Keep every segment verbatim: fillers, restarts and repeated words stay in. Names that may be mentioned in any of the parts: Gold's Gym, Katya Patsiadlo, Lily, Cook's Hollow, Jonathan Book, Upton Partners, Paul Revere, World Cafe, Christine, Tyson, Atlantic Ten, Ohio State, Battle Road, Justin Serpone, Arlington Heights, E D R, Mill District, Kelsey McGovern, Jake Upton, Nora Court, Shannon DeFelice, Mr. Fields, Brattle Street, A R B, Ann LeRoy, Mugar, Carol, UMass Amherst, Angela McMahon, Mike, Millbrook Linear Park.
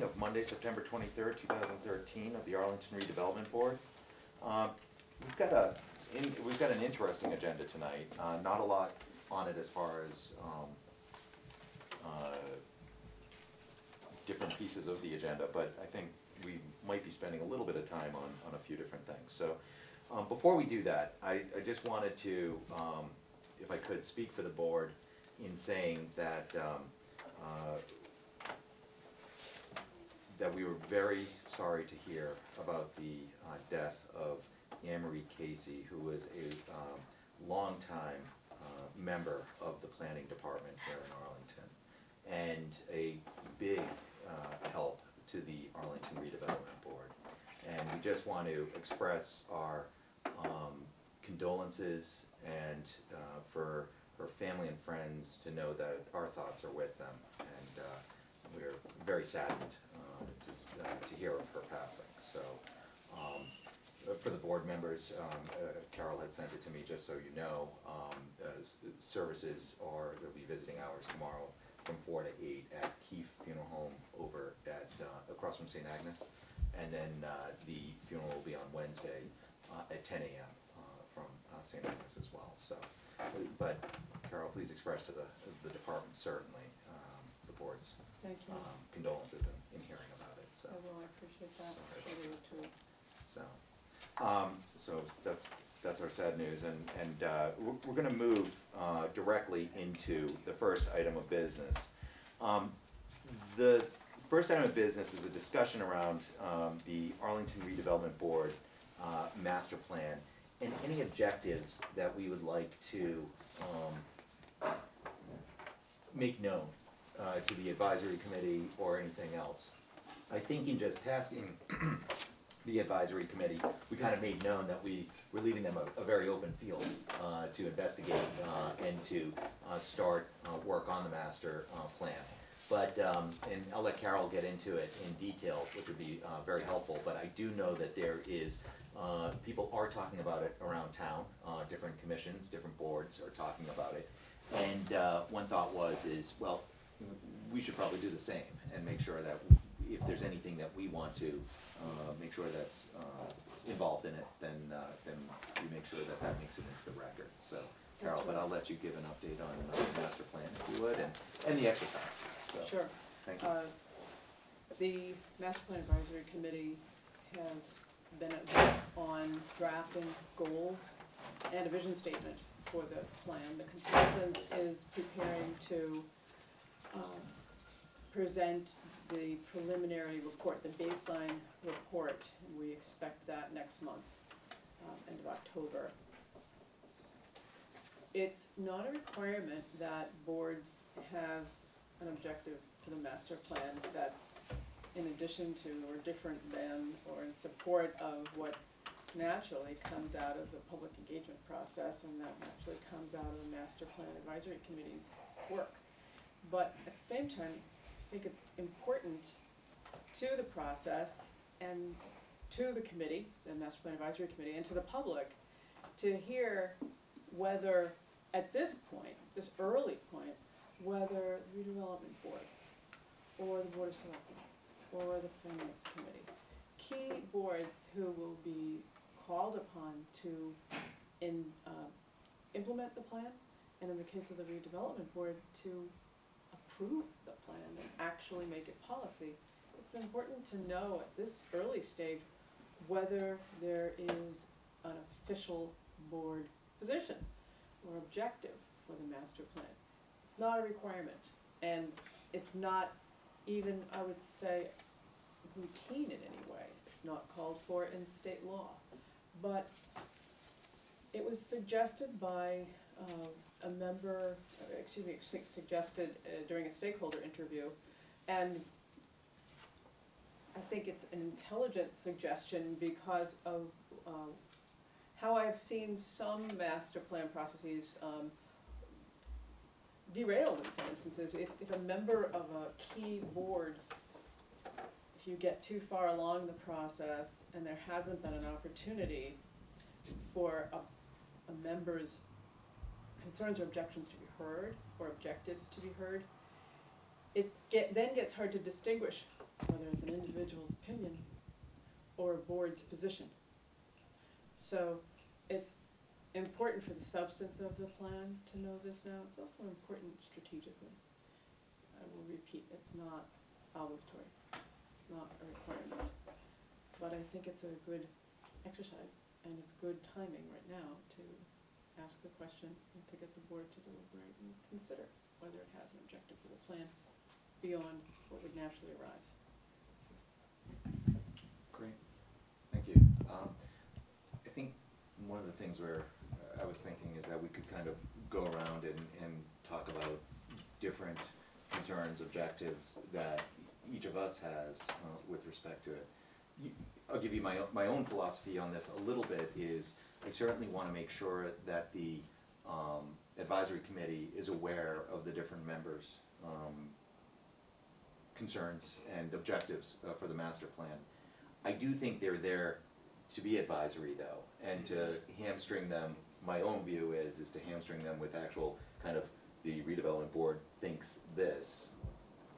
meeting of Monday, September twenty-third, two thousand thirteen of the Arlington Redevelopment Board. Uh, we've got a in, we've got an interesting agenda tonight. Uh, not a lot on it as far as um, uh, different pieces of the agenda, but I think we might be spending a little bit of time on, on a few different things. So um, before we do that, I, I just wanted to, um, if I could, speak for the board in saying that um, uh, that we were very sorry to hear about the uh, death of Anne-Marie Casey, who was a um, longtime uh, member of the planning department here in Arlington and a big uh, help to the Arlington Redevelopment Board. And we just want to express our um, condolences and uh, for her family and friends to know that our thoughts are with them. And uh, we're very saddened uh, to, uh, to hear of her passing. So um, for the board members, um, uh, Carol had sent it to me just so you know, um, uh, services are, they'll be visiting hours tomorrow from four to eight at Keefe Funeral Home over at, uh, across from Saint Agnes. And then uh, the funeral will be on Wednesday uh, at ten A M Uh, from uh, Saint Agnes as well. So, but Carol, please express to the, the department, certainly, um, the board's Thank you. Um, condolences in, in hearing about it. So. I will, I appreciate that. So, so, um, so that's that's our sad news, and, and uh, we're, we're going to move uh, directly into the first item of business. Um, the first item of business is a discussion around um, the Arlington Redevelopment Board uh, master plan and any objectives that we would like to um, make known uh, to the advisory committee or anything else. I think in just tasking the advisory committee, we kind of made known that we were leaving them a, a very open field uh, to investigate uh, and to uh, start uh, work on the master uh, plan. But, um, and I'll let Carol get into it in detail, which would be uh, very helpful, but I do know that there is, uh, people are talking about it around town, uh, different commissions, different boards are talking about it. And uh, one thought was, is, well, we should probably do the same and make sure that if there's anything that we want to uh, make sure that's uh, involved in it, then, uh, then we make sure that that makes it into the record. So. Carol, but I'll let you give an update on the master plan, if you would, and, and the exercise. So, sure. Thank you. Uh, the Master Plan Advisory Committee has been at work on drafting goals and a vision statement for the plan. The consultant is preparing to uh, present the preliminary report, the baseline report, and we expect that next month, um, end of October. It's not a requirement that boards have an objective for the master plan that's in addition to or different than or in support of what naturally comes out of the public engagement process and that naturally comes out of the master plan advisory committee's work. But at the same time, I think it's important to the process and to the committee, the master plan advisory committee, and to the public to hear whether at this point, this early point, whether the redevelopment board or the board of selectmen or the finance committee, key boards who will be called upon to in, uh, implement the plan, and in the case of the redevelopment board, to approve the plan and actually make it policy. It's important to know at this early stage whether there is an official board position or objective for the master plan. It's not a requirement, and it's not even, I would say, routine in any way. It's not called for in state law. But it was suggested by uh, a member, excuse me, suggested uh, during a stakeholder interview, and I think it's an intelligent suggestion because of uh, how I've seen some master plan processes um, derailed in some instances. If, if a member of a key board, if you get too far along the process and there hasn't been an opportunity for a, a member's concerns or objections to be heard, or objectives to be heard, it get, then gets hard to distinguish whether it's an individual's opinion or a board's position. So it's important for the substance of the plan to know this now. It's also important strategically. I will repeat, it's not obligatory. It's not a requirement. But I think it's a good exercise, and it's good timing right now to ask the question and to get the board to deliberate and consider whether it has an objective for the plan beyond what would naturally arise. Great. Thank you. Um, I think one of the things where I was thinking is that we could kind of go around and, and talk about different concerns, objectives that each of us has uh, with respect to it. You, I'll give you my, my own philosophy on this a little bit is I certainly want to make sure that the um, advisory committee is aware of the different members' um, concerns and objectives uh, for the master plan. I do think they're there to be advisory though, and to hamstring them, my own view is, is to hamstring them with actual kind of the redevelopment board thinks this.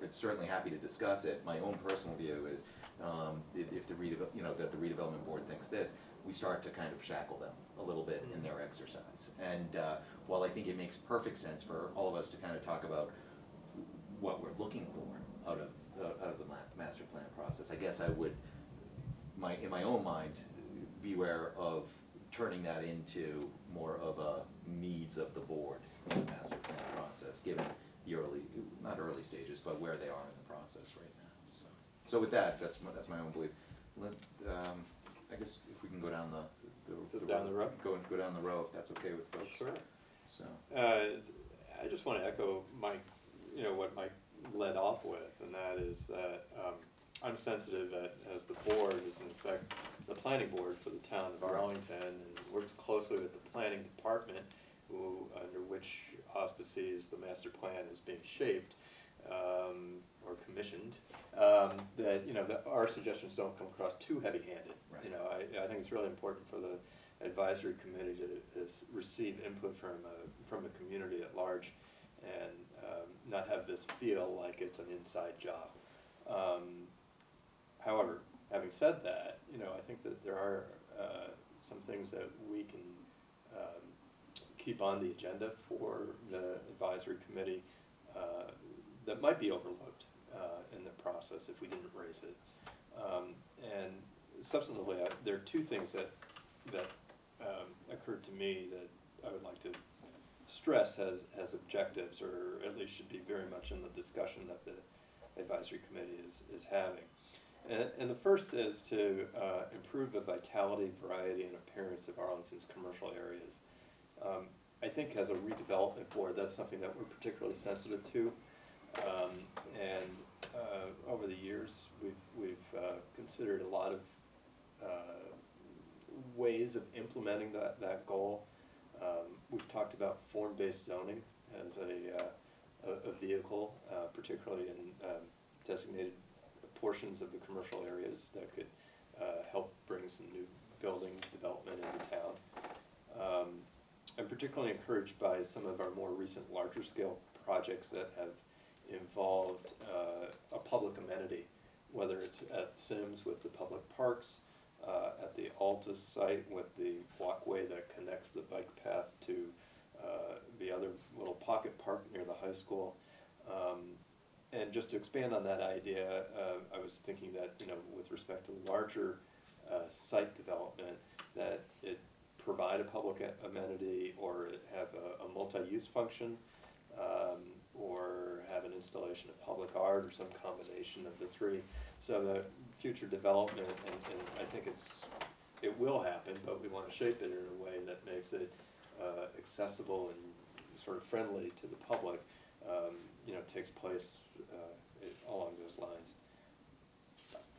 It's certainly happy to discuss it. My own personal view is um, if, if the redev you know, that the redevelopment board thinks this, we start to kind of shackle them a little bit in their exercise. And uh, while I think it makes perfect sense for all of us to kind of talk about what we're looking for out of uh, out of the master plan process, I guess I would, my in my own mind, beware of turning that into more of a needs of the board in the master plan process, given the early, not early stages, but where they are in the process right now. So, so with that, that's my, that's my own belief. Let, um, I guess if we can go down the, the, the down road, the row, go go down the row if that's okay with folks. Sure. So uh, I just want to echo Mike, you know what Mike led off with, and that is that um, I'm sensitive that as the board is in effect the planning board for the town of Arlington and works closely with the planning department, who under which auspices the master plan is being shaped. Um, or commissioned, um, that you know that our suggestions don't come across too heavy-handed. Right. You know, I, I think it's really important for the advisory committee to is receive input from a, from the community at large, and um, not have this feel like it's an inside job. Um, however, having said that, you know, I think that there are uh, some things that we can um, keep on the agenda for the advisory committee. Uh, that might be overlooked uh, in the process if we didn't raise it. Um, and substantively, I, there are two things that, that um, occurred to me that I would like to stress as, as objectives, or at least should be very much in the discussion that the advisory committee is, is having. And, and the first is to uh, improve the vitality, variety, and appearance of Arlington's commercial areas. Um, I think as a redevelopment board, that's something that we're particularly sensitive to. Um, and uh, over the years, we've, we've uh, considered a lot of uh, ways of implementing that, that goal. Um, we've talked about form-based zoning as a, uh, a, a vehicle, uh, particularly in um, designated portions of the commercial areas that could uh, help bring some new building development into town. Um, I'm particularly encouraged by some of our more recent larger-scale projects that have involved uh, a public amenity, whether it's at Sims with the public parks, uh, at the Alta site with the walkway that connects the bike path to uh, the other little pocket park near the high school. Um, and just to expand on that idea, uh, I was thinking that, you know, with respect to larger uh, site development, that it provide a public a amenity or it have a, a multi-use function. Um, or have an installation of public art or some combination of the three. So the future development, and, and I think it's, it will happen, but we want to shape it in a way that makes it uh, accessible and sort of friendly to the public, um, you know, takes place uh, it, along those lines.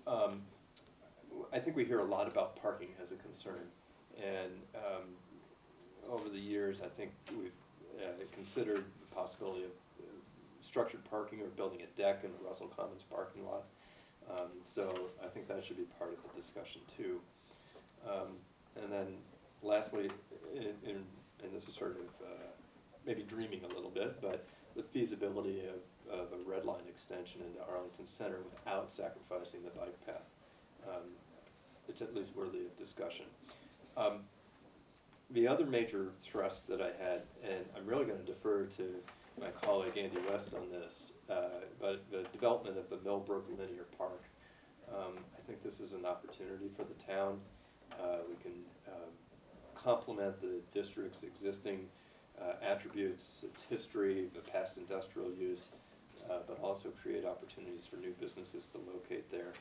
Um, I think we hear a lot about parking as a concern, and um, over the years I think we've uh, considered the possibility of structured parking or building a deck in the Russell Commons parking lot. Um, so I think that should be part of the discussion too. Um, and then lastly, in, in, and this is sort of uh, maybe dreaming a little bit, but the feasibility of, of a red line extension into Arlington Center without sacrificing the bike path. Um, it's at least worthy of discussion. Um, the other major thrust that I had, and I'm really going to defer to my colleague Andy West on this, uh, but the development of the Millbrook Linear Park. Um, I think this is an opportunity for the town. Uh, we can uh, complement the district's existing uh, attributes, its history, the past industrial use, uh, but also create opportunities for new businesses to locate there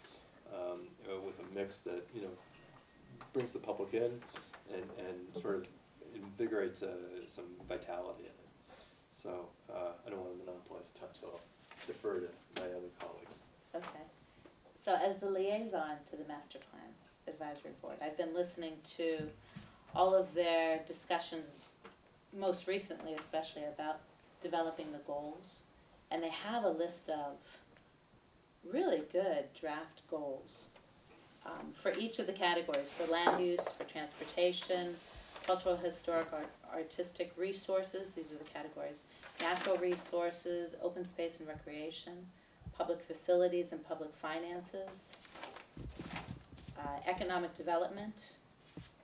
um, uh, with a mix that, you know, brings the public in and, and sort of invigorates uh, some vitality in it. So uh, I don't want to monopolize the time, so I'll defer to my other colleagues. Okay. So as the liaison to the Master Plan Advisory Board, I've been listening to all of their discussions, most recently especially, about developing the goals. And they have a list of really good draft goals um, for each of the categories, for land use, for transportation, cultural, historic, art, artistic resources, these are the categories, natural resources, open space and recreation, public facilities and public finances, uh, economic development,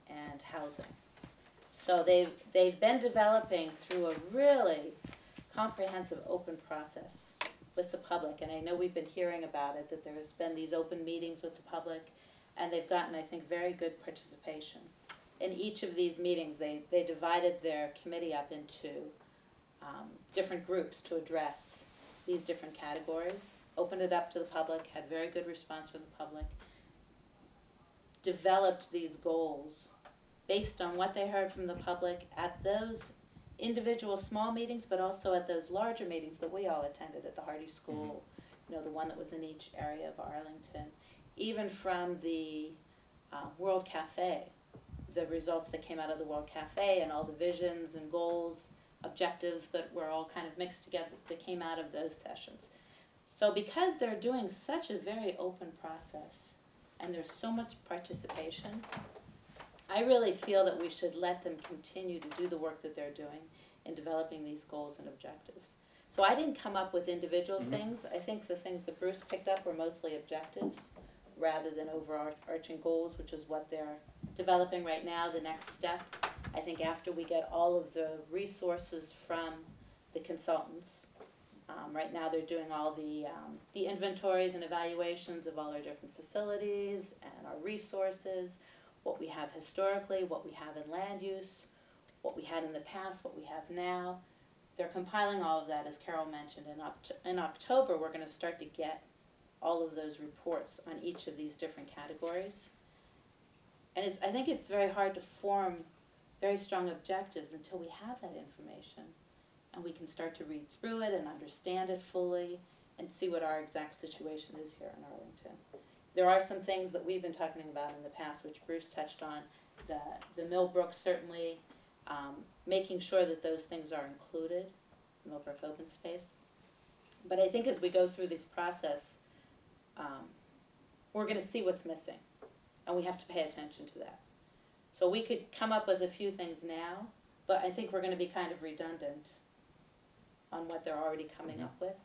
and housing. So they've, they've been developing through a really comprehensive open process with the public, and I know we've been hearing about it, that there's been these open meetings with the public, and they've gotten, I think, very good participation. In each of these meetings, they, they divided their committee up into um, different groups to address these different categories, opened it up to the public, had very good response from the public, developed these goals based on what they heard from the public at those individual small meetings, but also at those larger meetings that we all attended at the Hardy School, you know, the one that was in each area of Arlington, even from the uh, World Cafe, the results that came out of the World Cafe and all the visions and goals, objectives that were all kind of mixed together that came out of those sessions. So because they're doing such a very open process and there's so much participation, I really feel that we should let them continue to do the work that they're doing in developing these goals and objectives. So I didn't come up with individual mm-hmm. things. I think the things that Bruce picked up were mostly objectives rather than overarching goals, which is what they're developing right now. The next step, I think, after we get all of the resources from the consultants, um, right now they're doing all the, um, the inventories and evaluations of all our different facilities and our resources, what we have historically, what we have in land use, what we had in the past, what we have now. They're compiling all of that, as Carol mentioned. In, oct in October, we're going to start to get all of those reports on each of these different categories. And it's, I think it's very hard to form very strong objectives until we have that information and we can start to read through it and understand it fully and see what our exact situation is here in Arlington. There are some things that we've been talking about in the past, which Bruce touched on, the, the Millbrook certainly, um, making sure that those things are included, Millbrook open space. But I think as we go through this process, um, we're going to see what's missing and we have to pay attention to that. So we could come up with a few things now, but I think we're going to be kind of redundant on what they're already coming mm-hmm. up with,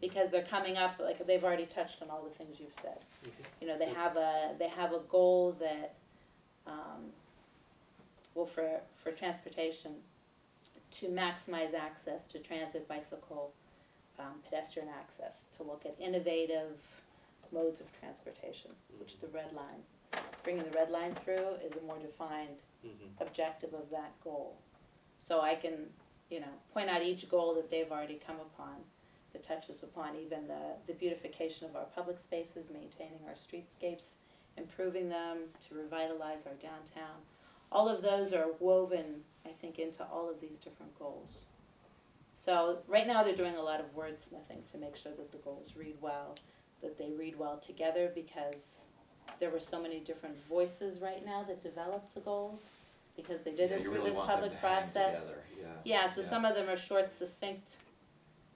because they're coming up, like they've already touched on all the things you've said. Mm-hmm. You know, they have a, they have a goal that, um, well, for, for transportation, to maximize access to transit, bicycle, um, pedestrian access, to look at innovative modes of transportation, which is the red line. Bringing the red line through is a more defined mm-hmm. objective of that goal. So I can, you know, point out each goal that they've already come upon, that touches upon even the, the beautification of our public spaces, maintaining our streetscapes, improving them, to revitalize our downtown. All of those are woven, I think, into all of these different goals. So right now they're doing a lot of wordsmithing to make sure that the goals read well, that they read well together, because there were so many different voices right now that developed the goals because they did yeah, it through really this public process. Yeah. yeah, so yeah. Some of them are short, succinct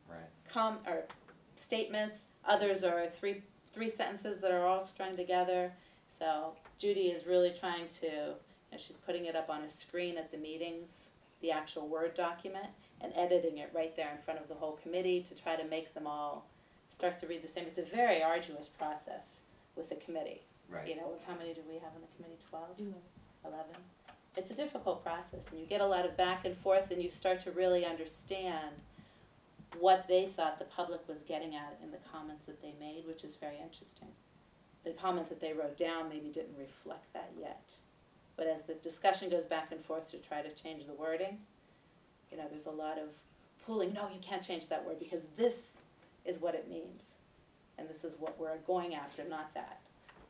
right. com or statements. Others are three three sentences that are all strung together. So Judy is really trying to, you know, she's putting it up on a screen at the meetings, the actual Word document, and editing it right there in front of the whole committee to try to make them all start to read the same. It's a very arduous process with the committee. Right. You know, how many do we have on the committee? Twelve? Mm-hmm. Eleven? It's a difficult process, and you get a lot of back and forth, and you start to really understand what they thought the public was getting at in the comments that they made, which is very interesting. The comment that they wrote down maybe didn't reflect that yet. But as the discussion goes back and forth to try to change the wording, you know, there's a lot of pulling, no, you can't change that word because this is what it means, and this is what we're going after, not that.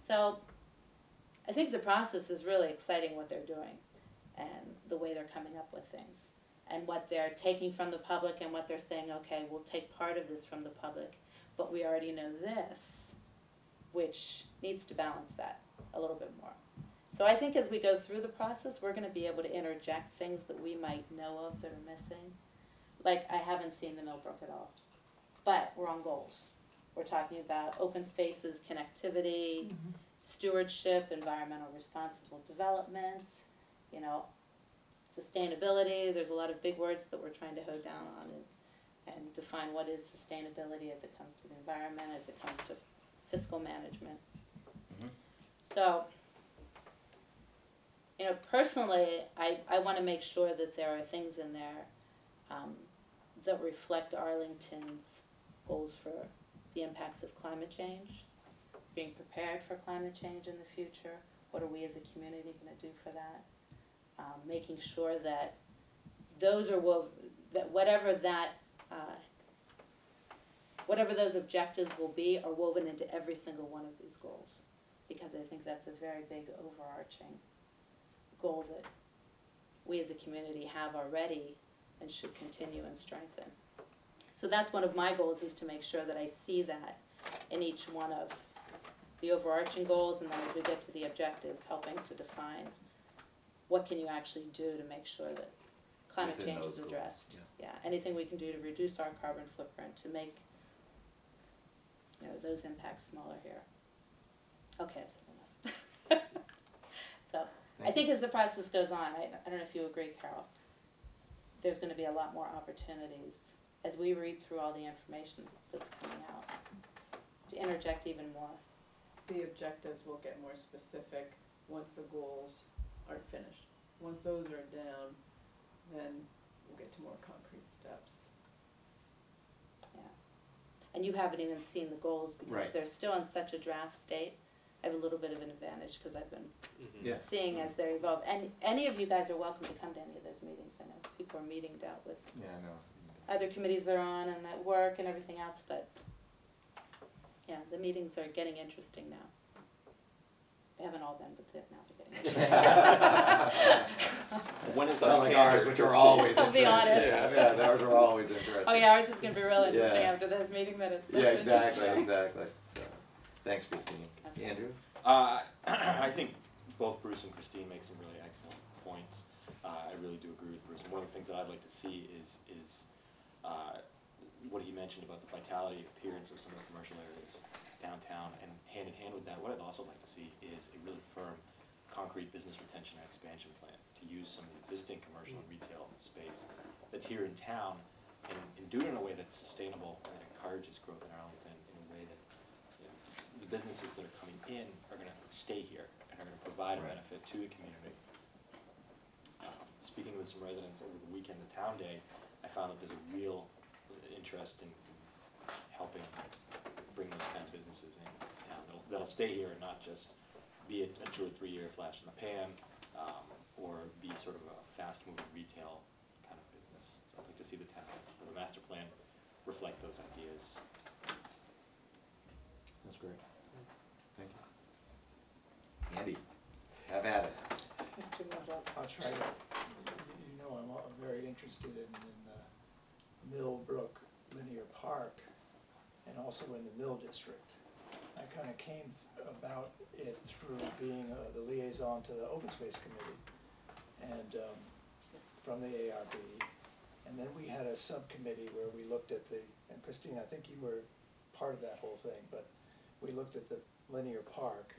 So I think the process is really exciting, what they're doing and the way they're coming up with things and what they're taking from the public and what they're saying, okay, we'll take part of this from the public, but we already know this, which needs to balance that a little bit more. So I think as we go through the process, we're going to be able to interject things that we might know of that are missing. Like, I haven't seen the Millbrook at all, but we're on goals. We're talking about open spaces, connectivity, mm-hmm. stewardship, environmental responsible development, you know, sustainability. There's a lot of big words that we're trying to hone down on and, and define what is sustainability as it comes to the environment, as it comes to fiscal management. Mm-hmm. So, you know, personally, I, I want to make sure that there are things in there um, that reflect Arlington's goals for the impacts of climate change, being prepared for climate change in the future. What are we as a community going to do for that? Um, making sure that those are wo that whatever that uh, whatever those objectives will be are woven into every single one of these goals, because I think that's a very big overarching goal that we as a community have already and should continue and strengthen. So that's one of my goals, is to make sure that I see that in each one of the overarching goals, and then as we get to the objectives, helping to define what can you actually do to make sure that climate Within change is addressed. Yeah. yeah, anything we can do to reduce our carbon footprint, to make, you know, those impacts smaller here. Okay, I've said enough. So Thank I think you. as the process goes on, I, I don't know if you agree, Carol, there's going to be a lot more opportunities as we read through all the information that's coming out to interject even more. The objectives will get more specific once the goals are finished. Once those are down, then we'll get to more concrete steps. Yeah. And you haven't even seen the goals because right. they're still in such a draft state. I have a little bit of an advantage because I've been mm-hmm. yeah. seeing mm-hmm. as they evolve. And any of you guys are welcome to come to any of those meetings. I know people are meeting out with yeah, no. other committees they're on and at work and everything else, but yeah, the meetings are getting interesting now. They haven't all been, but now they're getting interesting. When is that? Like ours, which are always I'll interesting. Be honest. Yeah, yeah, ours are always interesting. Oh yeah, ours is going to be real interesting yeah. after those meeting minutes. That's yeah, exactly, exactly. So, thanks, Christine. Okay. Andrew? Uh, I think both Bruce and Christine make some really excellent points. Uh, I really do agree with Bruce. And one of the things that I'd like to see is, is uh, what he mentioned about the vitality appearance of some of the commercial areas downtown, and hand in hand with that, what I'd also like to see is a really firm concrete business retention and expansion plan to use some of the existing commercial and retail space that's here in town and, and do it in a way that's sustainable and that encourages growth in Arlington, in a way that, you know, the businesses that are coming in are going to stay here and are going to provide right. a benefit to the community. Um, speaking with some residents over the weekend, the town day, I found that there's a real interest in helping bring those kind of businesses into town. That'll, that'll stay here and not just be a, a two or three year flash in the pan, um, or be sort of a fast moving retail kind of business. So I'd like to see the town, or the master plan, reflect those ideas. That's great. Thank you. Andy, have at it. Mister Millbrook. I'll try to, you know, I'm very interested in, in uh, Millbrook Linear Park, and also in the Mill District. I kind of came about it through being uh, the liaison to the Open Space Committee and um, from the A R B. And then we had a subcommittee where we looked at the, and Christine, I think you were part of that whole thing, but we looked at the linear park.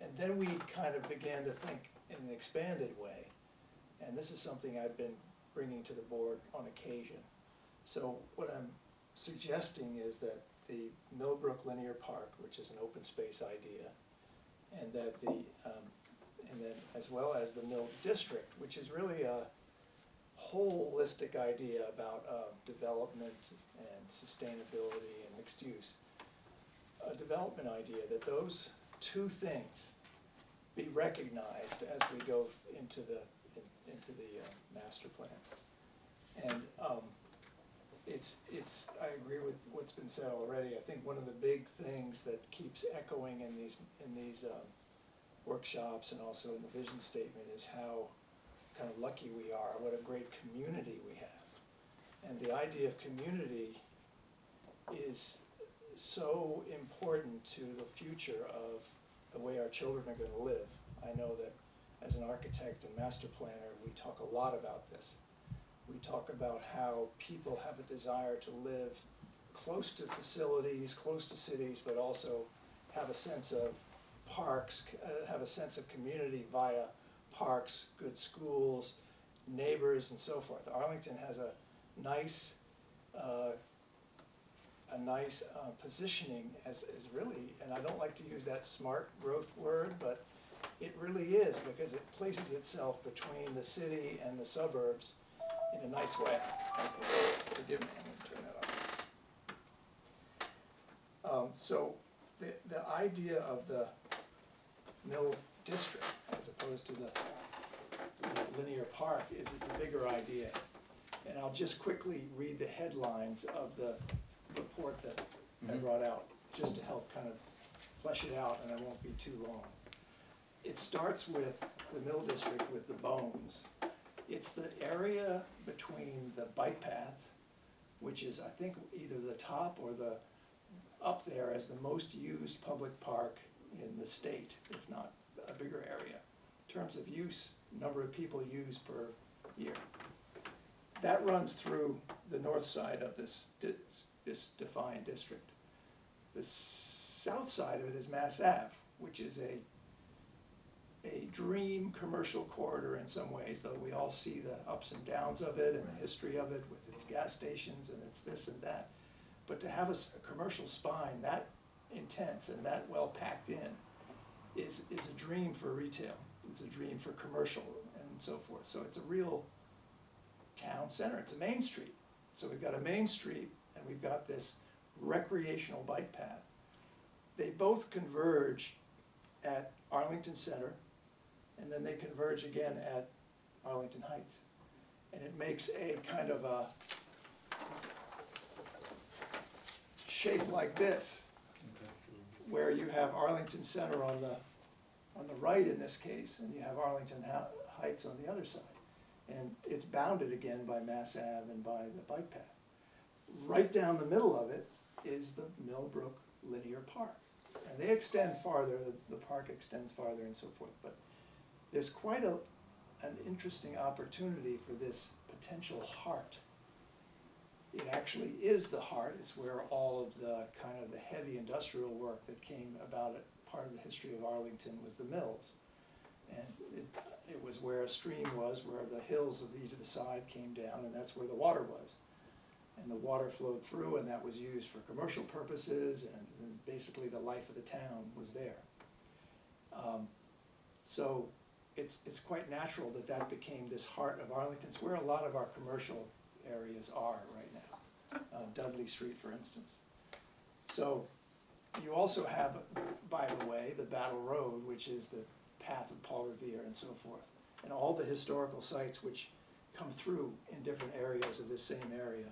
And then we kind of began to think in an expanded way. And this is something I've been bringing to the board on occasion. So what I'm suggesting is that the Millbrook Linear Park, which is an open space idea, and that the um, and then as well as the Mill District, which is really a holistic idea about uh, development and sustainability and mixed use, a development idea, that those two things be recognized as we go into the in, into the uh, master plan. And um, it's it's I agree with what's been said already. I think one of the big things that keeps echoing in these in these um, workshops and also in the vision statement is how kind of lucky we are, what a great community we have. And the idea of community is so important to the future of the way our children are going to live. I know that as an architect and master planner, we talk a lot about this. We talk about how people have a desire to live close to facilities, close to cities, but also have a sense of parks, uh, have a sense of community via parks, good schools, neighbors, and so forth. Arlington has a nice, uh, a nice uh, positioning as is really, and I don't like to use that smart growth word, but it really is, because it places itself between the city and the suburbs in a nice way. Forgive me, I'm going to turn that off. Um, so the, the idea of the Mill District, as opposed to the, the linear park, is it's a bigger idea. And I'll just quickly read the headlines of the report that mm-hmm. I brought out, just to help kind of flesh it out, and I won't be too long. It starts with the Mill District, with the bones. It's the area between the bike path, which is, I think, either the top or the up there as the most used public park in the state, if not a bigger area. In terms of use, number of people use per year. That runs through the north side of this, this defined district. The south side of it is Mass Ave, which is a, a dream commercial corridor in some ways, though we all see the ups and downs of it and the history of it with its gas stations and its this and that. But to have a, a commercial spine that intense and that well packed in is, is a dream for retail. It's a dream for commercial and so forth. So it's a real town center. It's a main street. So we've got a main street and we've got this recreational bike path. They both converge at Arlington Center, and then they converge again at Arlington Heights. And it makes a kind of a shape like this, where you have Arlington Center on the, on the right in this case, and you have Arlington Heights on the other side. And it's bounded again by Mass Ave and by the bike path. Right down the middle of it is the Millbrook Linear Park. And they extend farther, the park extends farther and so forth. But there's quite a, an interesting opportunity for this potential heart. It actually is the heart. It's where all of the kind of the heavy industrial work that came about it, part of the history of Arlington was the mills. And it, it was where a stream was, where the hills of each of the side came down, and that's where the water was. And the water flowed through, and that was used for commercial purposes, and, and basically the life of the town was there. Um, so it's, it's quite natural that that became this heart of Arlington. It's where a lot of our commercial areas are right now, uh, Dudley Street, for instance. So you also have, by the way, the Battle Road, which is the path of Paul Revere and so forth, and all the historical sites which come through in different areas of this same area.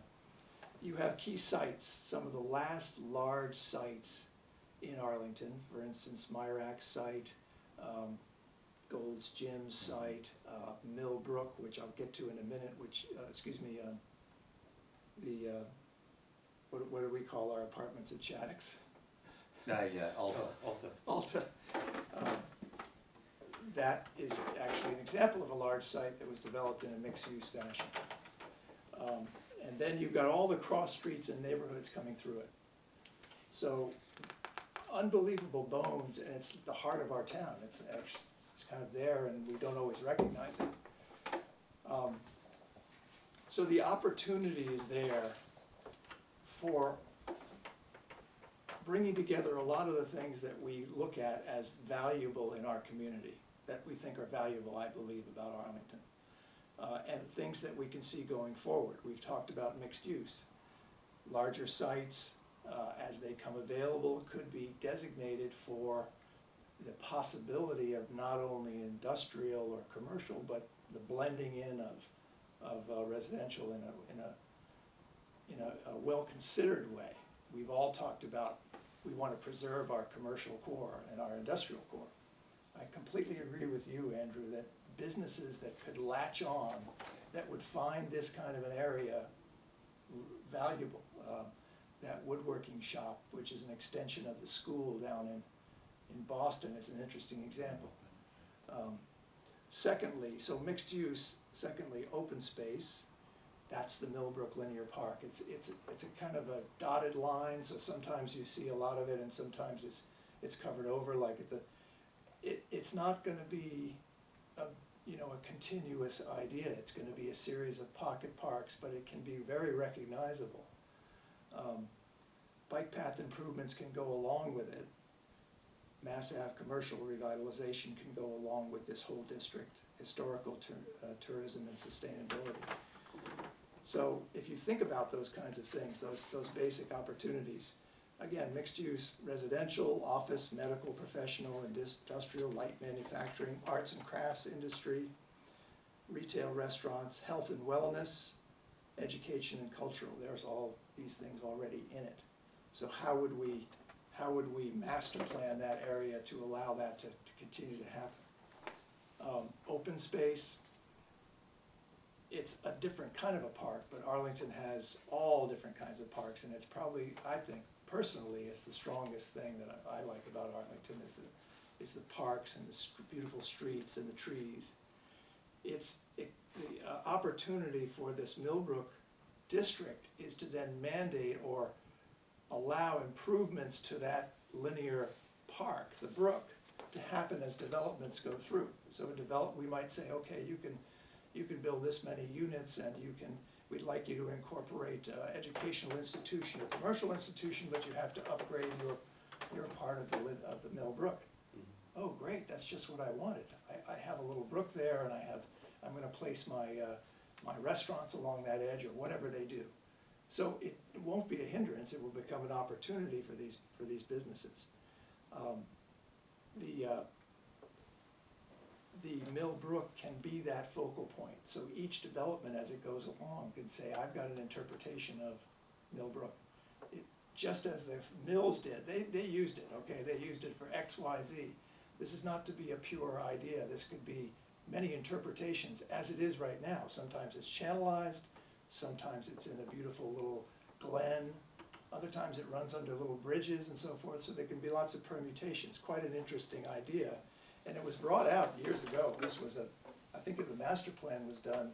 You have key sites, some of the last large sites in Arlington, for instance, Myrak's site, um, Gold's Gym site, uh, Millbrook, which I'll get to in a minute, which, uh, excuse me, uh, the, uh, what, what do we call our apartments at Shattuck's? Uh, yeah, Alta. Uh, Alta. Alta. Uh, that is actually an example of a large site that was developed in a mixed-use fashion. Um, And then you've got all the cross streets and neighborhoods coming through it. So unbelievable bones, and it's the heart of our town. It's, actually, it's kind of there, and we don't always recognize it. Um, So the opportunity is there for bringing together a lot of the things that we look at as valuable in our community, that we think are valuable, I believe, about Arlington, uh, and things that we can see going forward. We've talked about mixed use. Larger sites, uh, as they come available, could be designated for the possibility of not only industrial or commercial, but the blending in of, of uh, residential in a, in a, in a, a well-considered way. We've all talked about we want to preserve our commercial core and our industrial core. I completely agree with you, Andrew, that businesses that could latch on, that would find this kind of an area valuable. Uh, that woodworking shop, which is an extension of the school down in in Boston, is an interesting example. Um, secondly, so mixed use. Secondly, open space. That's the Millbrook Linear Park. It's it's it's a kind of a dotted line. So sometimes you see a lot of it, and sometimes it's it's covered over. Like at the, it it's not going to be a you know a continuous idea. It's going to be a series of pocket parks, but it can be very recognizable. Um, bike path improvements can go along with it. Mass Ave commercial revitalization can go along with this whole district, historical tur uh, tourism and sustainability. So if you think about those kinds of things, those, those basic opportunities, again, mixed use, residential, office, medical, professional, industrial, light manufacturing, arts and crafts industry, retail, restaurants, health and wellness, education and cultural, there's all these things already in it. So how would we, how would we master plan that area to allow that to, to continue to happen? Um, open space, it's a different kind of a park, but Arlington has all different kinds of parks, and it's probably, I think, personally, it's the strongest thing that I, I like about Arlington is the, is the parks and the beautiful streets and the trees. It's it, the uh, opportunity for this Millbrook district is to then mandate or allow improvements to that linear park, the brook, to happen as developments go through. So develop, we might say, okay, you can, you can build this many units, and you can, we'd like you to incorporate uh, educational institution or commercial institution, but you have to upgrade your, your part of the, of the Millbrook. Oh, great, that's just what I wanted. I, I have a little brook there, and I have, I'm going to place my, uh, my restaurants along that edge or whatever they do. So it, it won't be a hindrance. It will become an opportunity for these, for these businesses. Um, the, uh, the Millbrook can be that focal point. So each development as it goes along can say, I've got an interpretation of Millbrook. It, just as the Mills did, they, they used it, okay? They used it for X, Y, Z. This is not to be a pure idea. This could be many interpretations, as it is right now. Sometimes it's channelized, sometimes it's in a beautiful little glen, other times it runs under little bridges and so forth, so there can be lots of permutations. Quite an interesting idea. And it was brought out years ago. This was a, I think the master plan was done,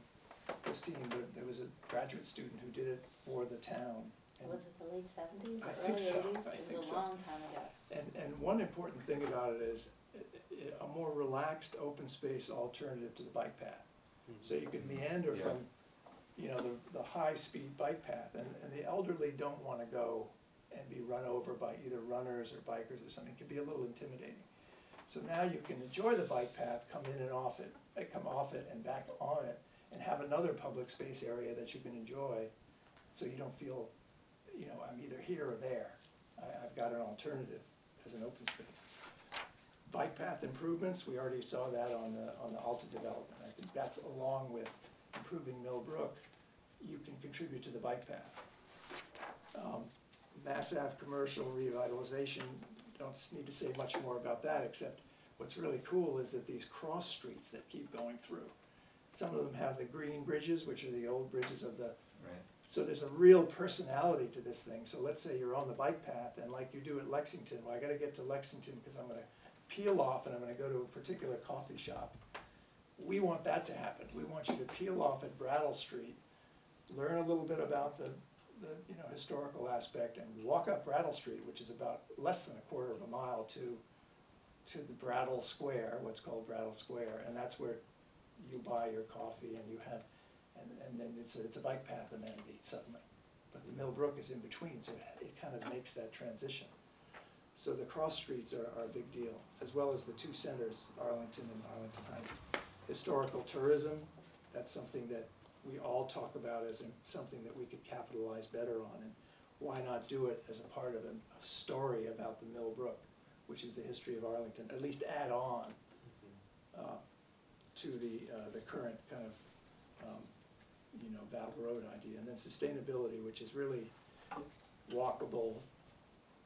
Christine, but there was a graduate student who did it for the town. And was it the late seventies, the I early think so. eighties? I it think was a so. long time ago. And, and one important thing about it is a more relaxed open space alternative to the bike path. Mm-hmm. So you can meander yeah. from you know, the, the high-speed bike path, and, and the elderly don't want to go and be run over by either runners or bikers or something. It can be a little intimidating. So now you can enjoy the bike path, come in and off it, come off it and back on it, and have another public space area that you can enjoy so you don't feel, you know, I'm either here or there. I, I've got an alternative as an open space. Bike path improvements, we already saw that on the, on the Alta development. I think that's along with improving Millbrook, you can contribute to the bike path. Um, Mass Ave commercial revitalization, don't need to say much more about that, except what's really cool is that these cross streets that keep going through. Some of them have the green bridges, which are the old bridges of the... Right. So there's a real personality to this thing. So let's say you're on the bike path, and like you do at Lexington, well, I got to get to Lexington because I'm going to peel off and I'm going to go to a particular coffee shop. We want that to happen. We want you to peel off at Brattle Street, learn a little bit about the, the you know, historical aspect, and walk up Brattle Street, which is about less than a quarter of a mile to, to the Brattle Square, what's called Brattle Square, and that's where you buy your coffee and you have and, and then it's a, it's a bike path amenity suddenly. But the Millbrook is in between, so it, it kind of makes that transition. So the cross streets are, are a big deal, as well as the two centers, Arlington and Arlington Heights. Historical tourism, that's something that we all talk about as something that we could capitalize better on, and why not do it as a part of a, a story about the Millbrook, which is the history of Arlington, at least add on uh, to the, uh, the current kind of, um, you know, Battle Road idea. And then sustainability, which is really walkable.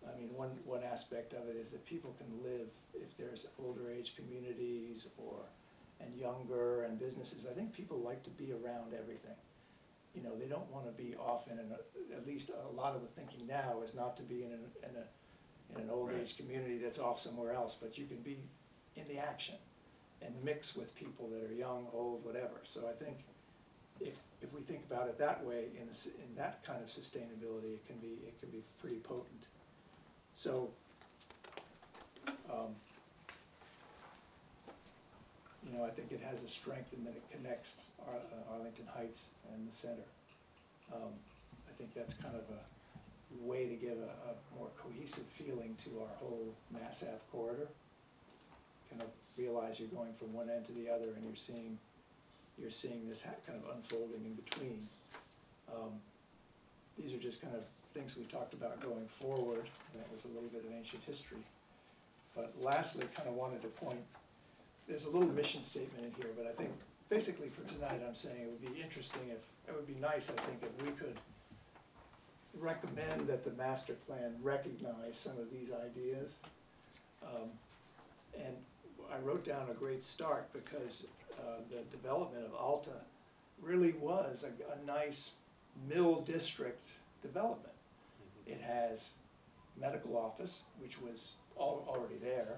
I mean, one, one aspect of it is that people can live, if there's older age communities or and younger and businesses, I think people like to be around everything. You know, they don't want to be off in, an, at least a lot of the thinking now is not to be in, an, in, a, in an old right. age community that's off somewhere else, but you can be in the action and mix with people that are young, old, whatever. So I think if, if we think about it that way, in, this, in that kind of sustainability, it can be, it can be pretty potent. So, um, you know, I think it has a strength in that it connects Ar uh, Arlington Heights and the center. Um, I think that's kind of a way to give a, a more cohesive feeling to our whole Mass Ave corridor. Kind of realize you're going from one end to the other, and you're seeing, you're seeing this kind of unfolding in between. Um, these are just kind of things we talked about going forward. That was a little bit of ancient history. But lastly, kind of wanted to point, there's a little mission statement in here, but I think basically for tonight I'm saying it would be interesting if, it would be nice, I think, if we could recommend that the master plan recognize some of these ideas. Um, and I wrote down a great start because uh, the development of Alta really was a, a nice Mill District development. It has medical office, which was all, already there.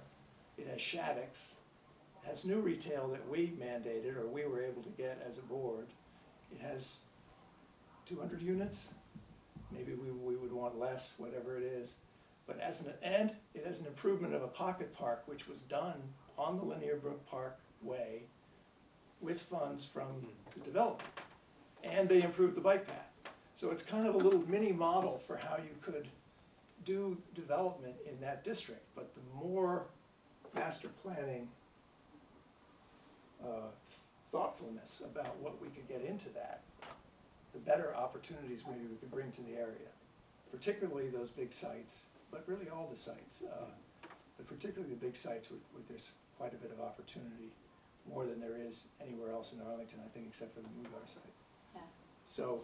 It has Shattuck's. Has new retail that we mandated or we were able to get as a board. It has two hundred units. Maybe we, we would want less, whatever it is. But as an and it has an improvement of a pocket park, which was done on the Linear Brook Park Way with funds from the developer. And they improved the bike path. So it's kind of a little mini model for how you could do development in that district. But the more master planning Uh, thoughtfulness about what we could get into that, the better opportunities maybe we could bring to the area, particularly those big sites, but really all the sites, uh, but particularly the big sites where, where there's quite a bit of opportunity, more than there is anywhere else in Arlington, I think, except for the Mugar site. Yeah. So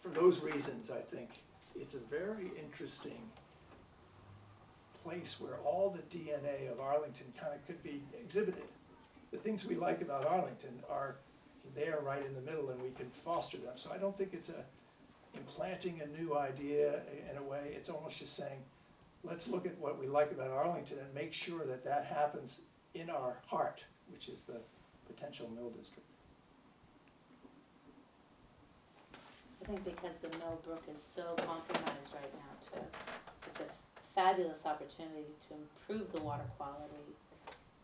for those reasons, I think it's a very interesting place where all the D N A of Arlington kind of could be exhibited. The things we like about Arlington are there right in the middle, and we can foster them. So I don't think it's a implanting a new idea in a way. It's almost just saying, let's look at what we like about Arlington and make sure that that happens in our heart, which is the potential Mill District. I think because the Millbrook is so compromised right now, too. It's a fabulous opportunity to improve the water quality,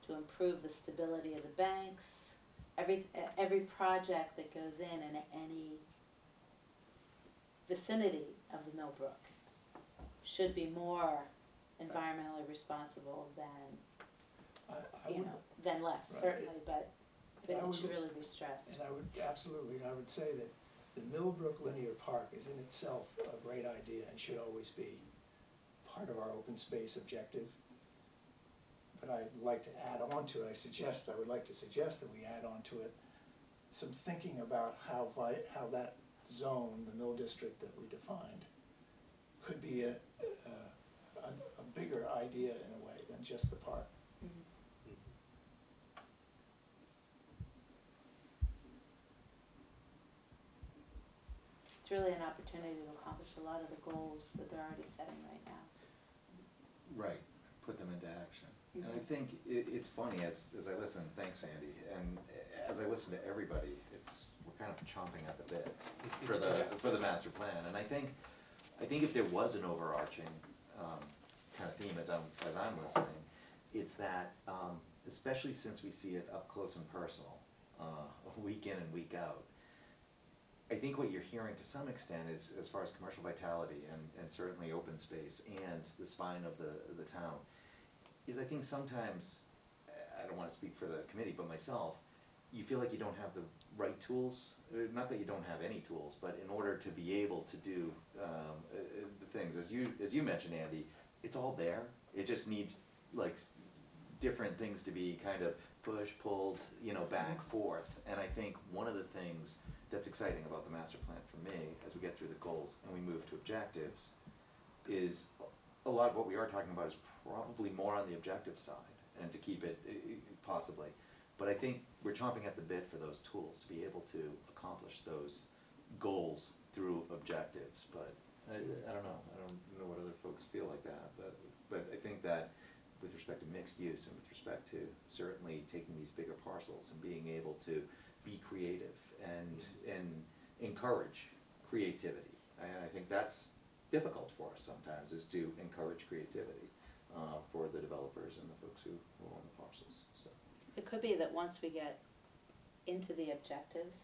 to improve the stability of the banks. Every, every project that goes in in any vicinity of the Millbrook should be more environmentally responsible than, I, I you would, know, than less, right, certainly, but it should would, really be stressed. And I would, absolutely, and I would say that the Millbrook Linear Park is in itself a great idea and should always be part of our open space objective. But I'd like to add on to it, I suggest, I would like to suggest that we add on to it some thinking about how, how that zone, the Mill District that we defined, could be a, a, a, a bigger idea in a way than just the park. Mm-hmm. It's really an opportunity to accomplish a lot of the goals that they're already setting right now. Right, put them into action. And I think it, it's funny, as, as I listen, thanks Andy, and as I listen to everybody, it's, we're kind of chomping at the bit for the, for the master plan. And I think, I think if there was an overarching um, kind of theme as I'm, as I'm listening, it's that, um, especially since we see it up close and personal, uh, week in and week out. I think what you're hearing to some extent is, as far as commercial vitality and, and certainly open space and the spine of the, of the town, is I think sometimes, I don't want to speak for the committee, but myself, you feel like you don't have the right tools. Not that you don't have any tools, but in order to be able to do um, uh, the things, as you, as you mentioned, Andy, it's all there. It just needs like different things to be kind of push, pulled, you know, back, forth. And I think one of the things that's exciting about the master plan for me, as we get through the goals and we move to objectives, is a lot of what we are talking about is probably more on the objective side, and to keep it, it possibly. But I think we're chomping at the bit for those tools to be able to accomplish those goals through objectives. But I, I don't know. I don't know what other folks feel like that. But, but I think that with respect to mixed use and with respect to certainly taking these bigger parcels and being able to be creative and, and encourage creativity. And I think that's difficult for us sometimes, is to encourage creativity uh, for the developers and the folks who, who own the parcels. So. It could be that once we get into the objectives,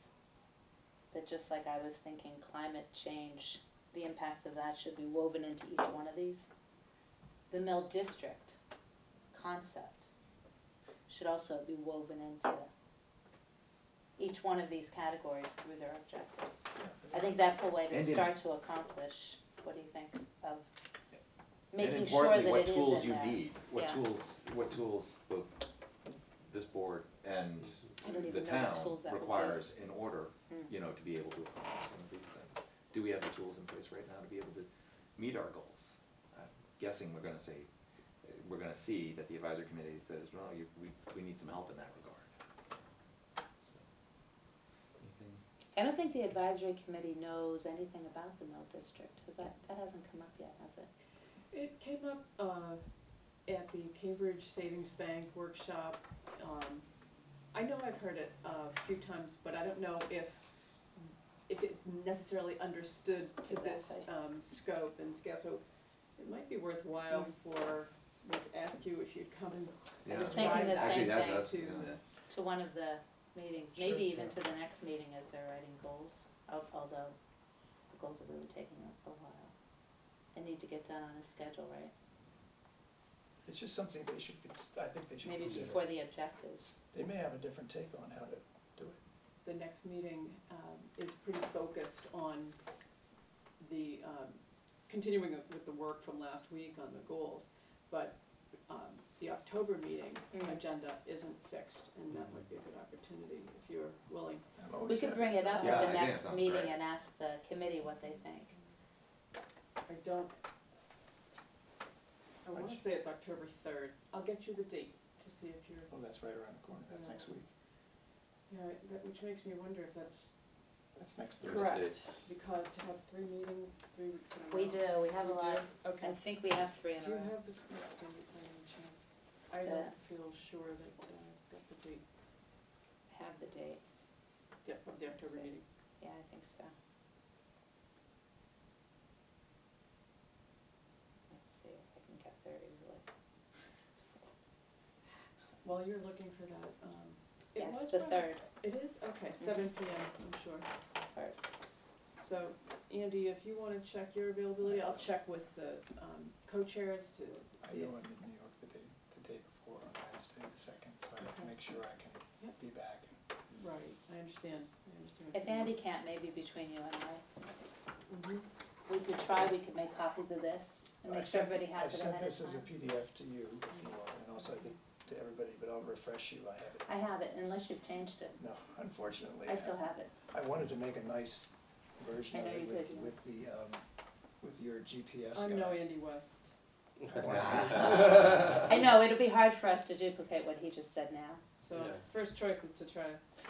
that just like I was thinking climate change, the impacts of that should be woven into each one of these. The Mill District concept should also be woven into each one of these categories through their objectives. I think that's a way to and start to accomplish. What do you think of making sure that what it tools is in you there? Need, what yeah. tools, what tools both this board and the town requires in order, mm. you know, to be able to accomplish some of these things. Do we have the tools in place right now to be able to meet our goals? I'm guessing we're going to say we're going to see that the advisory committee says, well, you, we we need some help in that regard. I don't think the advisory committee knows anything about the Mill District, because that, that hasn't come up yet, has it? It came up uh, at the Cambridge Savings Bank workshop. Um, I know I've heard it uh, a few times, but I don't know if if it's necessarily understood to exactly. this um, scope and scale. So it might be worthwhile mm-hmm. for me to ask you if you'd come and yeah. describe that actually, that, to, yeah. to one of the meetings, sure, maybe even yeah. to the next meeting as they're writing goals, although the goals are really taking a while and need to get done on a schedule, right? It's just something they should, I think they should maybe consider. Before the objectives. They may have a different take on how to do it. The next meeting um, is pretty focused on the, um, continuing with the work from last week on the goals, but Um, the October meeting mm. agenda isn't fixed, and that would be a good opportunity if you're willing. We could bring it up yeah, at the I next meeting right. and ask the committee what they think. I don't, I want to say it's October third. I'll get you the date to see if you're... Oh, that's right around the corner. That's yeah. next week. Yeah, that, which makes me wonder if that's... That's next Thursday. Correct, because to have three meetings, three weeks in a row. We do, we have we a lot. Okay. I think we have three in a row. Do you have the correct date by any chance? I yeah. don't feel sure that I've uh, got the date. I have the date. Yeah, of the October meeting. Yeah, I think so. Let's see if I can get there easily. While you're looking for that, um, It yes, was the probably, third. It is? Okay, seven p m, I'm sure. Third. So, Andy, if you want to check your availability, I'll check with the um, co-chairs to I see I know it. I'm in New York the day, the day before, on Wednesday the second, so I have okay. to make sure I can yep. be back. And right, I understand. I understand if Andy know. Can't, maybe between you and I. Mm-hmm. We could try, we could make copies of this and well, make I've sure everybody has I've it ahead of time. I sent this as a P D F to you, if mm-hmm. you want, and also I think to everybody, but I'll refresh you. I have it. I have it, unless you've changed it. No, unfortunately. I still have it. I wanted to make a nice version of it with, with the um, with your G P S. I'm no Andy West. I know it'll be hard for us to duplicate what he just said now. So yeah. first choice is to try.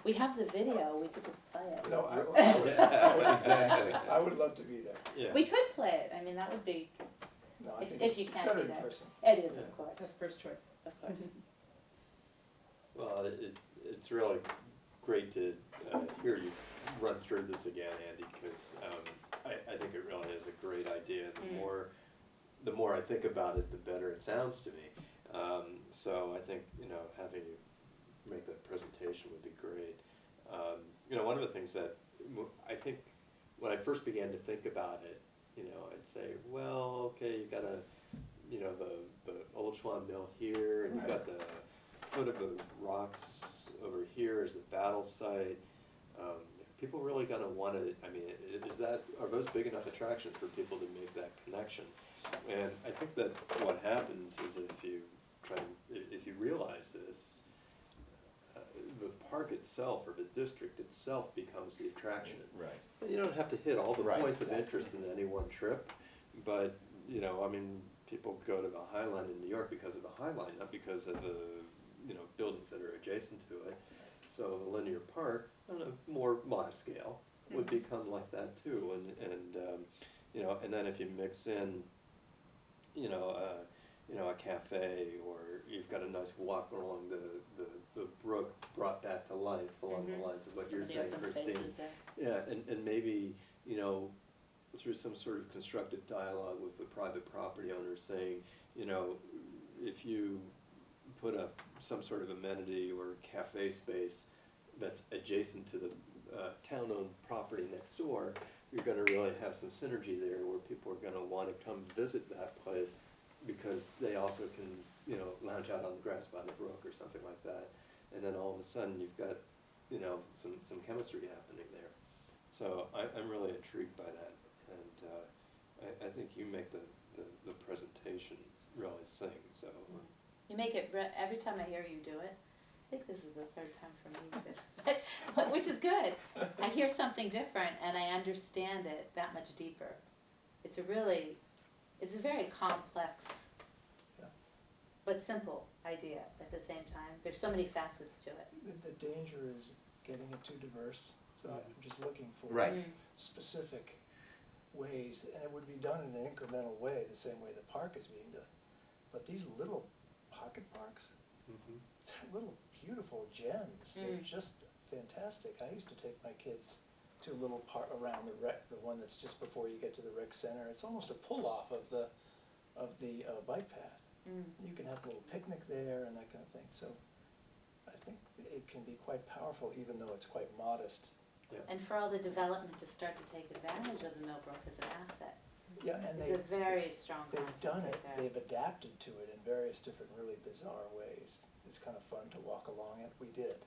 We have the video. We could just play it. No, I, I would, I would exactly. I would love to be there. Yeah. We could play it. I mean, that would be. No, I if, think if you can't do that, person. It is yeah. of course. That's first choice. Of course. Well, it, it's really great to uh, hear you run through this again, Andy, because um, I, I think it really is a great idea. The mm. more, the more I think about it, the better it sounds to me. Um, so I think you know having you make that presentation would be great. um, you know, one of the things that I think when I first began to think about it, you know, I'd say, well, okay, you got a, you know, the, the old Schwan Mill here, and you got the foot of the rocks over here is the battle site. Um, people really gonna want to, I mean, is that, are those big enough attractions for people to make that connection? And I think that what happens is if you try, if you realize this, uh, the park itself or the district itself becomes the attraction. Right. And you don't have to hit all the right, points exactly. of interest in any one trip, but, you know, I mean, people go to the High Line in New York because of the High Line, not because of the, you know, buildings that are adjacent to it. So the linear park, on a more modest scale, would become like that too. And, and um, you know, and then if you mix in, you know, uh, you know, a cafe, or you've got a nice walk along the, the, the brook brought back to life along mm-hmm. the lines of what some you're saying, Christine. Yeah, and, and maybe, you know, through some sort of constructive dialogue with the private property owners saying, you know, if you put up some sort of amenity or cafe space that's adjacent to the uh, town-owned property next door, you're going to really have some synergy there where people are going to want to come visit that place because they also can, you know, lounge out on the grass by the brook or something like that. And then all of a sudden you've got, you know, some, some chemistry happening there. So I, I'm really intrigued by that. And uh, I, I think you make the, the, the presentation really sing. So. Mm-hmm. You make it, every time I hear you do it, I think this is the third time for me, but, but, which is good. I hear something different and I understand it that much deeper. It's a really, it's a very complex, yeah. but simple idea at the same time. There's so many facets to it. The, the danger is getting it too diverse, so I'm just looking for right. mm-hmm. specific ways, and it would be done in an incremental way, the same way the park is being done. But these little pocket parks, mm-hmm. they're little beautiful gems. Mm. They're just fantastic. I used to take my kids to a little park around the rec, the one that's just before you get to the rec center. It's almost a pull off of the of the uh, bike path. Mm. You can have a little picnic there and that kind of thing. So I think it can be quite powerful, even though it's quite modest. Yeah. And for all the development to start to take advantage of the Millbrook as an asset. Yeah, and they, it's a very strong they've done it, right they've adapted to it in various different really bizarre ways. It's kind of fun to walk along it. We did.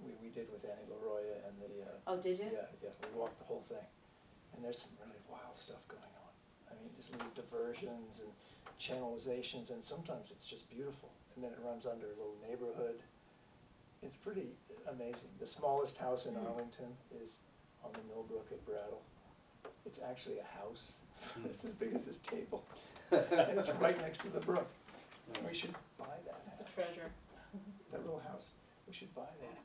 We, we did with Annie LaRoya and the... Uh, oh, did you? Yeah, yeah, we walked the whole thing. And there's some really wild stuff going on. I mean, just little diversions and channelizations, and sometimes it's just beautiful. And then it runs under a little neighborhood. It's pretty amazing. The smallest house in mm-hmm. Arlington is on the Millbrook at Brattle. It's actually a house. It's as big as this table. And it's right next to the brook. We should buy that house. It's a treasure. That little house. We should buy that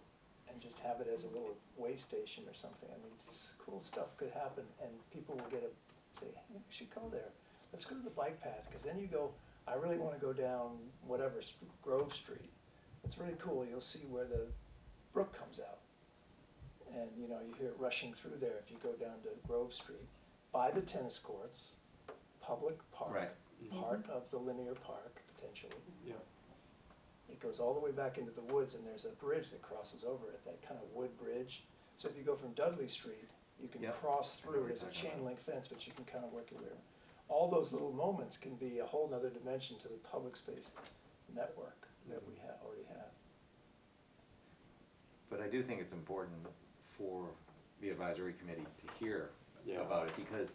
and just have it as a little way station or something. I mean, it's cool stuff could happen, and people will get a, say, hey, we should go there. Let's go to the bike path, because then you go, I really want to go down whatever, Grove Street. It's really cool. You'll see where the brook comes out. And, you know, you hear it rushing through there if you go down to Grove Street. By the tennis courts, public park, right. mm-hmm. part of the linear park, potentially. Yeah. It goes all the way back into the woods, and there's a bridge that crosses over it, that kind of wood bridge. So if you go from Dudley Street, you can yep. cross through. There's a chain link fence, but you can kind of work your way around. All those little moments can be a whole other dimension to the public space network that we ha- already have. But I do think it's important for the advisory committee to hear yeah. about it, because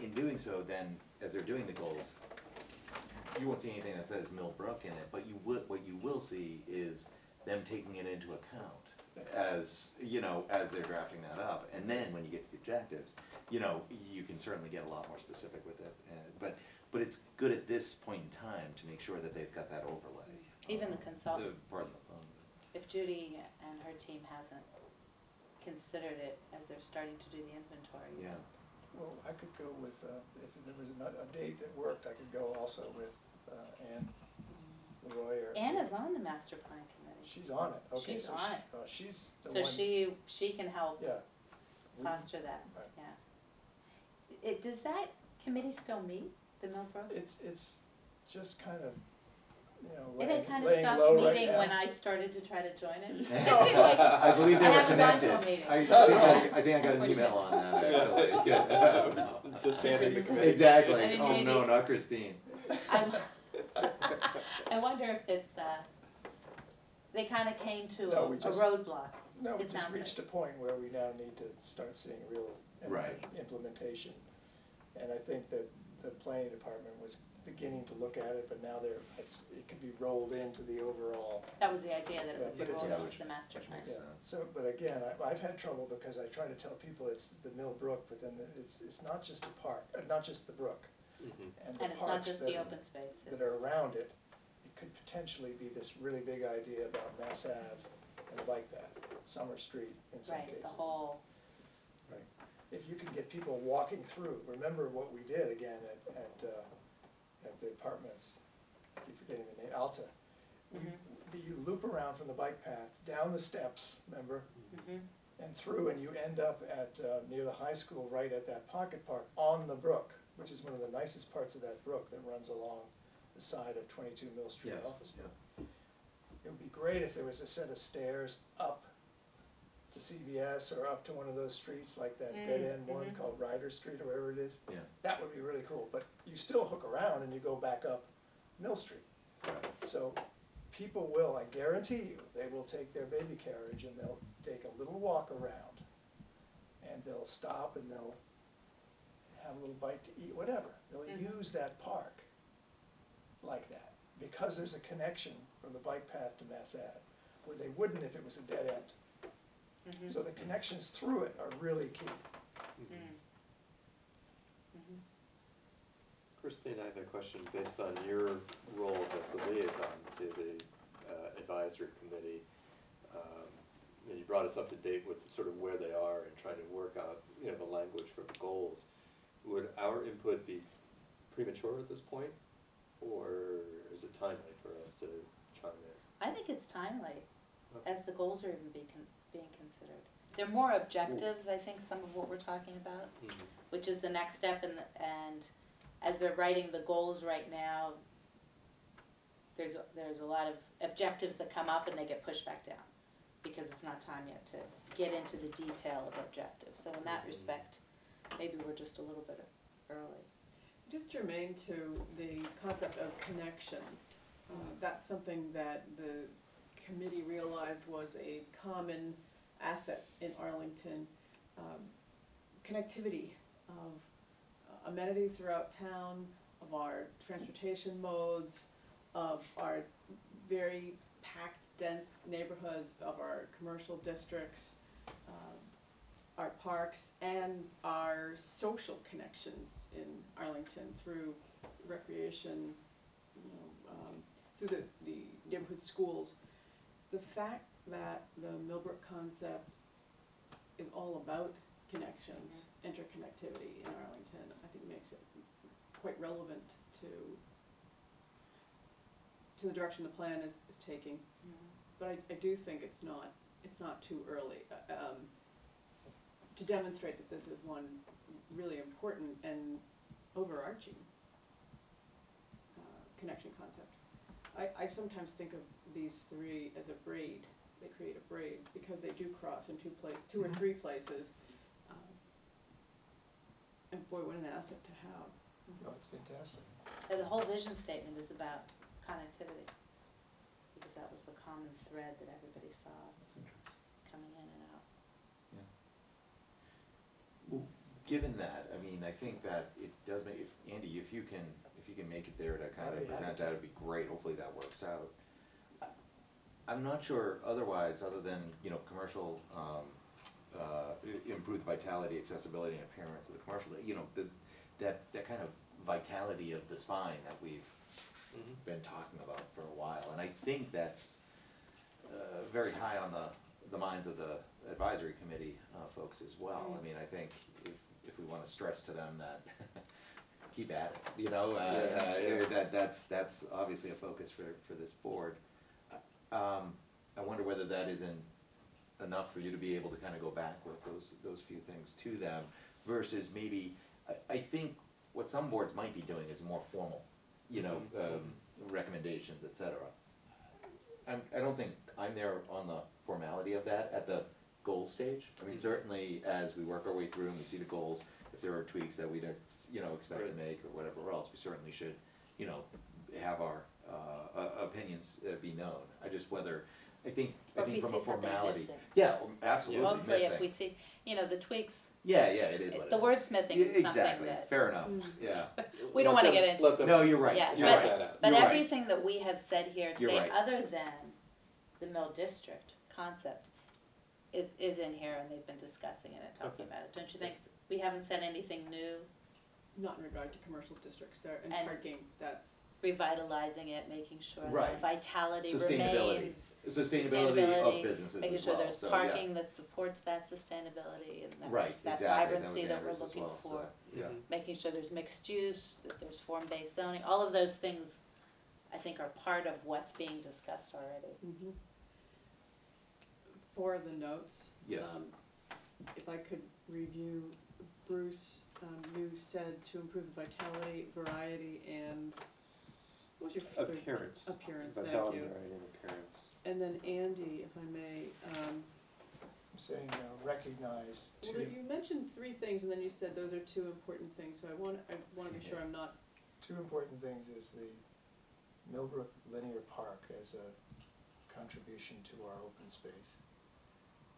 in doing so, then as they're doing the goals, you won't see anything that says Millbrook in it, but you would, what you will see is them taking it into account as, you know, as they're drafting that up. And then when you get to the objectives, you know, you can certainly get a lot more specific with it. Uh, but but it's good at this point in time to make sure that they've got that overlay. Even um, the consultant. Uh, pardon, um, if Judy and her team hasn't considered it as they're starting to do the inventory. Yeah. Well, I could go with, uh, if there was a date that worked, I could go also with uh, Anne, the lawyer. Anne is on the master plan committee. She's on it. Okay, she's so on she, it. Uh, she's the so one. she she can help yeah. foster that. Right. Yeah. It, does that committee still meet, the Millbrook? It's it's just kind of you know, laying, it had kind of stopped meeting right when I started to try to join it. Like, I believe they I were connected. I, I, think I, I think I got an email on that, actually. Yeah. Yeah. No. Just sanding the committee. Exactly. I mean, oh, no, not Christine. I'm, I wonder if it's, uh, they kind of came to no, a, just, a roadblock. No, we just reached like. a point where we now need to start seeing real right. implementation. And I think that the planning department was beginning to look at it, but now they're, it's, it could be rolled into the overall. That was the idea, that it would be rolled yeah, into the master plan. Yeah. So, but again, I, I've had trouble because I try to tell people it's the Mill Brook, but then it's, it's not just the park, uh, not just the brook. Mm-hmm. And, the and it's not just that, the open space. That are around it, it could potentially be this really big idea about Mass Ave and like that, Summer Street in some right, cases. Right, the whole. Right. If you can get people walking through, remember what we did again at, at, uh, at the apartments, I keep forgetting the name, Alta. Mm-hmm. You, you loop around from the bike path, down the steps, remember? Mm-hmm. And through, and you end up at uh, near the high school, right at that pocket park, on the brook, which is one of the nicest parts of that brook that runs along the side of twenty-two Mill Street yes. Office Park. Yeah. It would be great if there was a set of stairs up to C V S or up to one of those streets, like that mm, dead-end mm-hmm. one called Ryder Street or wherever it is. Yeah. That would be really cool. But you still hook around and you go back up Mill Street. Right. So people will, I guarantee you, they will take their baby carriage and they'll take a little walk around and they'll stop and they'll have a little bite to eat, whatever. They'll mm-hmm. use that park like that because there's a connection from the bike path to Mass Ave where they wouldn't if it was a dead end. Mm-hmm. So the connections through it are really key. Mm-hmm. Mm-hmm. Christine, I have a question based on your role as the liaison to the uh, advisory committee. Um, and you brought us up to date with sort of where they are and trying to work out, you know, the language for the goals. Would our input be premature at this point, or is it timely for us to chime in? I think it's timely, okay. as the goals are even being con being considered. They're more objectives, I think, some of what we're talking about, mm-hmm. which is the next step. And and as they're writing the goals right now, there's there's a lot of objectives that come up and they get pushed back down because it's not time yet to get into the detail of objectives. So in that mm-hmm. respect, maybe we're just a little bit early. Just germane to the concept of connections. Uh, that's something that the committee realized was a common asset in Arlington. Um, connectivity of uh, amenities throughout town, of our transportation modes, of our very packed, dense neighborhoods, of our commercial districts, uh, our parks, and our social connections in Arlington through recreation, you know, um, through the, the neighborhood schools. The fact that the Millbrook concept is all about connections, mm-hmm. interconnectivity in Arlington, I think makes it quite relevant to to the direction the plan is, is taking. Mm-hmm. But I, I do think it's not it's not too early. Uh, um, to demonstrate that this is one really important and overarching uh, connection concept. I, I sometimes think of these three as a braid. They create a braid because they do cross in two places, two mm-hmm. or three places. Um, and boy, what an asset to have. Mm-hmm. Oh, it's fantastic. And the whole vision statement is about connectivity because that was the common thread that everybody saw coming in and out. Well, given that, I mean, I think that it does make, if, Andy, if you can, if you can make it there to kind of present that, it'd be great. Hopefully that works out. I'm not sure otherwise, other than, you know, commercial, um, uh, improved vitality, accessibility, and appearance of the commercial, you know, the, that, that kind of vitality of the spine that we've mm-hmm. been talking about for a while. And I think that's uh, very high on the, the minds of the advisory committee uh, folks as well. I mean, I think if, if we want to stress to them that keep at it, you know, uh, yeah. uh, that that's that's obviously a focus for for this board. Um, I wonder whether that isn't enough for you to be able to kind of go back with those those few things to them, versus maybe I, I think what some boards might be doing is more formal, you know, um, recommendations, et cetera. I'm, I don't think I'm there on the formality of that at the goal stage. I mean, certainly as we work our way through and we see the goals, if there are tweaks that we don't, you know, expect to make or whatever else, we certainly should, you know, have our uh, uh, opinions uh, be known. I just whether, I think, I think from a formality. Yeah, absolutely. Mostly missing. If we see, you know, the tweaks. Yeah, yeah, it is what it is. The wordsmithing is something exactly. That, fair enough. Yeah. We don't want to get into it. No, you're right. Yeah, you're but right. but, but you're everything right. that we have said here today, right. other than the Mill District concept, is is in here, and they've been discussing it and talking okay. about it. Don't you think we haven't said anything new? Not in regard to commercial districts. There and, and parking. That's revitalizing it, making sure right. that vitality sustainability. remains. Sustainability, sustainability of businesses making as sure well. There's so, parking yeah. that supports that sustainability and that, right, that exactly. vibrancy that, that we're looking well, for. So, yeah. Making sure there's mixed use, that there's form-based zoning. All of those things, I think, are part of what's being discussed already. Mm-hmm. Four of the notes. Yes. Um, if I could review, Bruce, um, you said to improve the vitality, variety, and what was your favorite? Appearance. Appearance, vitality, thank you. Variety, and appearance. And then Andy, if I may. Um, I'm saying uh, recognize. Well, you mentioned three things, and then you said those are two important things. So I want I want to be sure I'm not. Two important things is the Millbrook Linear Park as a contribution to our open space,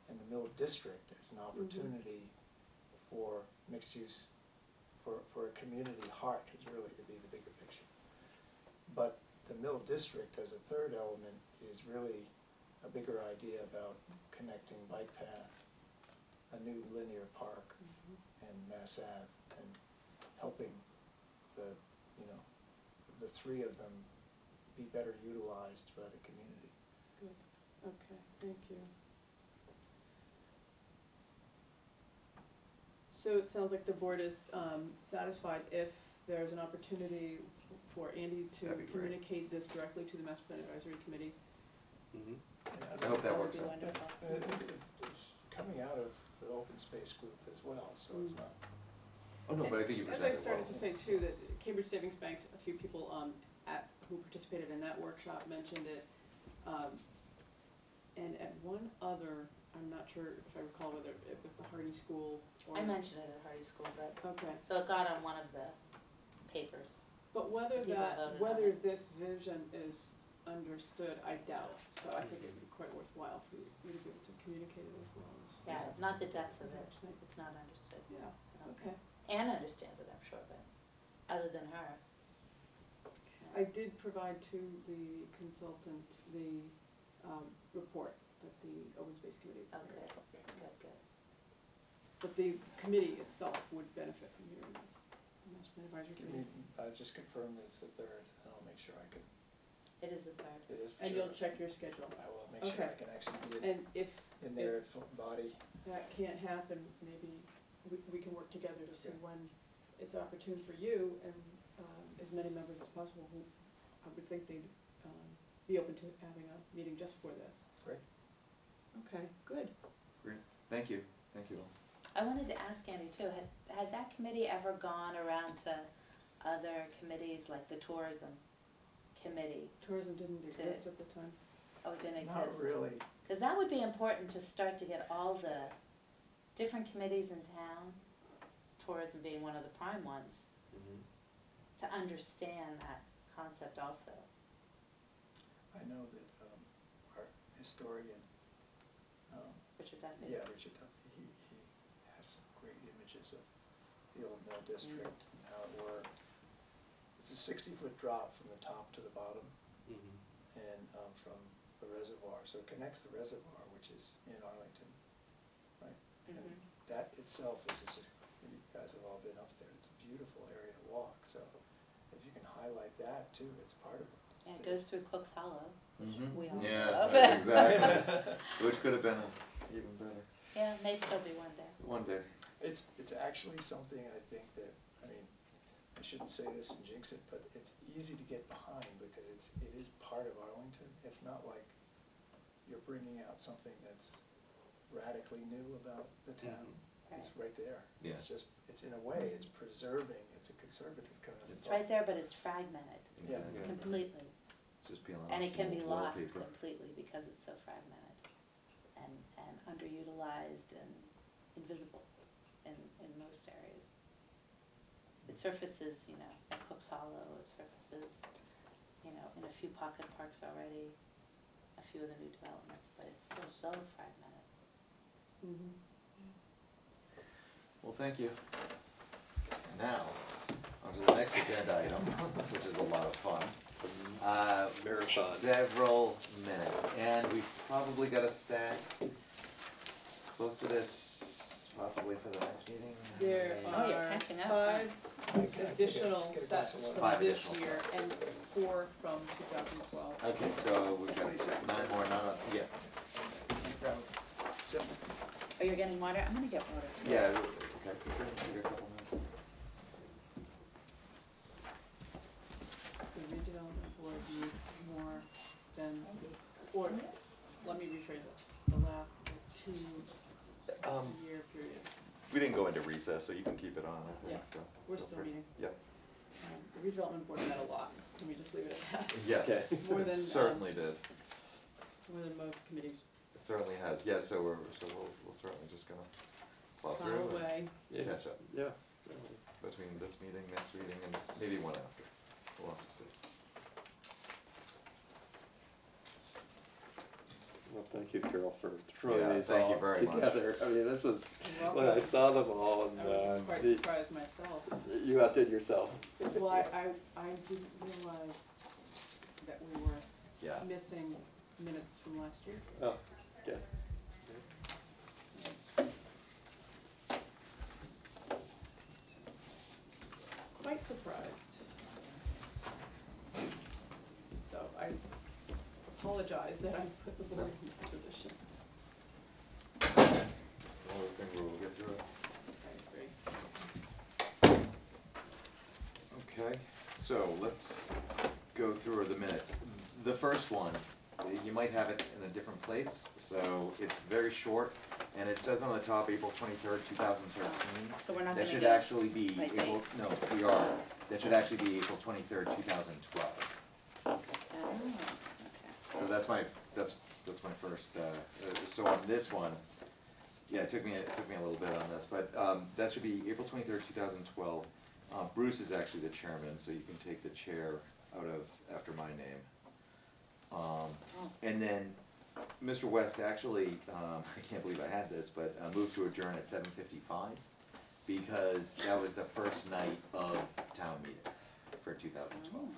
and the Mill District as an opportunity mm-hmm. for mixed use, for, for a community heart is really to be the bigger picture. But the Mill District as a third element is really a bigger idea about connecting bike path, a new linear park, mm-hmm. and Mass Ave, and helping the, you know, the three of them be better utilized by the community. Good. Okay, thank you. So it sounds like the board is um, satisfied if there's an opportunity for Andy to communicate great. this directly to the Master Plan Advisory Committee. Mm-hmm. I, I hope that, that works out. It, it, it's coming out of the open space group as well, so mm-hmm. it's not... Oh, no, but I think you presented it well. As I started well. to say, too, that Cambridge Savings Bank, a few people um, at, who participated in that workshop mentioned it. Um, and at one other, I'm not sure if I recall whether it was the Hardy School... I mentioned it at Hardy School, but okay. so it got on one of the papers. But whether that, whether this vision is understood, I doubt. So I think it would be quite worthwhile for you, you to be able to communicate it as well. As yeah, yeah, not the depth of it. It's not understood. Yeah. Okay. Anne understands it, I'm sure, but other than her. I did provide to the consultant the um, report that the Open Space Committee. Okay. Good. Good. Good. But the committee itself would benefit from hearing this. Master Advisory Committee. Uh, just confirm it's the third, and I'll make sure I can. It is the third. It is. And sure. you'll check your schedule. I will make okay. sure I can actually be in, and if, in their if body. That can't happen. Maybe we, we can work together to see yeah. when it's opportune for you and um, as many members as possible who I would think they'd um, be open to having a meeting just for this. Great. Okay, good. Great. Thank you. Thank you all. I wanted to ask Andy, too, had, had that committee ever gone around to other committees, like the tourism committee? Tourism didn't exist at the time. Oh, it didn't exist? Not really. Because that would be important to start to get all the different committees in town, tourism being one of the prime ones, mm-hmm. to understand that concept also. I know that um, our historian... Um, Richard Duffy. Yeah, Richard Duffy. The old Mill District and how it worked. It's a sixty foot drop from the top to the bottom mm-hmm. and um, from the reservoir. So it connects the reservoir, which is in Arlington, right? Mm-hmm. And that itself is, a, you guys have all been up there, it's a beautiful area to walk. So if you can highlight that too, it's part of it. It's yeah, it goes through Cook's Hollow. Mm-hmm. We all yeah, love it. Exactly. Which could have been a, even better. Yeah, may still be one day. One day. It's it's actually something I think that, I mean, I shouldn't say this and jinx it, but it's easy to get behind because it's it is part of Arlington. It's not like you're bringing out something that's radically new about the town. Mm-hmm. It's right there. Yeah. It's just it's in a way, it's preserving, it's a conservative kind of It's thought. Right there, but it's fragmented yeah. Yeah. completely. It's just peeling and it can be lost paper. completely because it's so fragmented and, and underutilized and invisible in, in most areas. It surfaces, you know, at Cook's Hollow, it surfaces, you know, in a few pocket parks already, a few of the new developments, but it's still so fragmented. Mm-hmm. Well, thank you. And now, on to the next agenda item, which is a lot of fun. Uh, Marathon. Several minutes. And we've probably got a stack close to this, possibly for the next meeting. There Maybe. are oh, five okay. additional get a, get a sets from five this additional year sets. and four from two thousand twelve. Okay, so we've got nine more, none of yeah. So, oh, you're getting water? I'm going to get water. Yeah, okay. Give it a couple minutes. The redevelopment board needs more than, or let me rephrase it, the last two um, year period. We didn't go into recess, so you can keep it on, I think. Yeah, so. We're still pretty, meeting. Yep. Um, the redevelopment board met a lot. Can we just leave it at that? Yes. Okay. More than, certainly um, did. More than most committees. It certainly has, yeah. So we're so we'll we'll certainly just gonna plow Far through away. and yeah. catch up. Yeah. Between this meeting, next meeting, and maybe one after. We'll have to see. Well, thank you, Carol, for throwing yeah, these thank all you very together. Much. I mean, this is well, when I saw them all. And, I was uh, quite the, surprised myself. You outdid yourself. Well, I, I I didn't realize that we were yeah. missing minutes from last year. Oh. Yeah. Quite surprised. So I apologize that I put the board in this position. Yes. Well, I think we'll get through it. I agree. Okay, so let's go through the minutes. The first one. You might have it in a different place, so it's very short, and it says on the top April twenty-third, two thousand thirteen. So we're not going to That should actually be right April. Date? No, we are. That should actually be April twenty-third, two thousand twelve. Oh, okay. So that's my that's that's my first. Uh, so on this one, yeah, it took me it took me a little bit on this, but um, that should be April twenty-third, two thousand twelve. Uh, Bruce is actually the chairman, so you can take the chair out of after my name. Um, and then Mister West actually, um, I can't believe I had this, but uh, moved to adjourn at seven fifty-five because that was the first night of town meeting for two thousand twelve.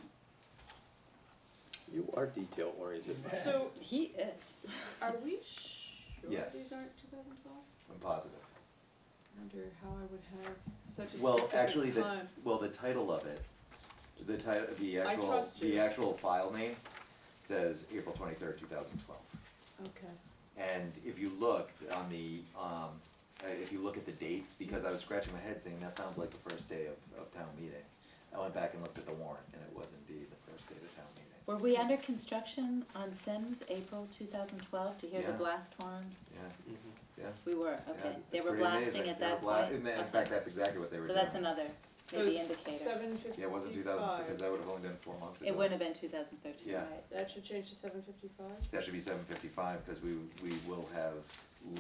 You are detail oriented. So he is. Are we sure yes. these aren't two thousand twelve? I'm positive. I wonder how I would have such a well, actually, time. The, well, the title of it, the title, the actual, the actual file name. Says April twenty-third, two thousand twelve. Okay. And if you look on the, um, if you look at the dates, because I was scratching my head saying that sounds like the first day of, of town meeting. I went back and looked at the warrant, and it was indeed the first day of the town meeting. Were we under construction on Sims April two thousand twelve to hear yeah. the blast horn? Yeah. Mm-hmm. Yeah. We were, okay. Yeah, they were blasting amazing. at they that bla point. And then, okay. In fact, that's exactly what they were so doing. So that's another. Maybe so indicator. seven fifty-five. Yeah, it wasn't two thousand, because that would have only been four months ago. It would have been two thousand thirteen, yeah. right? That should change to seven fifty-five? That should be seven fifty-five, because we, we will have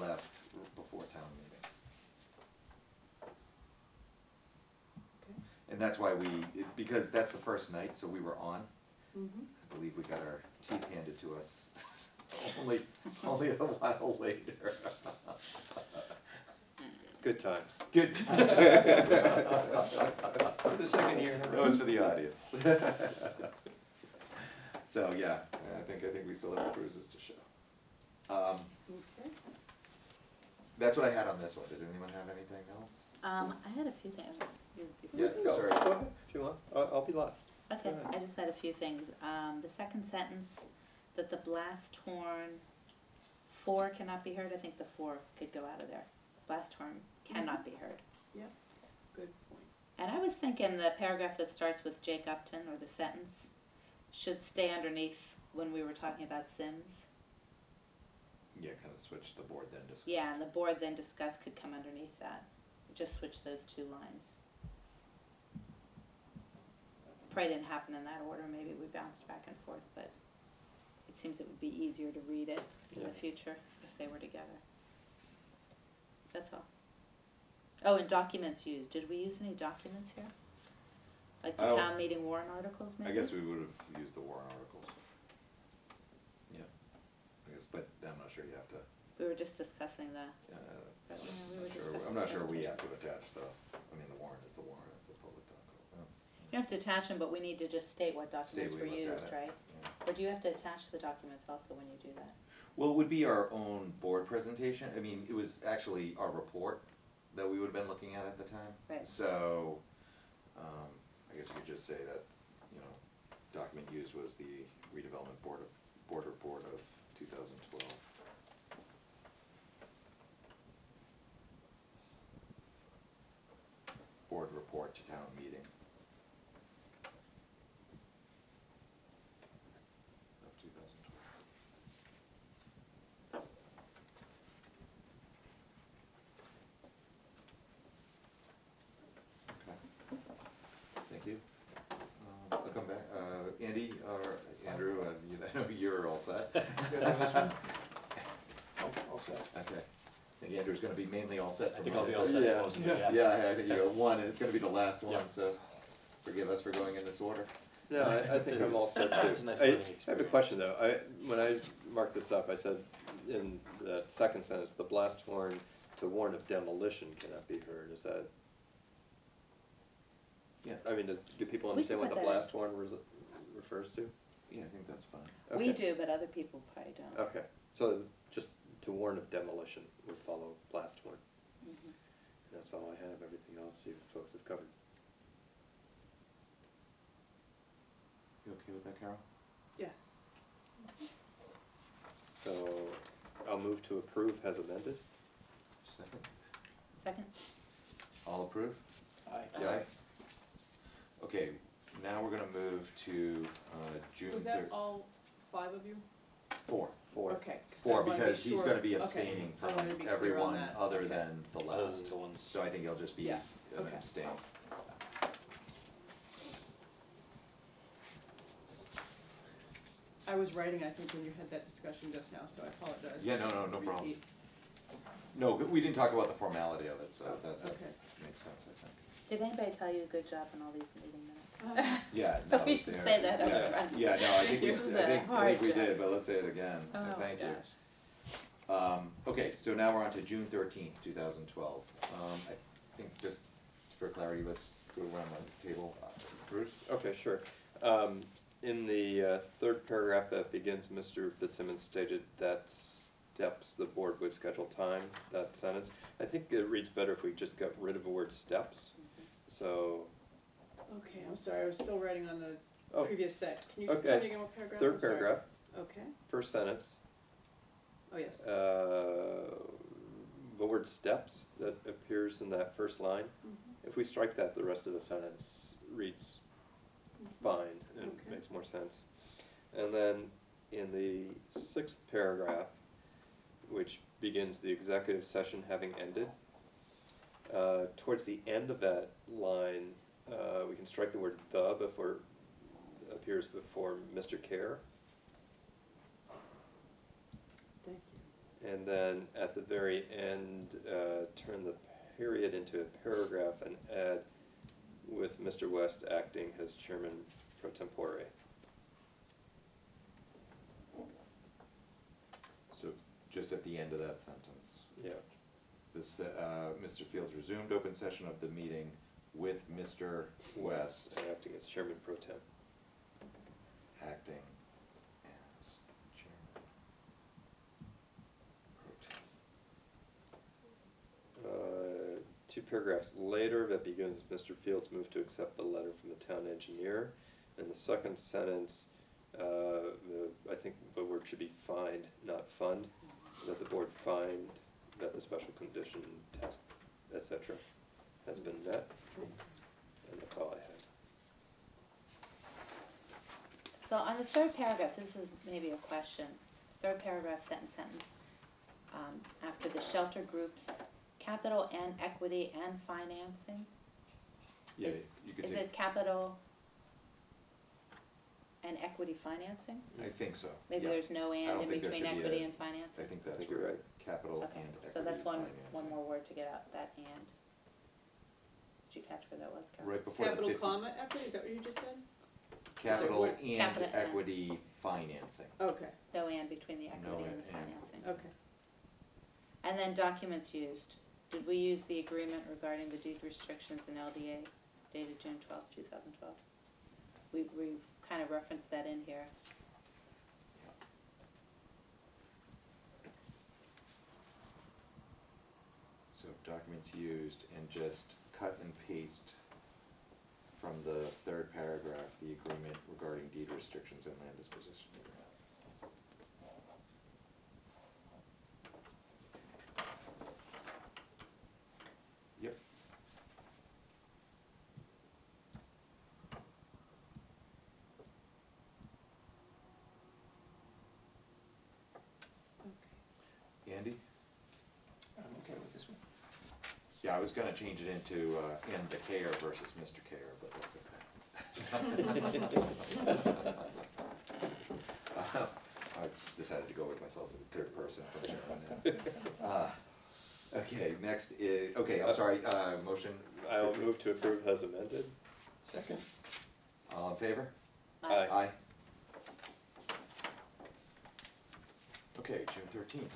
left before town meeting. Okay. And that's why we, it, because that's the first night, so we were on. Mm-hmm. I believe we got our teeth handed to us only, only a while later. Good times. Good times. For the second year. That was for the audience. So yeah, I think I think we still have the bruises to show. Um, okay. That's what I had on this one. Did anyone have anything else? Um, I had a few things. Yeah, go. Sorry. Go ahead. If you want, I'll, I'll be last. Okay, I just had a few things. Um, the second sentence, that the blast horn four cannot be heard. I think the four could go out of there. Blast horn cannot be heard. Yep, good point. And I was thinking the paragraph that starts with Jake Upton, or the sentence, should stay underneath when we were talking about Sims. Yeah, kind of switch the board then discuss. Yeah, and the board then discuss could come underneath that. just switch those two lines. Probably didn't happen in that order. Maybe we bounced back and forth, but it seems it would be easier to read it in yeah. the future if they were together. That's all. Oh, and documents used. Did we use any documents here? Like the town meeting warrant articles, maybe? I guess we would have used the warrant articles. Yeah. I guess, but I'm not sure you have to. We were just discussing the... Uh, but, you know, we were sure. discussing I'm not sure we have to attach the... I mean, the warrant is the warrant. It's a public document. Oh. You don't have to attach them, but we need to just state what documents state we were used, right? Yeah. Or do you have to attach the documents also when you do that? Well, it would be our own board presentation. I mean, it was actually our report that we would have been looking at at the time. Right. So, um, I guess you could just say that, you know, document used was the redevelopment board of, board report of two thousand twelve. Board report to town meeting of two thousand twelve. Okay. Thank you. Uh, I'll come back. Uh, Andy or Andrew, uh, you know, you're all set. You got this one? All set. Okay. I think Andrew's going to be mainly all set. I think I'll be all set. Yeah. Most of it, yeah. Yeah. yeah, I think you got one, and it's going to be the last one, yeah. So forgive us for going in this order. No, I, I think I'm all set, too. It's a nice I, I have a question, though. I, when I marked this up, I said in the second sentence, the blast horn to warn of demolition cannot be heard. Is that... Yeah. I mean, does, do people understand what the blast horn re refers to? Yeah, I think that's fine. Okay. We do, but other people probably don't. Okay. So just... to warn of demolition would follow blast horn. Mm-hmm. That's all I have. Everything else you folks have covered. You okay with that, Carol? Yes. Okay. So I'll move to approve as amended. Second. Second. All approve? Aye. Aye. Aye. Okay, now we're going to move to uh, June third. Was that all five of you? Four. Four. Okay. Four, because be he's sure. going to be abstaining okay. from be everyone other okay. than the last um, ones. So I think he'll just be yeah. an okay. abstain. I was writing, I think, when you had that discussion just now, so I apologize. Yeah, no, no, no repeat. problem. No, we didn't talk about the formality of it, so oh, that, that okay. makes sense, I think. Did anybody tell you a good job in all these meeting minutes? Uh, yeah, no, we should say that up yeah, front. Yeah, no, I think we, I think, I think we did, but let's say it again. Oh, uh, thank gosh. you. Um, okay, so now we're on to June thirteenth, two thousand twelve. Um, I think just for clarity, let's go around the table. Uh, Bruce? Okay, sure. Um, in the uh, third paragraph that begins, Mister Fitzsimmons stated that steps the board would schedule time, that sentence. I think it reads better if we just got rid of the word steps. So. Okay, I'm sorry. I was still writing on the oh, previous set. Can you okay. continue again with paragraph? Third I'm paragraph. Sorry. Okay. First sentence. Oh yes. Uh, the word steps that appears in that first line. Mm-hmm. If we strike that, the rest of the sentence reads fine and okay. makes more sense. And then in the sixth paragraph, which begins the executive session having ended. Uh, towards the end of that line, uh, we can strike the word "the" before appears before Mister Kerr. Thank you. And then at the very end, uh, turn the period into a paragraph and add with Mister West acting as chairman pro tempore. So just at the end of that sentence. Yeah. This, uh, Mister Fields resumed open session of the meeting with Mister West. Acting as chairman pro tem. Acting as chairman pro tem. Uh, two paragraphs later, that begins Mister Fields moved to accept the letter from the town engineer. In the second sentence, uh, the, I think the word should be find, not fund, that the board find that the special condition test, et cetera, has been met, and that's all I had. So on the third paragraph, this is maybe a question. Third paragraph, sentence, sentence. Um, after the shelter groups capital and equity and financing? Yeah, is you could is it capital and equity financing? I think so. Maybe yeah. there's no and in between equity a, and financing? I think that's I think you're right. Capital okay. and equity. So that's one, one more word to get out, that and. Did you catch where that was, Carol? Right before capital the fifty. Comma equity, is that what you just said? Capital and capital equity and. Financing. Okay. No and between the equity no and, and the financing. And. Okay. And then documents used. Did we use the agreement regarding the deed restrictions in L D A dated June twelfth, two thousand twelve? We, we kind of referenced that in here. So documents used, and just cut and paste from the third paragraph the agreement regarding deed restrictions and land disposition. Yeah, I was going to change it into uh, in the Kerr versus Mister Kerr, but that's okay. uh, I decided to go with myself in the third person from here on out. Uh, okay, next is, okay, I'm sorry, uh, motion. I'll move to approve as amended. Second. All in favor? Aye. Aye. Okay, June thirteenth.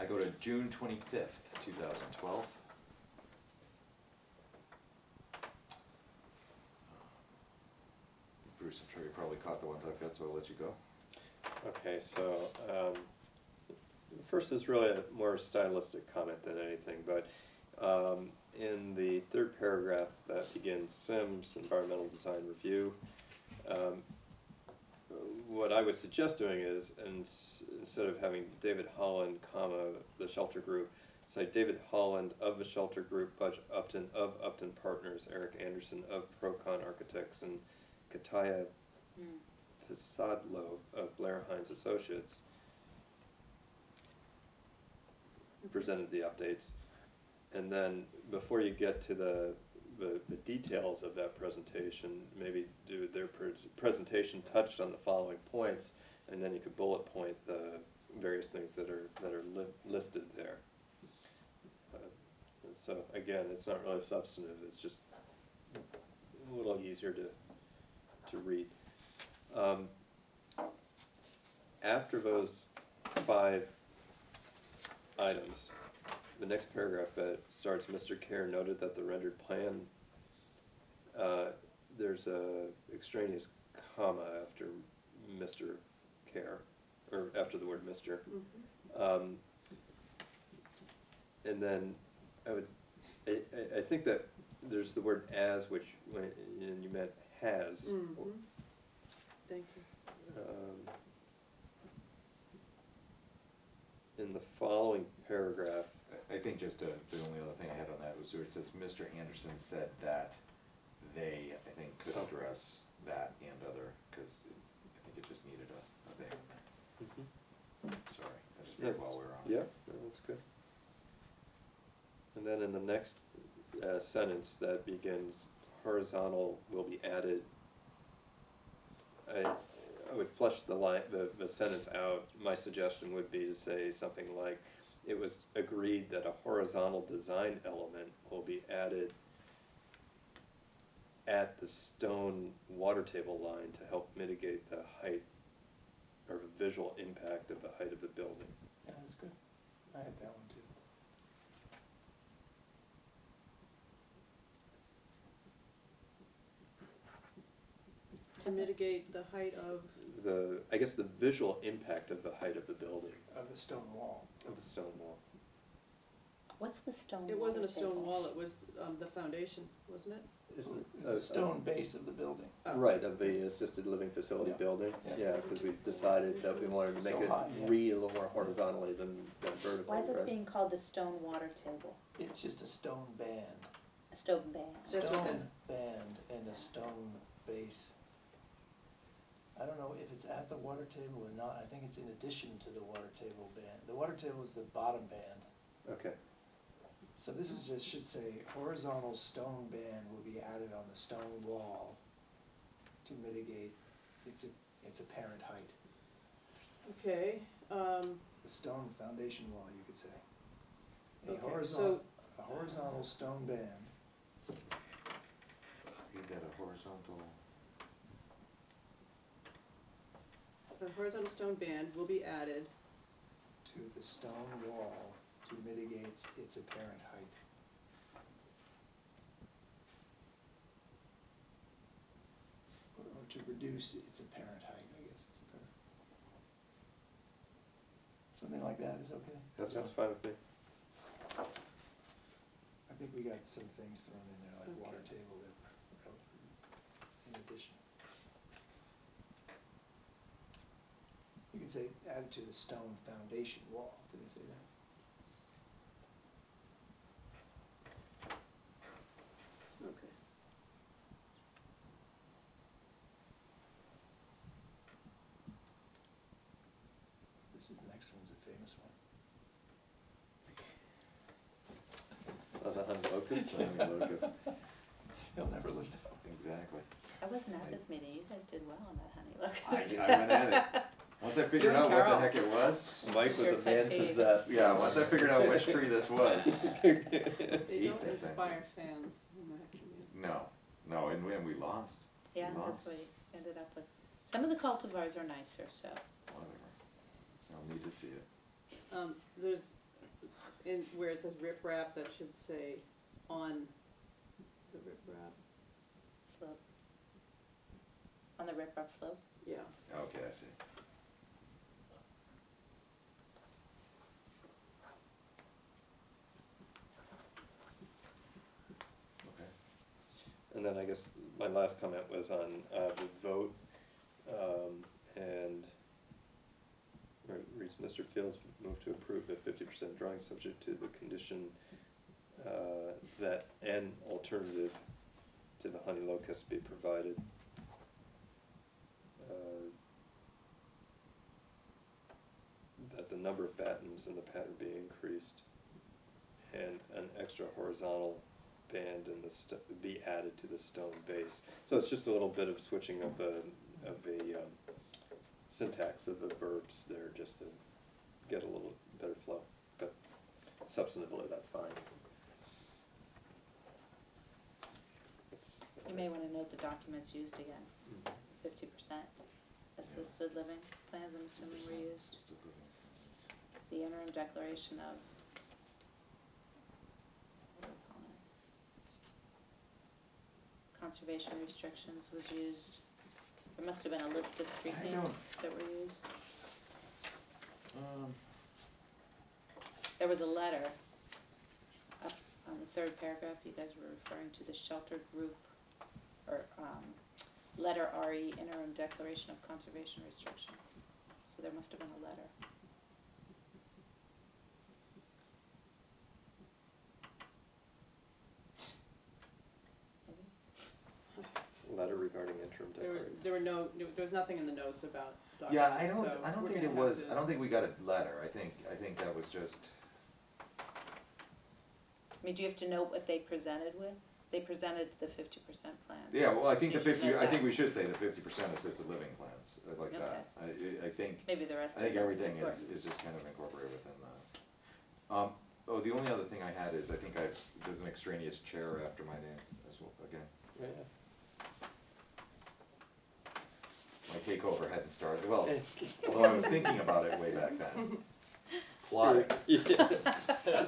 I go to June twenty-fifth, two thousand twelve. Bruce, I'm sure you probably caught the ones I've got, so I'll let you go. Okay, so um, the first is really a more stylistic comment than anything, but um, in the third paragraph that begins Sims Environmental Design Review, um, what I would suggest doing is, and instead of having David Holland, comma, the Shelter Group, say David Holland of the Shelter Group, Budge Upton of Upton Partners, Eric Anderson of ProCon Architects, and Kataya mm. Pisadlo of Blair Hines Associates, presented the updates. And then before you get to the The, the details of that presentation, maybe do their pre presentation touched on the following points, and then you could bullet point the various things that are that are li listed there. Uh, and so again, it's not really substantive; it's just a little easier to to read. Um, after those five items. The next paragraph that starts, Mister Kerr noted that the rendered plan, uh, there's a extraneous comma after Mister Kerr, or after the word Mister. Mm-hmm. um, and then I would, I, I, I think that there's the word as, which when, and you meant has. Mm-hmm. or, Thank you. Um, in the following paragraph, I think just uh, the only other thing I had on that was where it says Mister Anderson said that they, I think, could address that and other, because I think it just needed a, a thing. Mm-hmm. Sorry, I just did while we were on. Yeah, that looks good. And then in the next uh, sentence that begins, horizontal will be added. I, I would flesh the, line, the, the sentence out. My suggestion would be to say something like, it was agreed that a horizontal design element will be added at the stone water table line to help mitigate the height or the visual impact of the height of the building. Yeah, that's good. I had that one too. To mitigate the height of? The, I guess the visual impact of the height of the building. Of the stone wall. Of the stone wall. What's the stone wall? It wasn't a stone wall, it was um, the foundation, wasn't it? It's the uh, stone uh, base of the building. Oh. Right, of the assisted living facility yeah. building. Yeah, because yeah, we decided that we wanted to make so it high, yeah. read a little more horizontally than, than vertically. Why is it right? being called the stone water table? It's just a stone band. A stone band. Stone, stone band and a stone base. I don't know if it's at the water table or not. I think it's in addition to the water table band. The water table is the bottom band. Okay. So this is just, should say, horizontal stone band will be added on the stone wall to mitigate its, its apparent height. Okay. Um, the stone foundation wall, you could say. A, okay, horizontal, so, a horizontal stone band. You got a horizontal... A horizontal stone band will be added to the stone wall to mitigate its apparent height. Or, or to reduce its apparent height, I guess. Is better. Something like that is okay? That sounds fine with me. I think we got some things thrown in there, like okay. water table that, in addition. You could say add to the stone foundation wall. Did I say that? Okay. This is the next one's a famous one. Oh, the hung locust. The hung locust. He'll never live that one. Exactly. I wasn't at I, this meeting. You guys did well on that honey locust. I, I went at it. Once I figured out Carol. what the heck it was, Mike was a man possessed. Yeah, once I figured out which tree this was. They don't inspire fans in that community. No, no, and we, and we lost. Yeah, we lost. That's what we ended up with. Some of the cultivars are nicer, so. Whatever. I'll need to see it. Um, there's, in where it says riprap, that should say on the riprap slope. On the riprap slope? Yeah. Okay, I see. And then I guess my last comment was on uh, the vote, um, and where it reads, Mister Fields moved to approve a fifty percent drawing subject to the condition uh, that an alternative to the honey locust be provided. Uh, that the number of battens in the pattern be increased, and an extra horizontal band and the st be added to the stone base. So it's just a little bit of switching of a, of a um, syntax of the verbs there, just to get a little better flow. But substantively, that's fine. That's, that's you may it. want to note the documents used again. Mm-hmm. fifty percent assisted yeah. living plans, I'm assuming, were used. The interim declaration of conservation restrictions was used. There must have been a list of street I names that were used. Um, there was a letter up on the third paragraph. You guys were referring to the shelter group, or um, letter R E, interim declaration of conservation restriction. So there must have been a letter. Letter regarding interim declaration. There, there were no, there was nothing in the notes about documents. Yeah, I don't, so I don't think it was, I don't think we got a letter. I think, I think that was just. I mean, do you have to know what they presented with? They presented the fifty percent plan. Yeah, well, I think so the fifty. I think we should say the fifty percent assisted living plans, like okay. that. I, I think. Maybe the rest. I think everything is, is just kind of incorporated within that. Um, oh, the only other thing I had is I think I've there's an extraneous chair after my name as well again. Yeah. My takeover hadn't started. Well, although I was thinking about it way back then. Plotting. Yeah.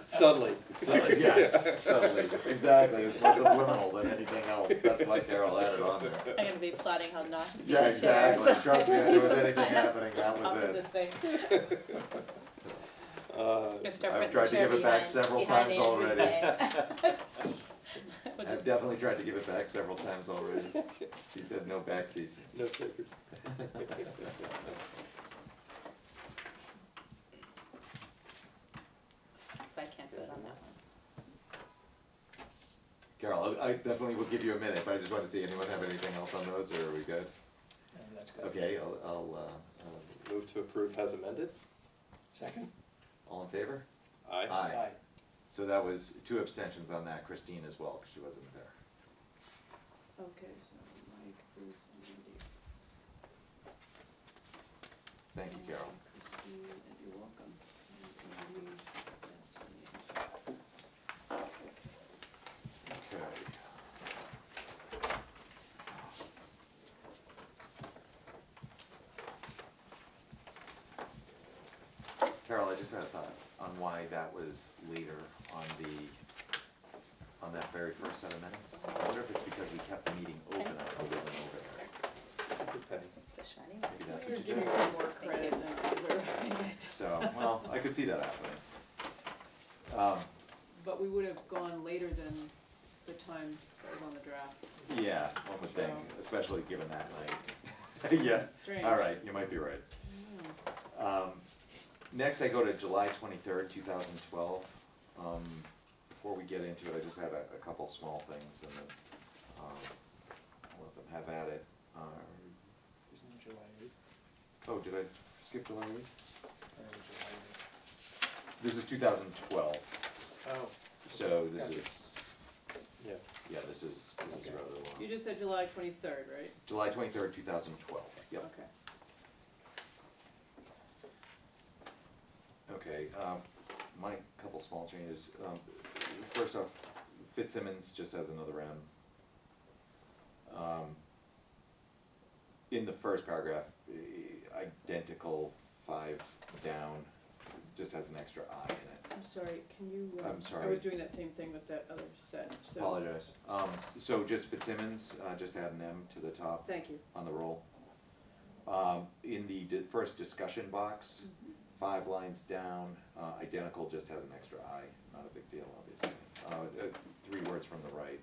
Suddenly. Suddenly, yes. Suddenly. Exactly. It was more subliminal than anything else. That's why Carol added on there. I'm going to be plotting how not to do Yeah, exactly. Trust me, if there was anything happening, that was it. Thing. Uh, I've tried to give it back several times already. I've definitely tried to give it back several times already. She said no backseas. No takers. So I can't vote on that one. Carol, I, I definitely will give you a minute, but I just want to see anyone have anything else on those, or are we good? No, That's good. Okay, I'll, I'll, uh, I'll move to approve as amended. Second. All in favor? Aye. Aye. Aye. So that was two abstentions on that, Christine as well, because she wasn't there. Okay, so Mike, Bruce, and Andy. Thank you, Carol. Christine, and you're welcome. And Andy, Carol, I just had a thought on why that was later on the on that very first set of minutes. I wonder if it's because we kept the meeting open until we went over there. It's a good penny. It's a shiny one. Maybe that's what you did. More credit than so, well, I could see that happening. Um, but we would have gone later than the time that was on the draft. Yeah, one would so. think, especially given that night. Yeah. Strange. All right, you might be right. Mm. Um, Next, I go to July twenty-third, two thousand twelve. Um, before we get into it, I just had a, a couple small things, and then, um, I'll let them have at it. Um, Isn't it July eighth? Oh, did I skip July eighth? July eighth. This is two thousand twelve. Oh. Okay. So this gotcha. is. Yeah. Yeah. This is this okay. is rather long. You just said July twenty-third, right? July twenty-third, two thousand twelve. Yep. Okay. Okay, um, my couple small changes. Um, first off, Fitzsimmons just has another round. Um, in the first paragraph, identical five down, just has an extra I in it. I'm sorry, can you? Uh, I'm sorry. I was doing that same thing with that other set. So. Apologize. Um, so just Fitzsimmons, uh, just add an M to the top. Thank you. On the roll. Um, in the di first discussion box. Mm-hmm. Five lines down, uh, identical just has an extra I, not a big deal, obviously. Uh, uh, three words from the right, it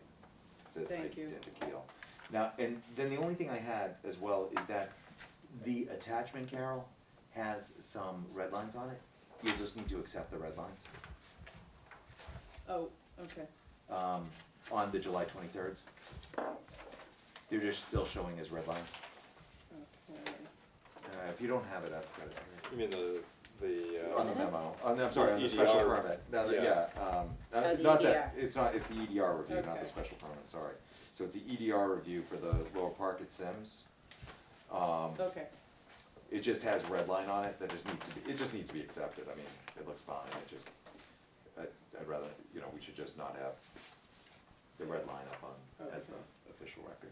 says Thank identical. You. Now, and then the only thing I had as well is that the attachment, Carol, has some red lines on it. You just need to accept the red lines. Oh, okay. Um, on the July twenty-thirds. They're just still showing as red lines. Okay. Uh, if you don't have it, I've got it. You mean the... The, uh, on the memo. Oh, no, I'm sorry, on the special permit. No, the, yeah. yeah um, oh, uh, the not E D R. That it's not. It's the E D R review, okay. Not the special permit. Sorry. So it's the E D R review for the Lower Park at Sims. Um, okay. It just has red line on it that just needs to be. It just needs to be accepted. I mean, it looks fine. It just. I, I'd rather you know we should just not have the red line up on okay. as the official record.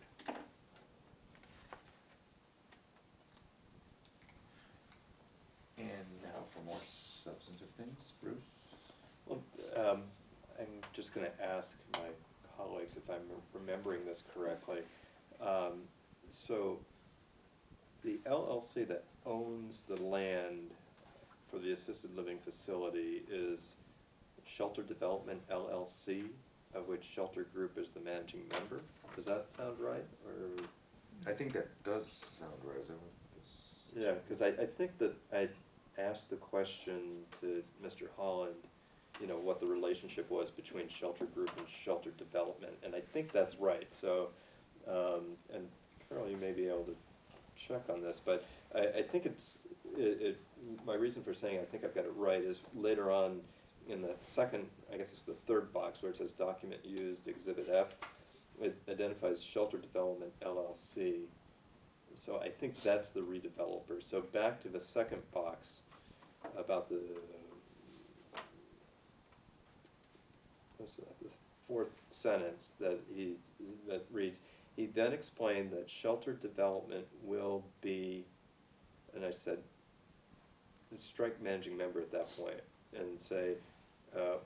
And now for more substantive things, Bruce? Well, um, I'm just going to ask my colleagues if I'm remembering this correctly. Um, so the L L C that owns the land for the assisted living facility is Shelter Development L L C, of which Shelter Group is the managing member. Does that sound right? Or I think that does sound right. Is that what? Yeah, because I, I think that I asked the question to Mister Holland, you know, what the relationship was between Shelter Group and Shelter Development, and I think that's right. So, um, and Carol, you may be able to check on this, but I, I think it's, it, it, my reason for saying I think I've got it right is later on in the second, I guess it's the third box where it says Document Used, Exhibit F, it identifies Shelter Development L L C. So I think that's the redeveloper. So back to the second box about the, what's that, the fourth sentence that he that reads, he then explained that shelter development will be, and I said, strike managing member at that point and say, uh,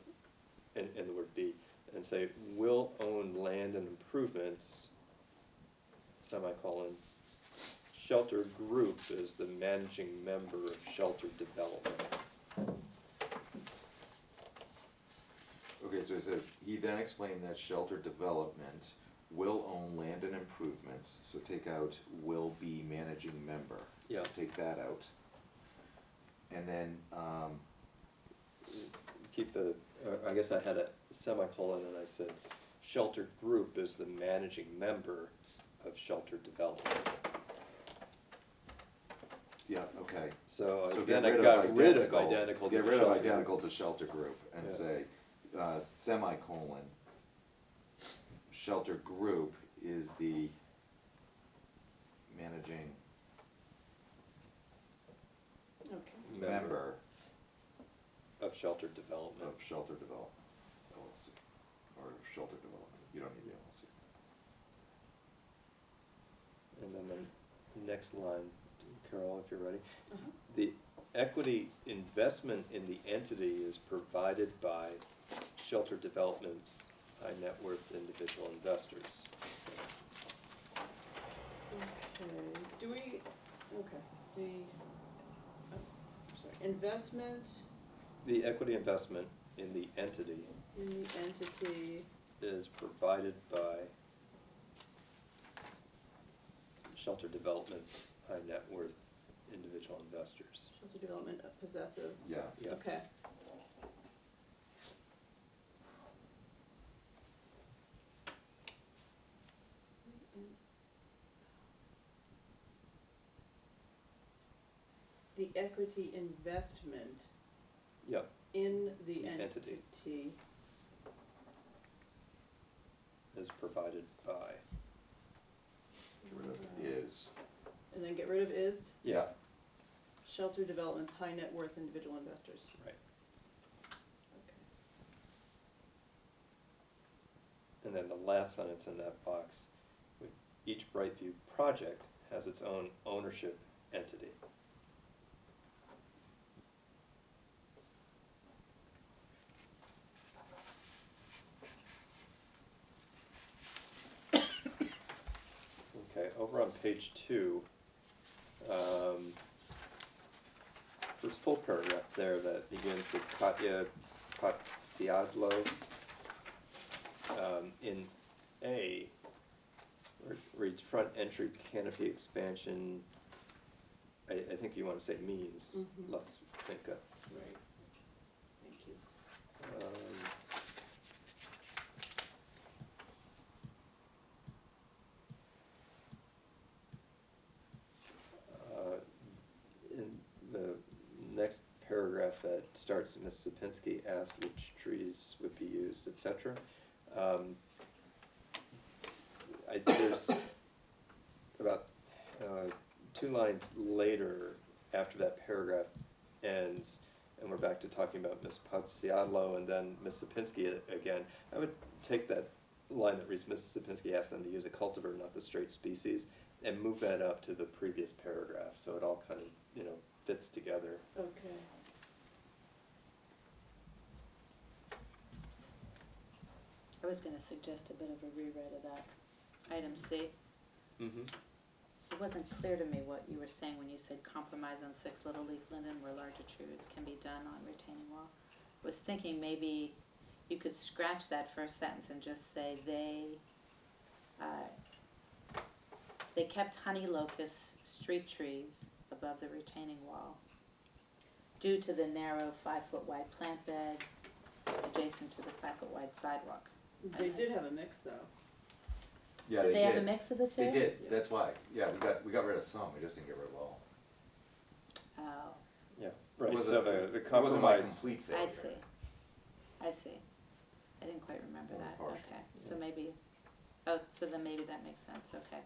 and, and the word be, and say, will own land and improvements, semicolon, Shelter Group is the managing member of Shelter Development. Okay, so it says, he then explained that Shelter Development will own land and improvements, so take out will be managing member. Yeah. So take that out. And then... Um, keep the, I guess I had a semicolon and I said, Shelter Group is the managing member of Shelter Development. Yeah, okay. So, so then it got rid of identical. Get rid of identical to shelter group and say uh, semicolon shelter group is the managing okay. member of shelter development. Of shelter development L L C or shelter development. You don't need the L L C. And then the next line, Carol, if you're ready. Uh-huh. The equity investment in the entity is provided by Shelter Development's high net worth individual investors. Okay. Do we, okay, the oh, sorry. investment? The equity investment in the entity. In the entity. Is provided by Shelter Development's high net worth individual investors. Shelter Development of possessive. Yeah. yeah. Okay. The equity investment. Yeah. In the, the entity. entity. Is provided by. Get rid of is. And then get rid of is? Yeah. Shelter Development's high net worth individual investors. Right. Okay. And then the last sentence in that box, each Brightview project has its own ownership entity. Over on page two, um, first full paragraph there that begins with Katya Patsiadlo. Um, in A, reads front entry canopy expansion. I, I think you want to say means. Mm-hmm. Let's think of. Right. Thank you. Um, paragraph that starts, Miz Sipinski asked which trees would be used, et cetera. Um, I, there's about uh, two lines later after that paragraph ends, and we're back to talking about Miz Patsiadlo and then Miz Sipinski again. I would take that line that reads, Miz Sipinski asked them to use a cultivar, not the straight species, and move that up to the previous paragraph, so it all kind of, you know, fits together. Okay. I was going to suggest a bit of a rewrite of that item C. Mm-hmm. It wasn't clear to me what you were saying when you said compromise on six little leaf linden where larger trees can be done on retaining wall. I was thinking maybe you could scratch that first sentence and just say they uh, they kept honey locust street trees above the retaining wall due to the narrow five foot wide plant bed adjacent to the five-foot-wide sidewalk. They did have a mix, though. Yeah, did they, they have did. a mix of the two? They did. Yeah. That's why. Yeah, we got we got rid of some. We just didn't get rid of all. Oh. Yeah. Right. It was so a, the compromise. It wasn't like complete failure. I see. I see. I didn't quite remember that. Partial. Okay. Yeah. So maybe. Oh, so then maybe that makes sense. Okay.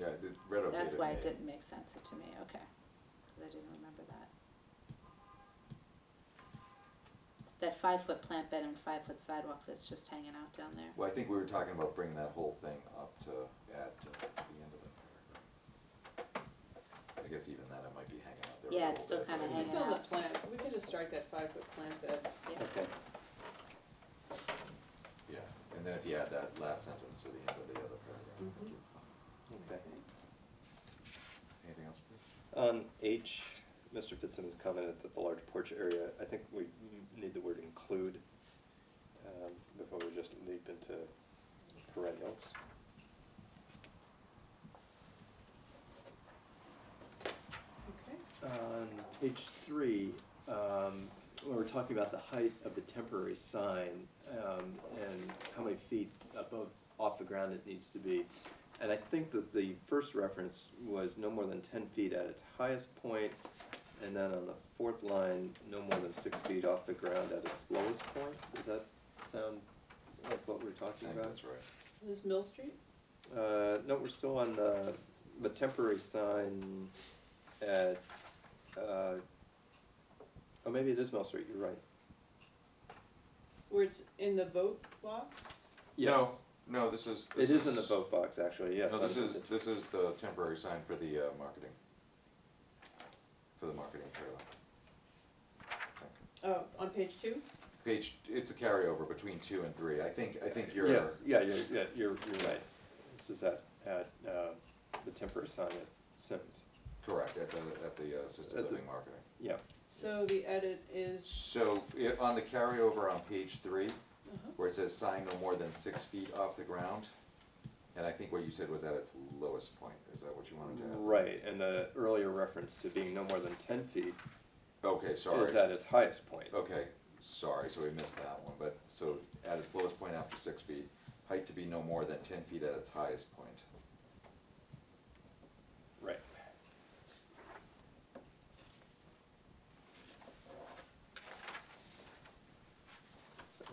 Yeah, it did. Rid of That's it why it made. didn't make sense to me. Okay. Because I didn't remember that. That five-foot plant bed and five-foot sidewalk that's just hanging out down there. Well, I think we were talking about bringing that whole thing up to at uh, the end of the paragraph. I guess even that it might be hanging out there. Yeah, it's still kind of hanging out. It's on the plant. We could just strike that five-foot plant bed. Yeah. Okay. Yeah, and then if you add that last sentence to the end of the other paragraph, mm-hmm. I think you're fine. Okay. Anything else, please? On H. Mister Fitzsimmons commented that the large porch area, I think we need the word include um, before we just leap into perennials. Okay. On page three, um, when we're talking about the height of the temporary sign um, and how many feet above off the ground it needs to be, And I think that the first reference was no more than ten feet at its highest point, and then on the fourth line, no more than six feet off the ground at its lowest point. Does that sound like what we're talking about? That's right. Is this Mill Street? Uh, no, we're still on the, the temporary sign at, uh, oh, maybe it is Mill Street, you're right. Where it's in the vote box? Yes. No. No, this is... This it is, is in the vote box, actually, yes. No, this is, this is the temporary sign for the uh, marketing, for the marketing trailer. Oh, on page two? Page, it's a carryover between two and three. I think, I think you're... Yes, yeah, you're, yeah, you're, you're right. This is at, at uh, the temporary sign at Sims. Correct, at the, at the uh, assisted at living the, marketing. Yeah. So the edit is... So it, on the carryover on page three, Uh-huh. where it says sign no more than six feet off the ground, and I think what you said was at its lowest point. Is that what you wanted to add? Right, and the earlier reference to being no more than ten feet okay, sorry. is at its highest point. Okay, sorry, so we missed that one. But so at its lowest point after six feet, height to be no more than ten feet at its highest point. Right.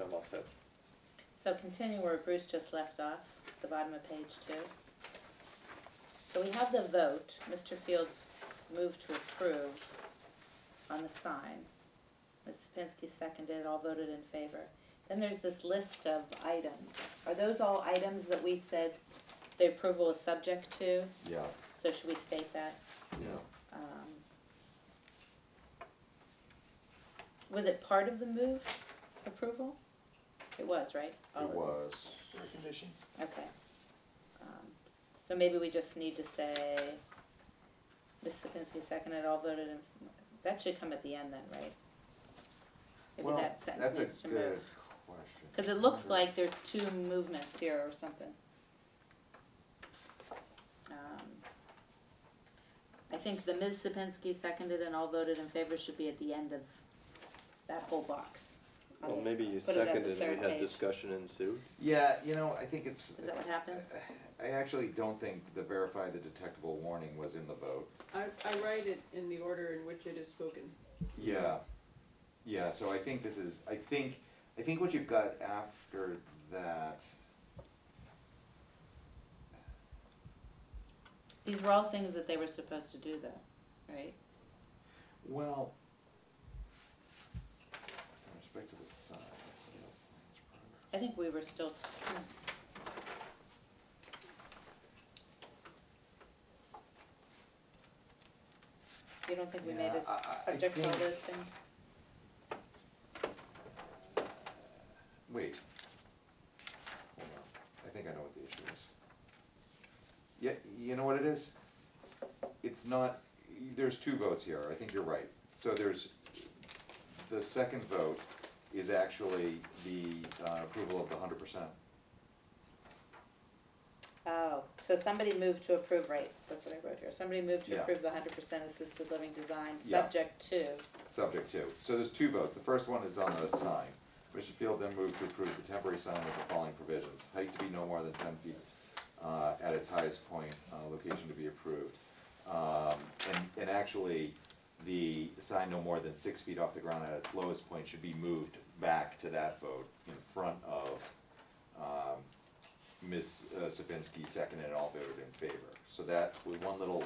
I'm all set. So continue where Bruce just left off, the bottom of page two. So we have the vote. Mister Fields moved to approve on the sign. Miz Sipinski seconded, all voted in favor. Then there's this list of items. Are those all items that we said the approval is subject to? Yeah. So should we state that? Yeah. Um, was it part of the move approval? It was, right? All it was. There were conditions. Okay. Um, so maybe we just need to say, Miz Sipinski seconded, all voted in. That should come at the end then, right? Maybe well, that sentence needs to move. That's a good question. Because it looks like there's two movements here or something. Um, I think the Miz Sipinski seconded and all voted in favor should be at the end of that whole box. Well, maybe you seconded and we had discussion ensued. Yeah, you know, I think it's... Is that what happened? I actually don't think the verify the detectable warning was in the vote. I, I write it in the order in which it is spoken. Yeah. Yeah, so I think this is... I think I think what you've got after that... These were all things that they were supposed to do, though, right? Well... I think we were still... Hmm. You don't think we yeah, made it subject to all those things? Uh, wait. Hold on. I think I know what the issue is. Yeah, you know what it is? It's not... There's two votes here. I think you're right. So there's... The second vote... is actually the uh, approval of the one hundred percent. Oh, so somebody moved to approve, right? That's what I wrote here. Somebody moved to yeah. approve the one hundred percent assisted living design, yeah. subject to. Subject to. So there's two votes. The first one is on the sign. Mister Fields then moved to approve the temporary sign with the following provisions. Height to be no more than ten feet uh, at its highest point, uh, location to be approved. Um, and, and actually, the sign no more than six feet off the ground at its lowest point should be moved back to that vote in front of um, Miz Uh, Sipinski, seconded and all voted in favor. So that was one little,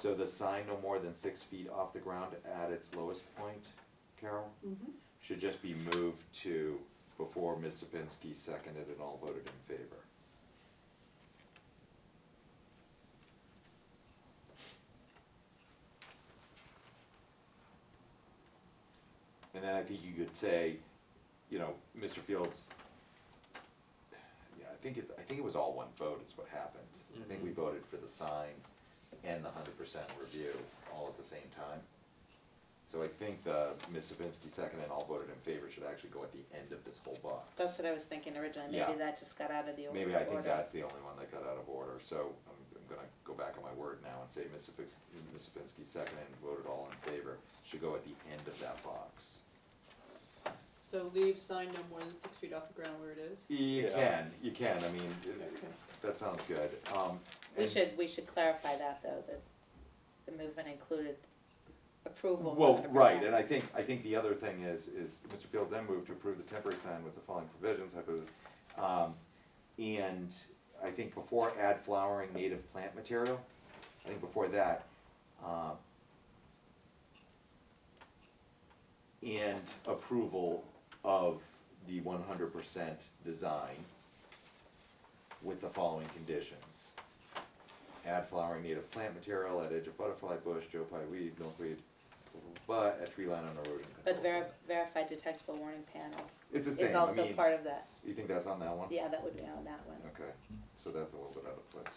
so the sign no more than six feet off the ground at its lowest point, Carol, mm-hmm. should just be moved to before Miz Sipinski, seconded and all voted in favor. And then I think you could say, you know, Mister Fields. Yeah, I think it's. I think it was all one vote. Is what happened. Mm-hmm. I think we voted for the sign and the hundred percent review all at the same time. So I think the Miz Sipinski second and all voted in favor should actually go at the end of this whole box. That's what I was thinking originally. Maybe yeah. that just got out of the order. Maybe I think order. that's the only one that got out of order. So I'm, I'm going to go back on my word now and say Miz Sipinski second and voted all in favor should go at the end of that box. So leave sign no more than six feet off the ground where it is? You yeah. can, you can. I mean, okay. that sounds good. Um, we should we should clarify that though, that the movement included approval. Well, one hundred percent. Right, and I think I think the other thing is is Mister Fields then moved to approve the temporary sign with the following provisions, I believe, um, and I think before add flowering native plant material. I think before that. Uh, and approval of the one hundred percent design with the following conditions. Add flowering native plant material at edge of butterfly bush, Joe Pye weed, milkweed, but a tree line on erosion control. But ver verified detectable warning panel. It's the same. It's also I mean, part of that. You think that's on that one? Yeah, that would be on that one. Okay, so that's a little bit out of place.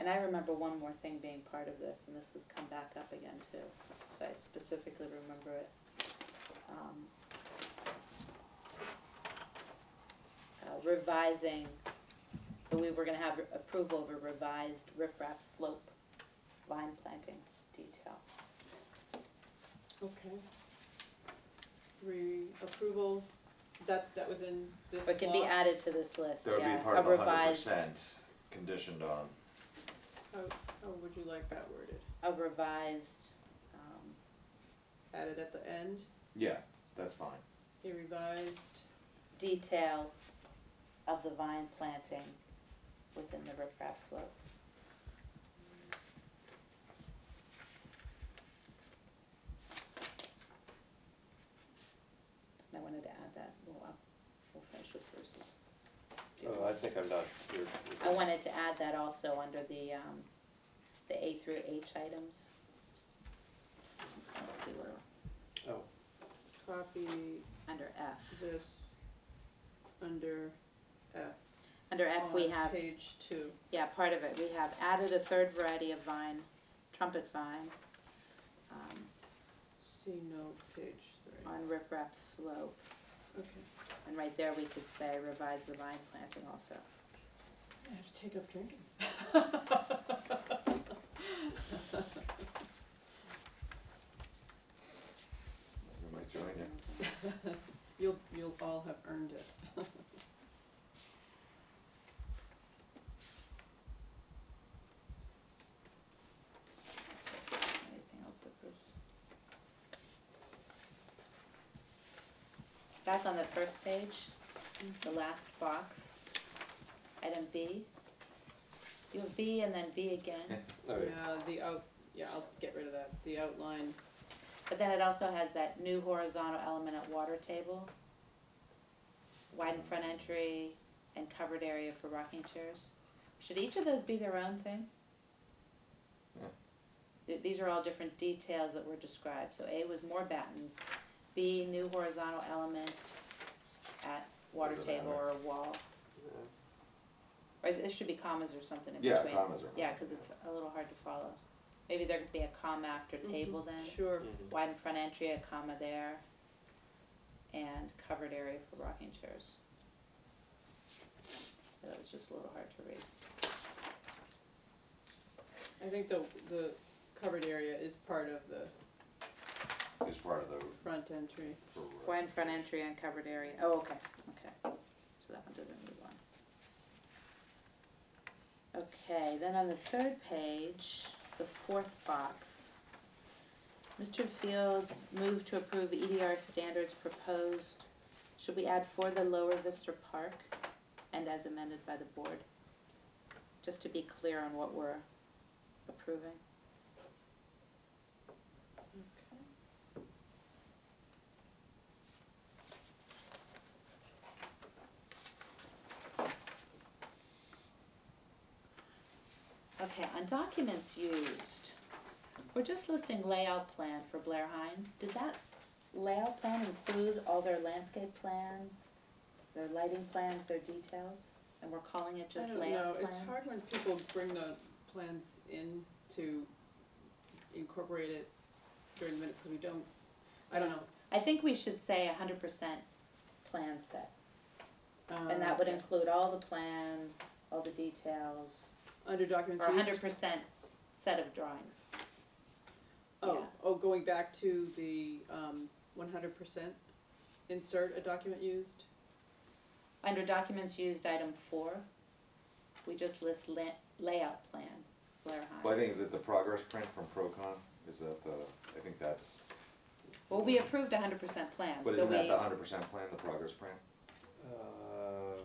And I remember one more thing being part of this, and this has come back up again too, so I specifically remember it. Um, uh, revising, but we were going to have approval of a revised riprap slope line planting detail. Okay. Re approval, that, that was in this block? It can be added to this list, that would yeah. be part a of the revised one hundred percent conditioned on. Oh, oh, would you like that worded? A revised, um, added at the end? Yeah, that's fine. A revised detail of the vine planting within the riprap slope. And I wanted to add that. We'll, uh, we'll finish with Bruce's. Oh, I think I'm done. You're, you're I wanted to add that also under the um, the A through H items. Let's see where. Oh. Copy. Under F. This. Under F. Under F On we have. Page two. Yeah, part of it. We have added a third variety of vine, trumpet vine. Um, See note page three. On riprap slope. Okay. And right there we could say revise the vine planting also. I have to take up drinking. You might join it. You'll, you'll all have earned it. Back on the first page, the last box, item B. You have B and then B again. Yeah, the out, yeah, I'll get rid of that. The outline. But then it also has that new horizontal element at water table, widened front entry, and covered area for rocking chairs. Should each of those be their own thing? Yeah. These are all different details that were described. So A was more battens. B, new horizontal element at water table or a wall. Yeah. Or there should be commas or something in yeah, between. Yeah, commas. Or yeah, because it's a little hard to follow. Maybe there could be a comma after mm-hmm. table then. Sure. Mm-hmm. Wide front entry, a comma there, and covered area for rocking chairs. That was just a little hard to read. I think the the covered area is part of the. Is part of the front entry. One right. front entry and covered area. Oh, okay, okay. So that one doesn't need one. Okay, then on the third page, the fourth box, Mister Fields moved to approve E D R standards proposed. Should we add for the Lower Vista Park and as amended by the board? Just to be clear on what we're approving. Okay, on documents used, we're just listing layout plan for Blair Hines. Did that layout plan include all their landscape plans, their lighting plans, their details? And we're calling it just layout plan? I don't know. It's hard when people bring the plans in to incorporate it during the minutes because we don't, I don't know. I think we should say one hundred percent plan set. Um, and that would include all the plans, all the details. Under documents or used? one hundred percent set of drawings. Oh, yeah. oh, going back to the um, one hundred percent insert a document used? Under documents used, item four, we just list la layout plan, Blair Hines. Well, I think, is it the progress print from ProCon? Is that the, I think that's... Well, we approved one hundred percent plan. But so isn't we, that the one hundred percent plan, the progress print? Uh,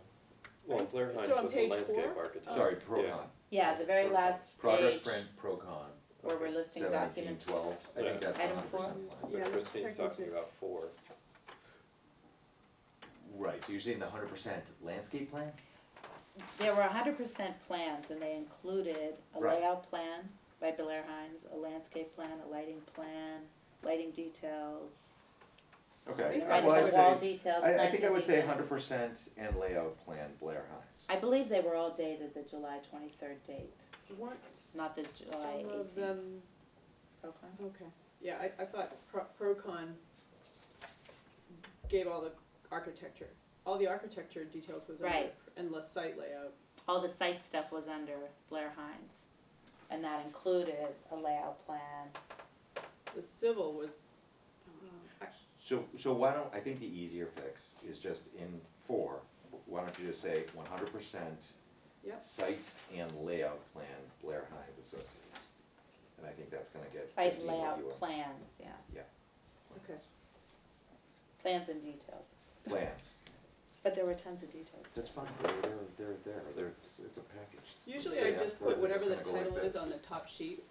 well, Blair Hines so was the landscape architect. Oh. Sorry, ProCon. Yeah. yeah, the very last progress page. Progress print, ProCon. Where we're listing documents. twelve. I yeah. think that's item one hundred percent plan. Yeah, Christine's talking about four. Right, so you're saying the one hundred percent landscape plan? There were one hundred percent plans, and they included a right. layout plan by Blair Hines, a landscape plan, a lighting plan, lighting details. Okay. The right well, wall say, details. I, I think I would details. say one hundred percent and layout plan, Blair Hines. I believe they were all dated the July twenty-third date. What? Not the July eighteenth. Um, ProCon? Okay. Yeah, I, I thought Pro ProCon gave all the architecture. All the architecture details was right. under, and less site layout. All the site stuff was under Blair Hines, and that included a layout plan. The civil was... Uh, so, so why don't... I think the easier fix is just in four, why don't you just say one hundred percent yep. site and layout plan, Blair Hines Associates. And I think that's going to get... Site layout plans, yeah. Yeah. Plans. Okay. Plans and details. Plans. But there were tons of details. That's fine. They're, they're, they're there. It's, it's a package. Usually they I just put whatever the title is on the top sheet.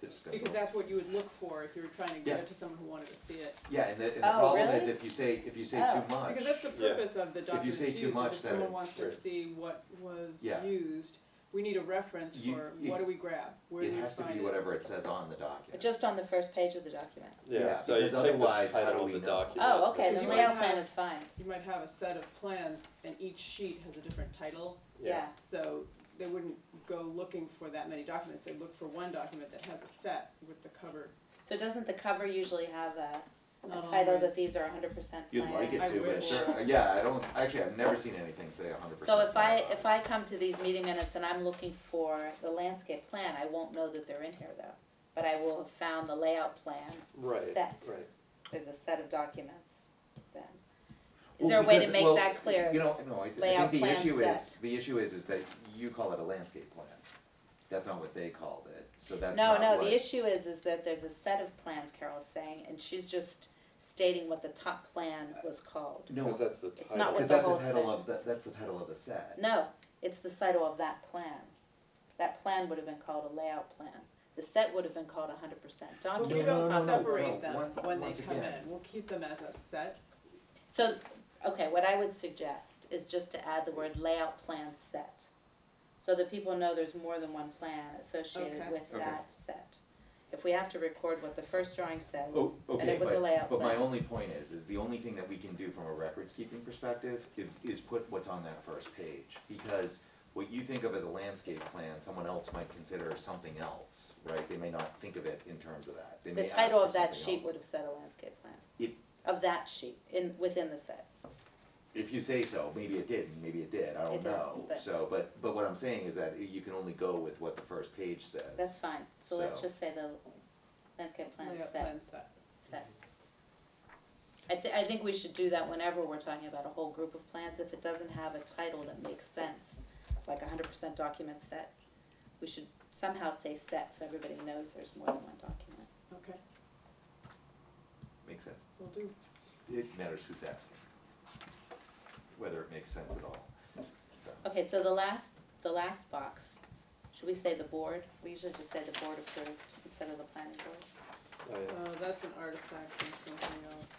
Because that's what you would look for if you were trying to give yeah. it to someone who wanted to see it. Yeah, and the, and the oh, problem really? is if you say if you say oh. too much. Because that's the purpose yeah. of the document. If you say too much, that someone it, wants to see what was yeah. used. We need a reference you, for you, what do we grab? Where it do has to be it? whatever it says on the document. Just on the first page of the document. Yeah, yeah so because otherwise, how do we know? Document. Oh, okay, the layout plan is fine. You might have a set of plans, and each sheet has a different title. Yeah. yeah. So they wouldn't go looking for that many documents. They'd look for one document that has a set with the cover. So doesn't the cover usually have a, a title that these are one hundred percent plans? You'd like it to, but sure. Yeah, I don't, actually I've never seen anything say one hundred percent. So if I, if I come to these meeting minutes and I'm looking for the landscape plan, I won't know that they're in here though. But I will have found the layout plan right, set. Right. There's a set of documents then. Is there well, because, a way to make well, that clear? You know, no, I, th I think the issue set. is the issue is is that you call it a landscape plan. That's not what they called it. So that's no, not no. What the issue is is that there's a set of plans. Carol's saying, and she's just stating what the top plan was called. No, because that's the title. It's not what the that's whole the title set. of the, that's the title of the set. No, it's the title of that plan. That plan would have been called a layout plan. The set would have been called one hundred percent documents. We don't separate them when they come in. We'll keep them as a set. So. Okay, what I would suggest is just to add the word layout plan set so that people know there's more than one plan associated okay. with okay. that set. If we have to record what the first drawing says, oh, okay, and it was but, a layout but plan. But my only point is, is the only thing that we can do from a records-keeping perspective is, is put what's on that first page, because what you think of as a landscape plan, someone else might consider something else, right? They may not think of it in terms of that. They the may title of that sheet else. would have said a landscape plan. It, Of that sheet, in within the set. If you say so, maybe it did, maybe it did. I don't it know. But so, but but what I'm saying is that you can only go with what the first page says. That's fine. So, so. let's just say the landscape plan set. Plan set. set. I th I think we should do that whenever we're talking about a whole group of plans. If it doesn't have a title that makes sense, like one hundred percent document set, we should somehow say set so everybody knows there's more than one document. Okay. Makes sense. Will do. It matters who's asking, whether it makes sense at all. So. Okay, so the last the last box, should we say the board? We usually just say the board approved instead of the planning board. Oh, yeah. uh, that's an artifact from something else.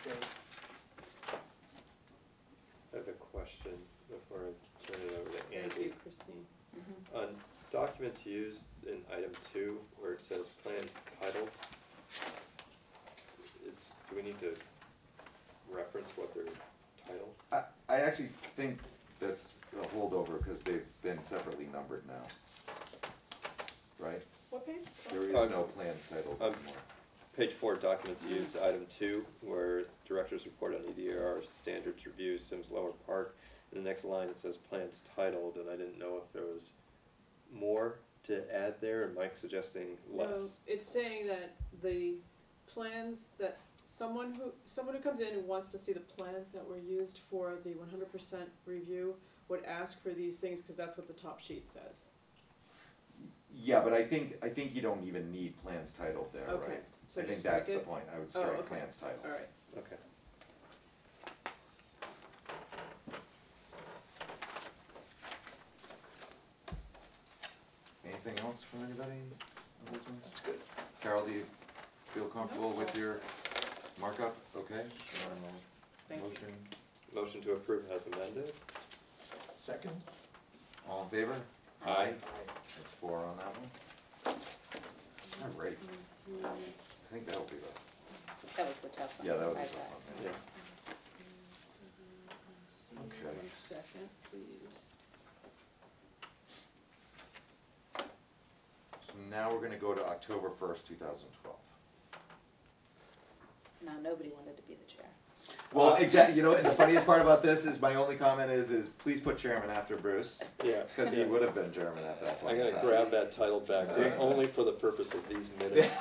Okay. I have a question before I turn it over to Andy. Thank you, Christine. Mm-hmm. On documents used in item two, where it says plans titled, is, do we need to reference what they're titled? I, I actually think that's a holdover because they've been separately numbered now, right? What page? There is um, no plans titled um, anymore. Page four, documents used, item two, where it's director's report on E D R, standards review, Sims Lower Park. In the next line it says plans titled, and I didn't know if there was more to add there, and Mike's suggesting less? No, it's saying that the plans that someone who someone who comes in and wants to see the plans that were used for the one hundred percent review would ask for these things because that's what the top sheet says. Yeah, but I think I think you don't even need plans titled there, okay. Right? So I think that's it? The point. I would strike oh, okay. plans titled. All right. Okay. Anything else from anybody? That's good. Carol, do you feel comfortable no. with your markup? Okay. Thank motion. You. Motion to approve as amended. Second. All in favor? Aye. Aye. Aye. That's four on that one. All right. Mm-hmm. I think that'll be the. That was the tough one. Yeah, that was I the tough one. Yeah. Mm-hmm. Okay. One second, please. So now we're going to go to October first, two thousand twelve. Now nobody wanted to be the chair. Well, exactly. You know, and the funniest part about this is my only comment is, is please put chairman after Bruce. Yeah. Because he would have been chairman at that point. I'm going to grab that title back, uh, there, only for the purpose of these minutes.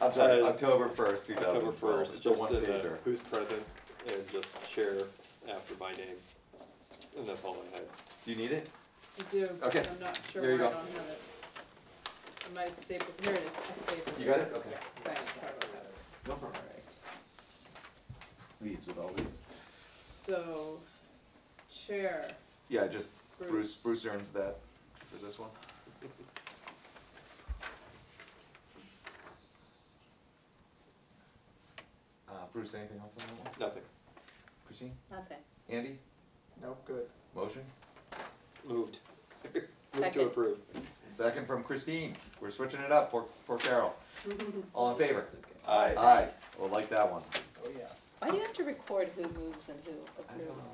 I'm sorry, uh, October first, two thousand twelve. October first, it's just in a, who's present, and just chair after my name. And that's all I had. Do you need it? I do. Okay. I'm not sure why I don't have it. I might have stapled. Here it is. I stapled. You got it? Okay. Yeah. Sorry about that. No problem. All right. These with all these. So, chair. Yeah, just Bruce. Bruce, Bruce earns that for this one. uh, Bruce, anything else on that one? Nothing. Christine? Nothing. Andy? Nope. Good. Motion? Moved. Moved Second. To approve. Second from Christine. We're switching it up. Poor, poor Carol. All in favor? Aye. Aye. Well, like that one. Oh, yeah. Why do you have to record who moves and who approves?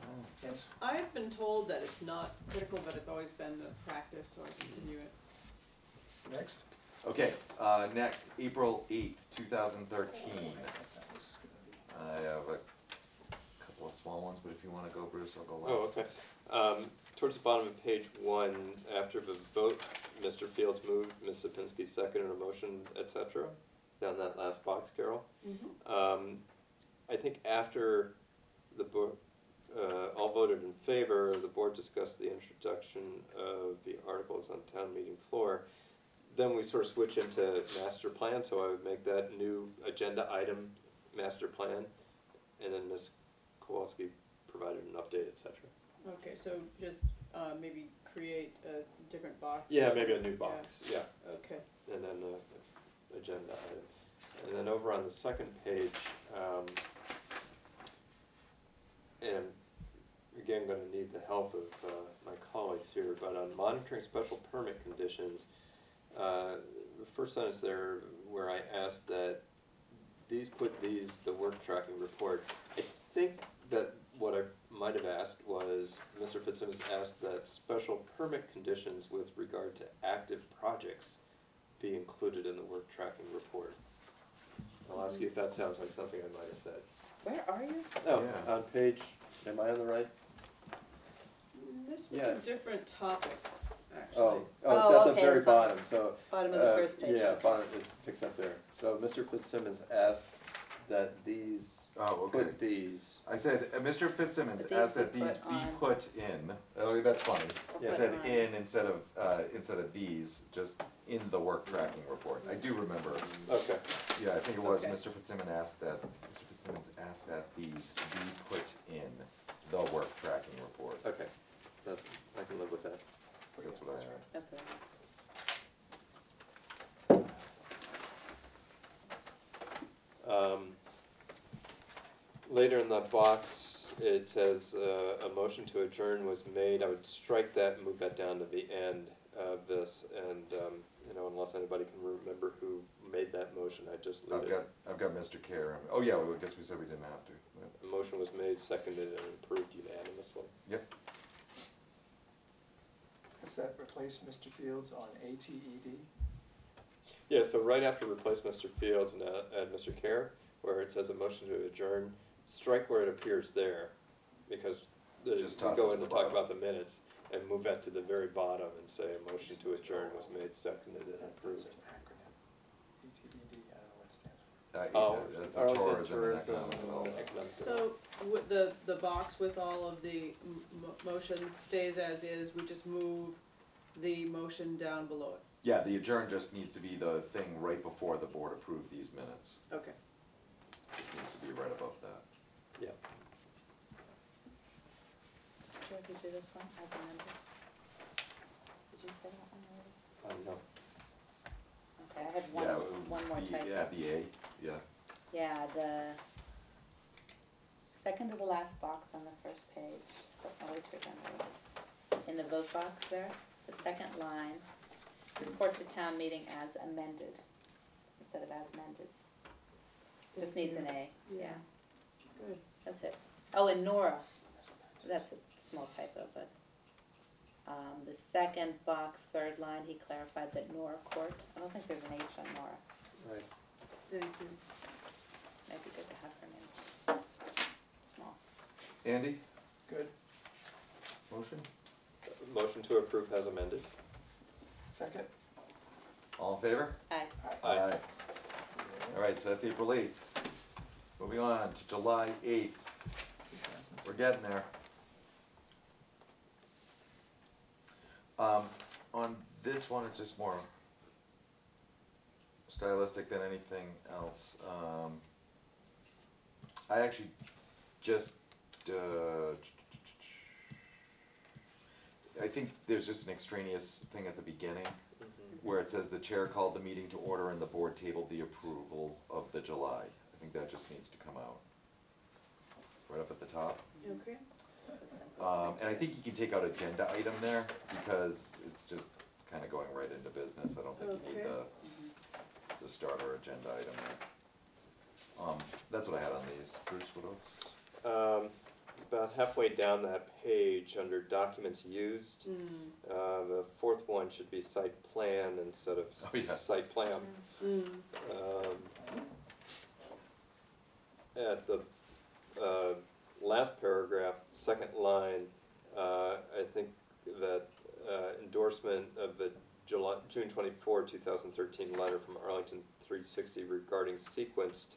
Yes. I've been told that it's not critical, but it's always been the practice, so I continue it. Next. Okay. Uh, next, April eighth, two thousand thirteen. I have a couple of small ones, but if you want to go, Bruce, I'll go last. Oh, okay. Um, towards the bottom of page one, after the vote, Mister Fields moved, Miz Sipinski seconded a motion, et cetera. Down that last box, Carol. Mm-hmm. um, I think after the board uh, all voted in favor, the board discussed the introduction of the articles on town meeting floor. Then we sort of switch into master plan, so I would make that new agenda item master plan, and then Miz Kowalski provided an update, et cetera. Okay, so just uh, maybe create a different box. Yeah, maybe a new box. Yeah. yeah. Okay. And then uh, agenda item. And then over on the second page, um, and I'm again going to need the help of uh, my colleagues here, but on monitoring special permit conditions, uh, the first sentence there where I asked that these put these, the work tracking report, I think that what I might have asked was, Mister Fitzsimmons asked that special permit conditions with regard to active projects be included in the work tracking report. I'll ask you if that sounds like something I might have said. Where are you? Oh, yeah. On page, am I on the right? This was yeah. a different topic, actually. Oh, oh, oh it's at okay, the very bottom. So, bottom of uh, the first page. Yeah, okay. Bottom, it picks up there. So Mister Fitzsimmons asked that these, oh, okay. put these. I said, uh, Mister Fitzsimmons asked that these be put in. Oh, that's funny. Yeah. I said in instead of, uh, instead of these, just in the work tracking report. I do remember. Okay. Yeah, I think it was okay. Mister Fitzsimmons asked that, Mister Fitzsimmons asked that these be put in the work tracking report. Okay. That, I can live with that. That's what I heard. That's what I heard. Um, later in the box, it says uh, a motion to adjourn was made. I would strike that and move that down to the end of this. And, um, you know, unless anybody can remember who made that motion, I just leave I've it. Got, I've got Mister Kerr. Oh, yeah, well, I guess we said we didn't have to. The motion was made, seconded, and approved unanimously. Yep. Does that replace Mister Fields on A T E D? Yeah, so right after replace Mister Fields and add Mister Kerr, where it says a motion to adjourn, strike where it appears there, because we go in to talk about the minutes. and move that to the very bottom and say a motion to adjourn was made, seconded, and approved. Uh, oh, it's Arlington tourism, tourism and economic, economic so w the the box with all of the m motions stays as is. We just move the motion down below it. Yeah, the adjourn just needs to be the thing right before the board approved these minutes. Okay. Just needs to be right above that. Yeah. Should I do this one as amended? Did you say that one already? Uh, no. Okay, I had one, yeah, one more typo. Yeah, the A. Yeah. Yeah, the second to the last box on the first page, I'll wait to remember. In the vote box there, the second line, report to town meeting as amended instead of as amended. Just needs an A. Yeah. Good. That's it. Oh, and Nora. That's a small typo, but um, the second box, third line, he clarified that Nora Court. I don't think there's an H on Nora. Right. Thank you. Might be good to have her name. Small. Andy? Good. Motion? Uh, motion to approve as amended. Second. All in favor? Aye. Aye. Aye. Aye. All right, so that's April eighth. Moving on to July eighth. We're getting there. Um, on this one, it's just more stylistic than anything else. Um, I actually just, uh, I think there's just an extraneous thing at the beginning mm-hmm. where it says the chair called the meeting to order and the board tabled the approval of the July. I think that just needs to come out right up at the top. Okay. Um, and I think you can take out agenda item there because it's just kind of going right into business. I don't think okay. you need the... Mm-hmm. The starter agenda item. Um, that's what I had on these. Bruce, what else? Um, about halfway down that page under documents used, mm. uh, the fourth one should be site plan instead of oh, yeah. site plan. Mm. Um, at the uh, last paragraph, second line, uh, I think that uh, endorsement of the July, June twenty-fourth, two thousand thirteen letter from Arlington three sixty regarding sequenced,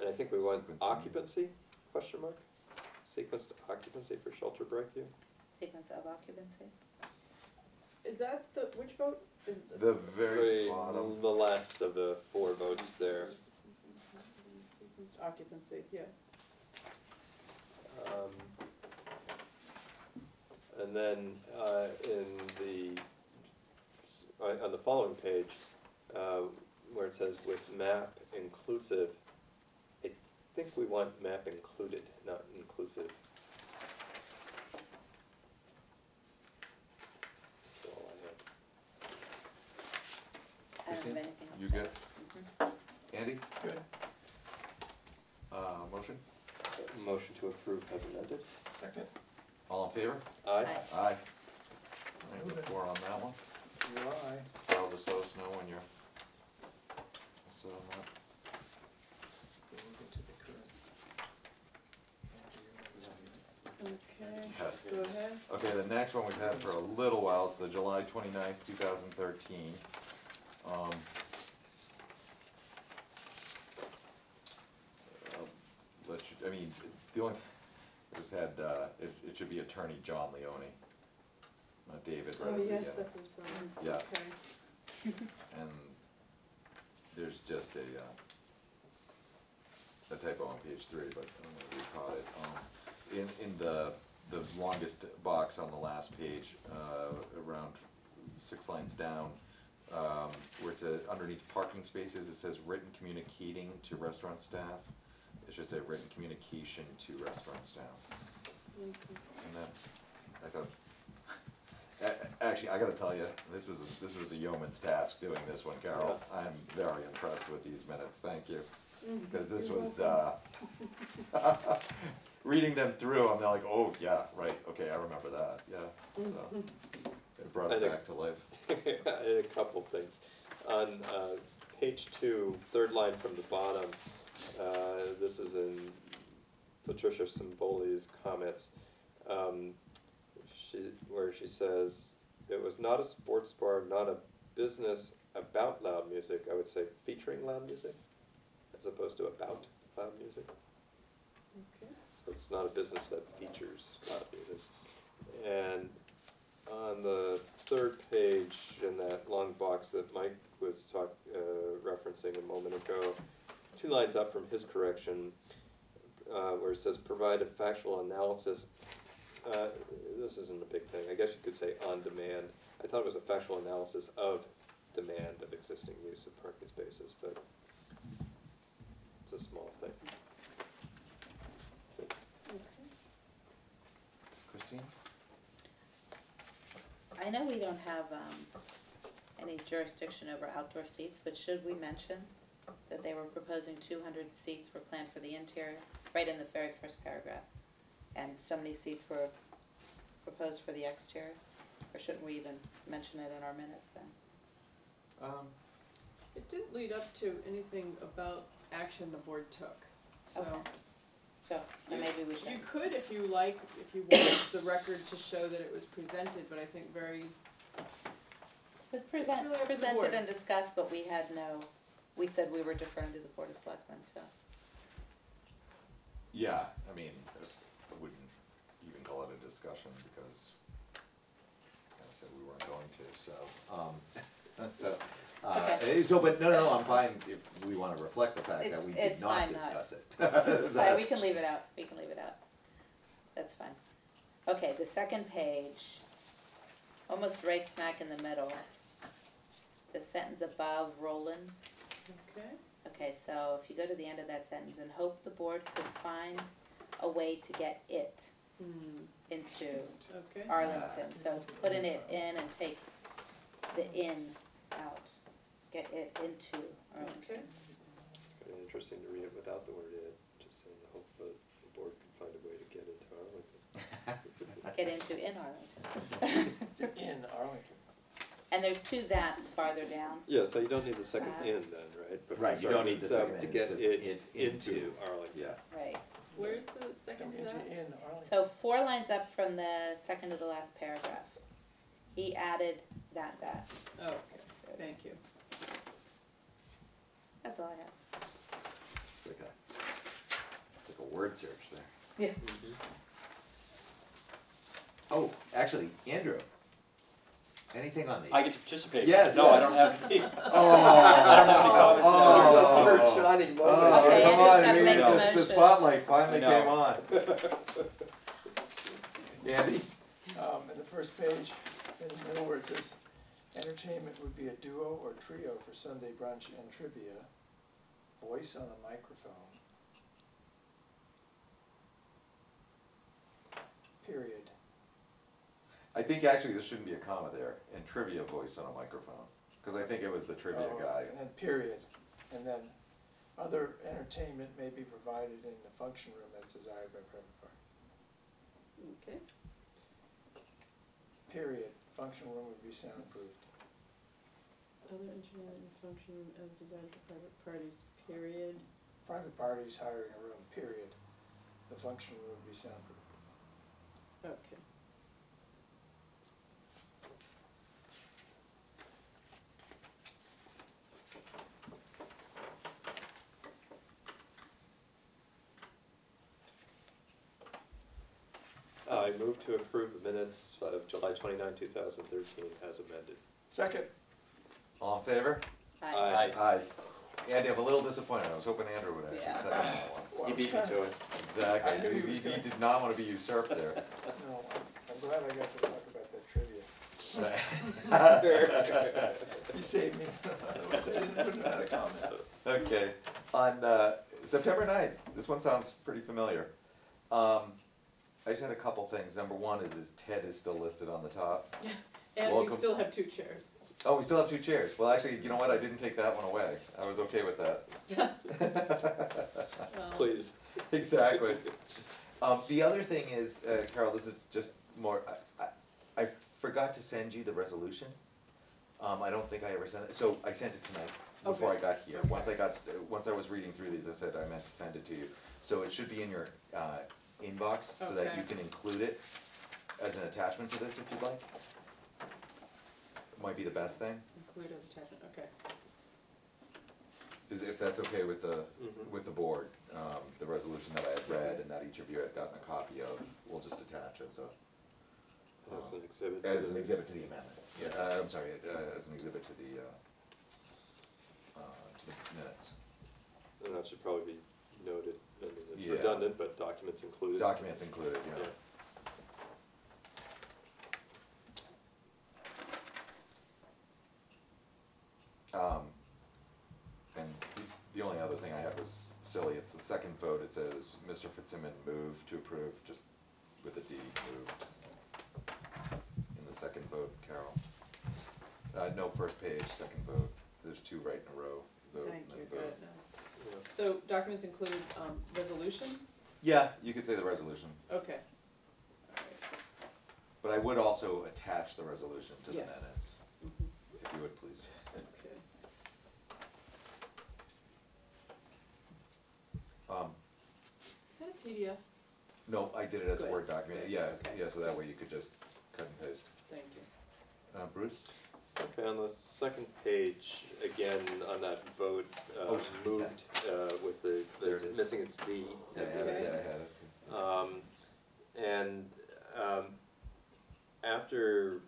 and I think we want sequencing. Occupancy, question mark? Sequenced occupancy for shelter break-in? Sequence of occupancy. Is that the, which vote? Is the, the very bottom. The last of the four votes there. Sequenced occupancy, yeah. Um, and then uh, in the on the following page, uh, where it says with map inclusive, I think we want map included, not inclusive. That's all I have. I don't have anything else. You good? Mm-hmm. Andy? Good. Uh, motion? Motion to approve as amended. Second. All in favor? Aye. Aye. Aye. I have four on that one. Carol, just let us know when you're set on that. Okay, yeah. Go ahead. Okay, the next one we've had for a little while, it's the July twenty-ninth, two thousand thirteen. Um, let you, I mean, the only thing I just had, uh, it, it should be attorney John Leone. Not David, right? Oh, yes, that's his brother. Yeah. Okay. And there's just a, uh, a typo on page three, but I don't know if we caught it. Um, in in the, the longest box on the last page, uh, around six lines down, um, where it says underneath parking spaces, it says written communicating to restaurant staff. It should say written communication to restaurant staff. Okay. And that's, I thought, actually, I got to tell you, this was a, this was a yeoman's task doing this one, Carol. Yeah. I'm very impressed with these minutes. Thank you, because mm-hmm. this You're was uh, reading them through. I'm like, oh yeah, right, okay, I remember that. Yeah, so it brought it I back to life. I did a couple things on uh, page two, third line from the bottom. Uh, this is in Patricia Simboli's comments. Um, she, where she says, it was not a sports bar, not a business about loud music. I would say featuring loud music as opposed to about loud music. Okay. So it's not a business that features loud music. And on the third page in that long box that Mike was talk, uh, referencing a moment ago, two lines up from his correction, uh, where it says provide a factual analysis. Uh, this isn't a big thing. I guess you could say on demand. I thought it was a factual analysis of demand of existing use of parking spaces, but it's a small thing. Okay. Christine? I know we don't have um, any jurisdiction over outdoor seats, but should we mention that they were proposing two hundred seats were planned for the interior, right in the very first paragraph, and so many seats were proposed for the exterior? Or shouldn't we even mention it in our minutes then? Um, it didn't lead up to anything about action the board took. So, okay. So you, maybe we should. You could, if you like, if you wanted the record to show that it was presented, but I think very... It was present, presented and discussed, but we had no... We said we were deferring to the Board of Selectmen, so... Yeah, I mean, I wouldn't even call it a discussion because... we weren't going to, so, um, so, uh, okay. so, but no, no, I'm fine if we want to reflect the fact it's, that we did not discuss not. it. It's, it's fine. We can leave it out. We can leave it out. That's fine. Okay, the second page, almost right smack in the middle, the sentence above Roland. Okay. Okay, so if you go to the end of that sentence, and hope the board could find a way to get it. Mm. Into okay. Arlington, yeah. So put in it in and take the in out, get it into Arlington. Okay. It's kind of interesting to read it without the word it, just saying hope that the board can find a way to get into Arlington. Get into in Arlington. In Arlington. And there's two that's farther down. Yeah, so you don't need the second uh, in then, right? But right, you don't need the second in. To get it, it into, into Arlington. Yeah. Right. Where's the second to that? So four lines up from the second to the last paragraph. He added that, that. Oh, okay. Thank you. That's all I have. It's like a, it's like a word search there. Yeah. Mm-hmm. Oh, actually, Andrew. Anything on these? I get to participate. Yes. No, I don't have any. Oh, I don't have any comments. Oh, this is a shining moment. Oh, okay, come on, I mean, the, the spotlight finally came on. Andy? Um, in the first page, in the middle where it says, entertainment would be a duo or trio for Sunday brunch and trivia. Voice on a microphone. Period. I think actually there shouldn't be a comma there, and trivia voice on a microphone, because I think it was the trivia oh, guy. And then period, and then other entertainment may be provided in the function room as desired by private party. Okay. Period. Function room would be soundproofed. Other entertainment in function room as desired by private parties. Period. Private parties hiring a room. Period. The function room would be soundproofed. Okay. I move to approve the minutes of July twenty-ninth, two thousand thirteen as amended. Second. All in favor? Aye. Aye. Aye. Andy, I'm a little disappointed. I was hoping Andrew would actually yeah. second that one. Well, he beat me to it. Exactly. I knew he, he, he did not want to be usurped there. No, I'm glad I got to talk about that trivia. You saved me. I didn't have a comment. Okay. On uh, September ninth, this one sounds pretty familiar. Um, I just had a couple things. Number one is, is Ted is still listed on the top. Yeah, and Welcome. We still have two chairs. Oh, we still have two chairs. Well, actually, you know what? I didn't take that one away. I was okay with that. Well. Please. Exactly. Um, the other thing is, uh, Carol, this is just more, I, I, I forgot to send you the resolution. Um, I don't think I ever sent it. So I sent it tonight before okay. I got here. Okay. Once I got, uh, once I was reading through these, I said I meant to send it to you. So it should be in your... Uh, inbox so okay. that you can include it as an attachment to this if you'd like. It might be the best thing. Include as attachment, okay. Is if that's okay with the mm-hmm. with the board, um, the resolution that I had read and that each of you had gotten a copy of, we'll just attach as a um, as an exhibit as an exhibit to the amendment. Yeah, uh, I'm sorry, uh, as an exhibit to the uh, uh, to the minutes. And that should probably be noted. I mean, it's yeah. redundant, but documents included. Documents included. Yeah. yeah. Um, and the only other thing I had was silly. It's the second vote. It says Mister Fitzsimmons moved to approve, just with a D, moved. In the second vote, Carol. Uh, no, first page, second vote. There's two right in a row. Vote, Thank you. Vote. Good. Yeah. So documents include um, resolution? Yeah, you could say the resolution. Okay. All right. But I would also attach the resolution to yes. the minutes, mm-hmm. if you would please. Um, Is that a P D F? No, I did it as Good. a Word document. Yeah, okay. yeah. So that way you could just cut and paste. Thank you, uh, Bruce. Okay, on the second page, again on that vote, uh, oh, moved okay. uh, with the, the it missing its D. Yeah, okay. I had it. Yeah, I had it. Um, and um, after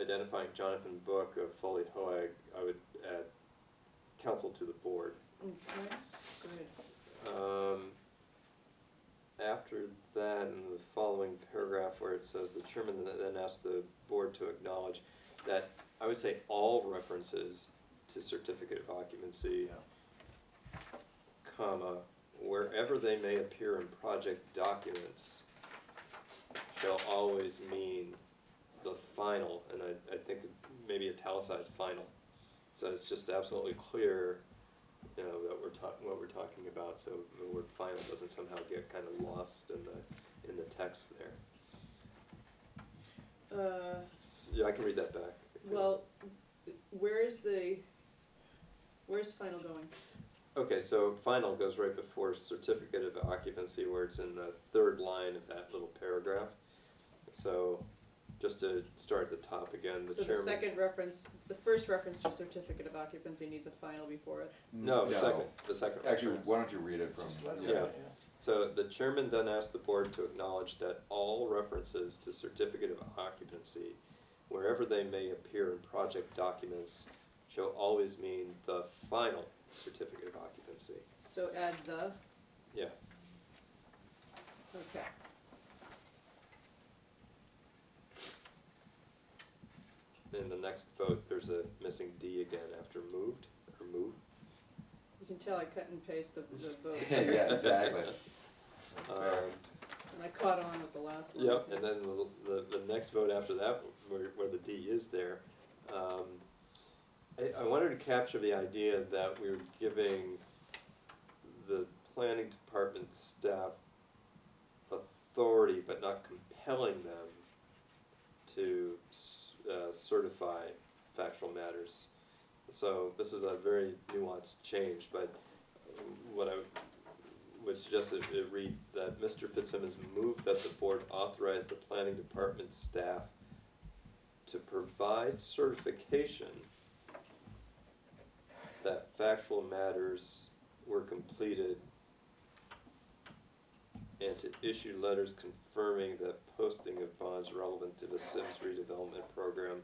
identifying Jonathan Book of Foley Hoag, I would add counsel to the board. Okay. Good. Um, after that, in the following paragraph where it says, the chairman then asked the board to acknowledge that, I would say all references to certificate of occupancy, yeah. comma, wherever they may appear in project documents, shall always mean the final, and I, I think maybe italicized final. So it's just absolutely clear you know, that we're talking what we're talking about, so the word final doesn't somehow get kind of lost in the in the text there. Uh, so, yeah, I can read that back. Well, where is the where's final going? Okay, so final goes right before certificate of occupancy, where it's in the third line of that little paragraph. So just to start at the top again, the so chairman. So the second reference, the first reference to certificate of occupancy needs a final before it? No, the no. second. The second Actually, reference. why don't you read it from yeah. yeah. So the chairman then asked the board to acknowledge that all references to certificate of occupancy, wherever they may appear in project documents, shall always mean the final certificate of occupancy. So add the? Yeah. Okay. In the next vote, there's a missing D again after moved, or moved. You can tell I cut and paste the, the votes here. Yeah, exactly. That's um, and I caught on with the last one. Yep, and then the, the, the next vote after that, where, where the D is there, um, I, I wanted to capture the idea that we were giving the planning department staff authority, but not compelling them to Uh, certify factual matters. So this is a very nuanced change, but what I would suggest is it read that Mister Fitzsimmons moved that the board authorize the planning department staff to provide certification that factual matters were completed and to issue letters confirming that posting of bonds relevant to the Sims redevelopment program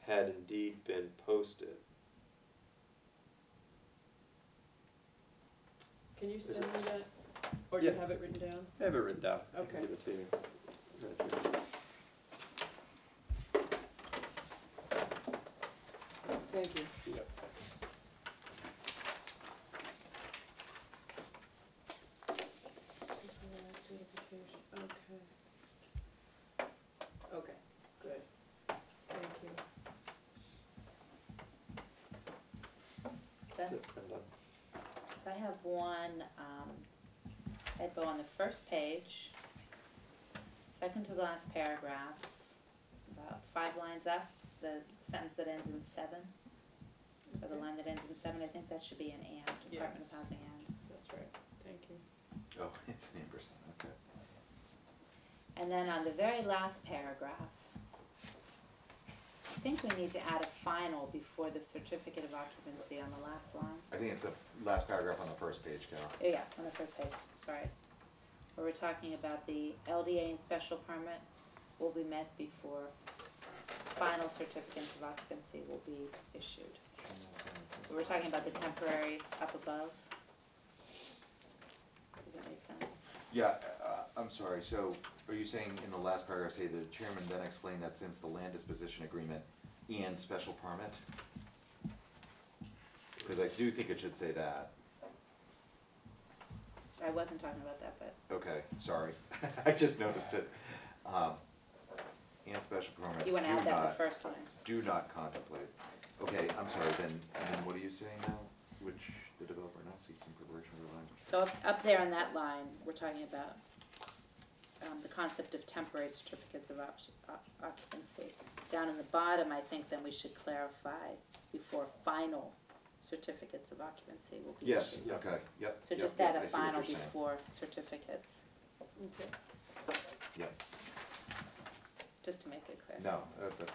had indeed been posted. Can you send me that? Or do yeah. you have it written down? I have it written down. Okay. I can give it to you. Thank you. Yep. I have one um, typo on the first page, second to the last paragraph, about five lines up, the sentence that ends in seven, or the line that ends in seven, I think that should be an and, Department yes. of Housing and. That's right, thank you. Oh, it's an ampersand, okay. And then on the very last paragraph, I think we need to add a final before the certificate of occupancy on the last line. I think it's the last paragraph on the first page, Carol. Oh, yeah, on the first page, sorry. Where we're talking about the L D A and special permit will be met before final certificate of occupancy will be issued. We're talking about the temporary up above. Does that make sense? Yeah, uh, I'm sorry. So are you saying in the last paragraph, say the chairman then explained that since the land disposition agreement and special permit? Because I do think it should say that. I wasn't talking about that, but. Okay, sorry. I just noticed it. Um, and special permit. You want to add that to the first line. Do not contemplate. Okay, I'm sorry, then, and then what are you saying now? Which the developer now seeks in preparation of the language. So up, up there on that line, we're talking about um, the concept of temporary certificates of op op occupancy. Down in the bottom, I think then we should clarify before final certificates of occupancy will be yes, issued. Yes, okay, yep. So yep, just yep, add a final before certificates. Okay. Yep. Just to make it clear. No, that's a,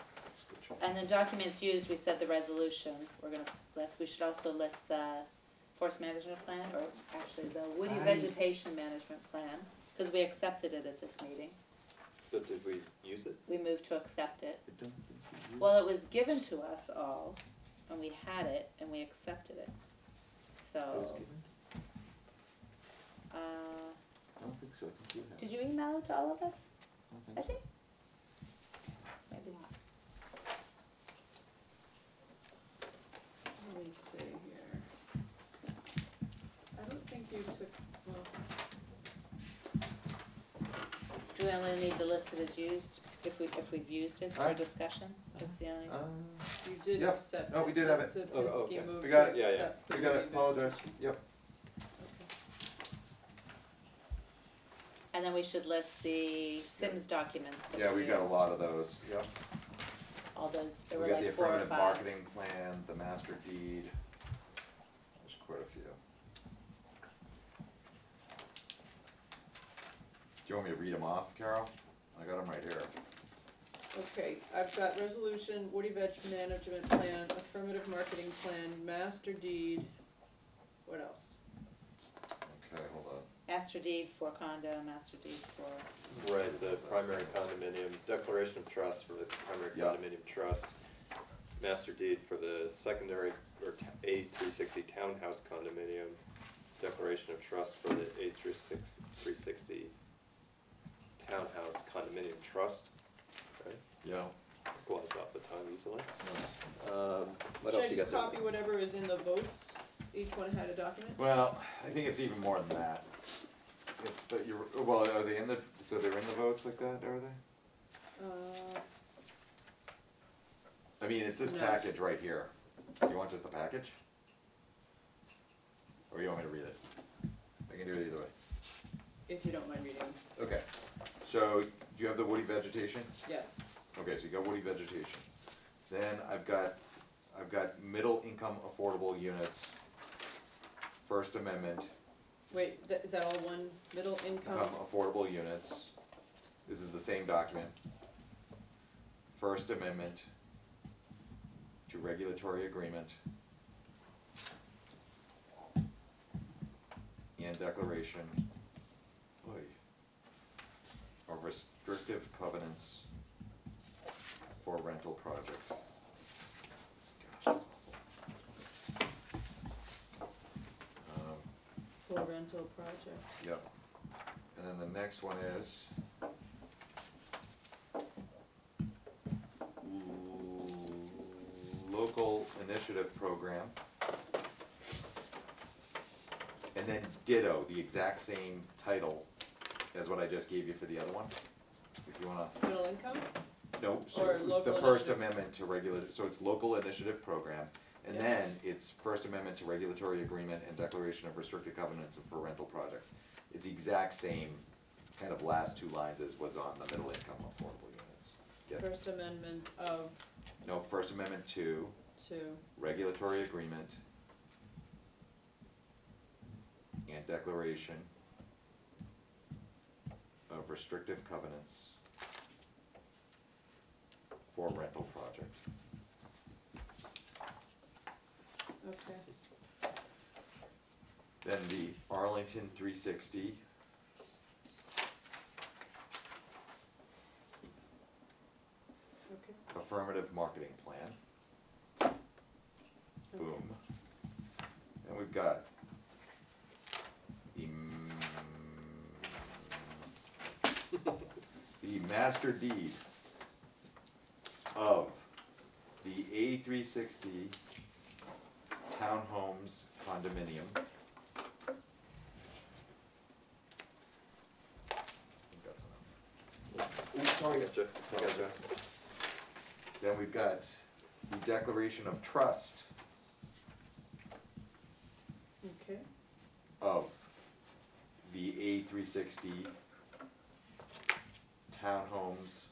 and then documents used, we said the resolution. We're going to list. We should also list the forest management plan, or actually the woody I, vegetation management plan, because we accepted it at this meeting. But did we use it? We moved to accept it. I don't think we well, it was given to us all, and we had it, and we accepted it. So. Uh, I don't think so. I think you have. Did you email it to all of us? I think. I think maybe not. Let me see here. I don't think you took, well. Do we only need to list it as used, if, we, if we've used it for right. discussion? That's the only. Uh, you did yep. accept no, it. No, we did have it. Sipinski oh, oh, okay. We got it. Yeah, yeah. We, we got it. Apologize. Yep. Okay. And then we should list the Sims yeah. documents that Yeah, we, we got a lot of those. Yep. All those, there we were got like the affirmative marketing plan, the master deed. There's quite a few. Do you want me to read them off, Carol? I got them right here. Okay, I've got resolution, woody veg management plan, affirmative marketing plan, master deed. What else? Okay, hold on. Master deed for condo, master deed for... Right, the primary condominium, declaration of trust for the primary yep. condominium trust, master deed for the secondary or A three sixty townhouse condominium, declaration of trust for the A three sixty townhouse condominium trust, right? Yeah. Gloves off the tongue easily. Yes. Um, what else you got there? Should I just copy whatever is in the votes? Each one had a document? Well, I think it's even more than that. It's that you're, well, are they in the, so they're in the votes like that, are they? Uh, I mean, it's this no. package right here. Do you want just the package? Or you want me to read it? I can do it either way. If you don't mind reading. Okay. So, do you have the woody vegetation? Yes. Okay, so you got woody vegetation. Then I've got, I've got middle income affordable units, First Amendment. Wait, th is that all one? Middle income? Income affordable units. This is the same document. First Amendment to regulatory agreement and declaration of restrictive covenants for rental projects. Rental project. Yep. And then the next one is local initiative program. And then ditto, the exact same title as what I just gave you for the other one. If you want to. Middle income? No. So or local the First initiative. Amendment to regulate. So it's local initiative program. And yep. then it's First Amendment to Regulatory Agreement and Declaration of Restricted Covenants for Rental Project. It's the exact same kind of last two lines as was on the middle income affordable units. Yep. First Amendment of? No, First Amendment to, to. Regulatory Agreement and Declaration of restrictive covenants for rental project. Okay. Then the Arlington three sixty. Okay. Affirmative marketing plan. Okay. Boom. And we've got the, the master deed of the A three sixty Townhomes Condominium. Ooh, sorry, gotcha. Gotcha. Then we've got the declaration of trust okay. of the A three sixty Townhomes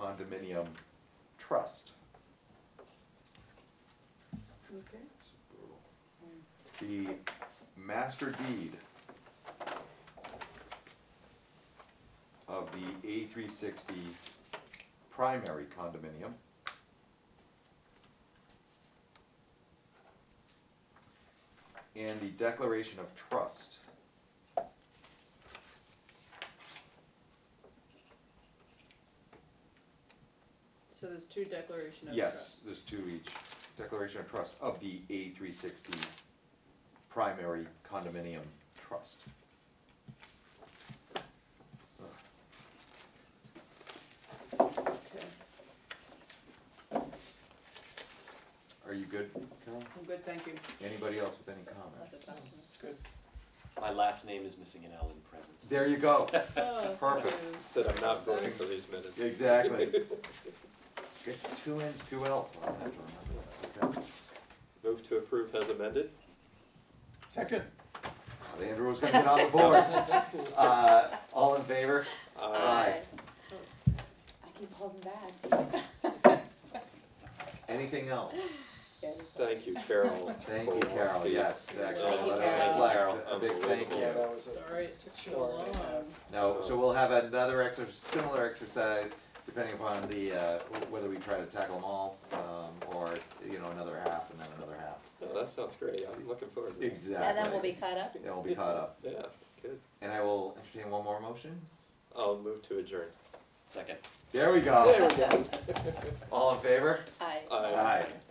Condominium Trust. Okay. The master deed of the A three sixty primary condominium. And the declaration of trust . So there's two declaration of yes, trust. Yes, there's two each. Declaration of trust of the A three sixty primary condominium trust. Okay. Are you good, Carol? I'm good, thank you. Anybody else with any comments? Good. My last name is missing an L in present. There you go. Oh, perfect. Said I'm not voting for these minutes. Exactly. Get two ends, two L's. I don't have to remember that. Okay. Move to approve as amended. Second. Well, Andrew was going to get on the board. uh, all in favor? Aye. Aye. I keep holding back. Anything else? Thank you, Carol. Thank you, Carol. Yes, actually, a big thank you. That was sorry it took so long. No, so we'll have another exer similar exercise, depending upon the uh, whether we try to tackle them all, um, or you know, another half and then another half. Oh, that sounds great. I'm looking forward to that. Exactly. And then we'll be caught up. Then we'll be caught up. Yeah, good. And I will entertain one more motion. I'll move to adjourn. Second. There we go. There we go. All in favor? Aye. Aye. Aye.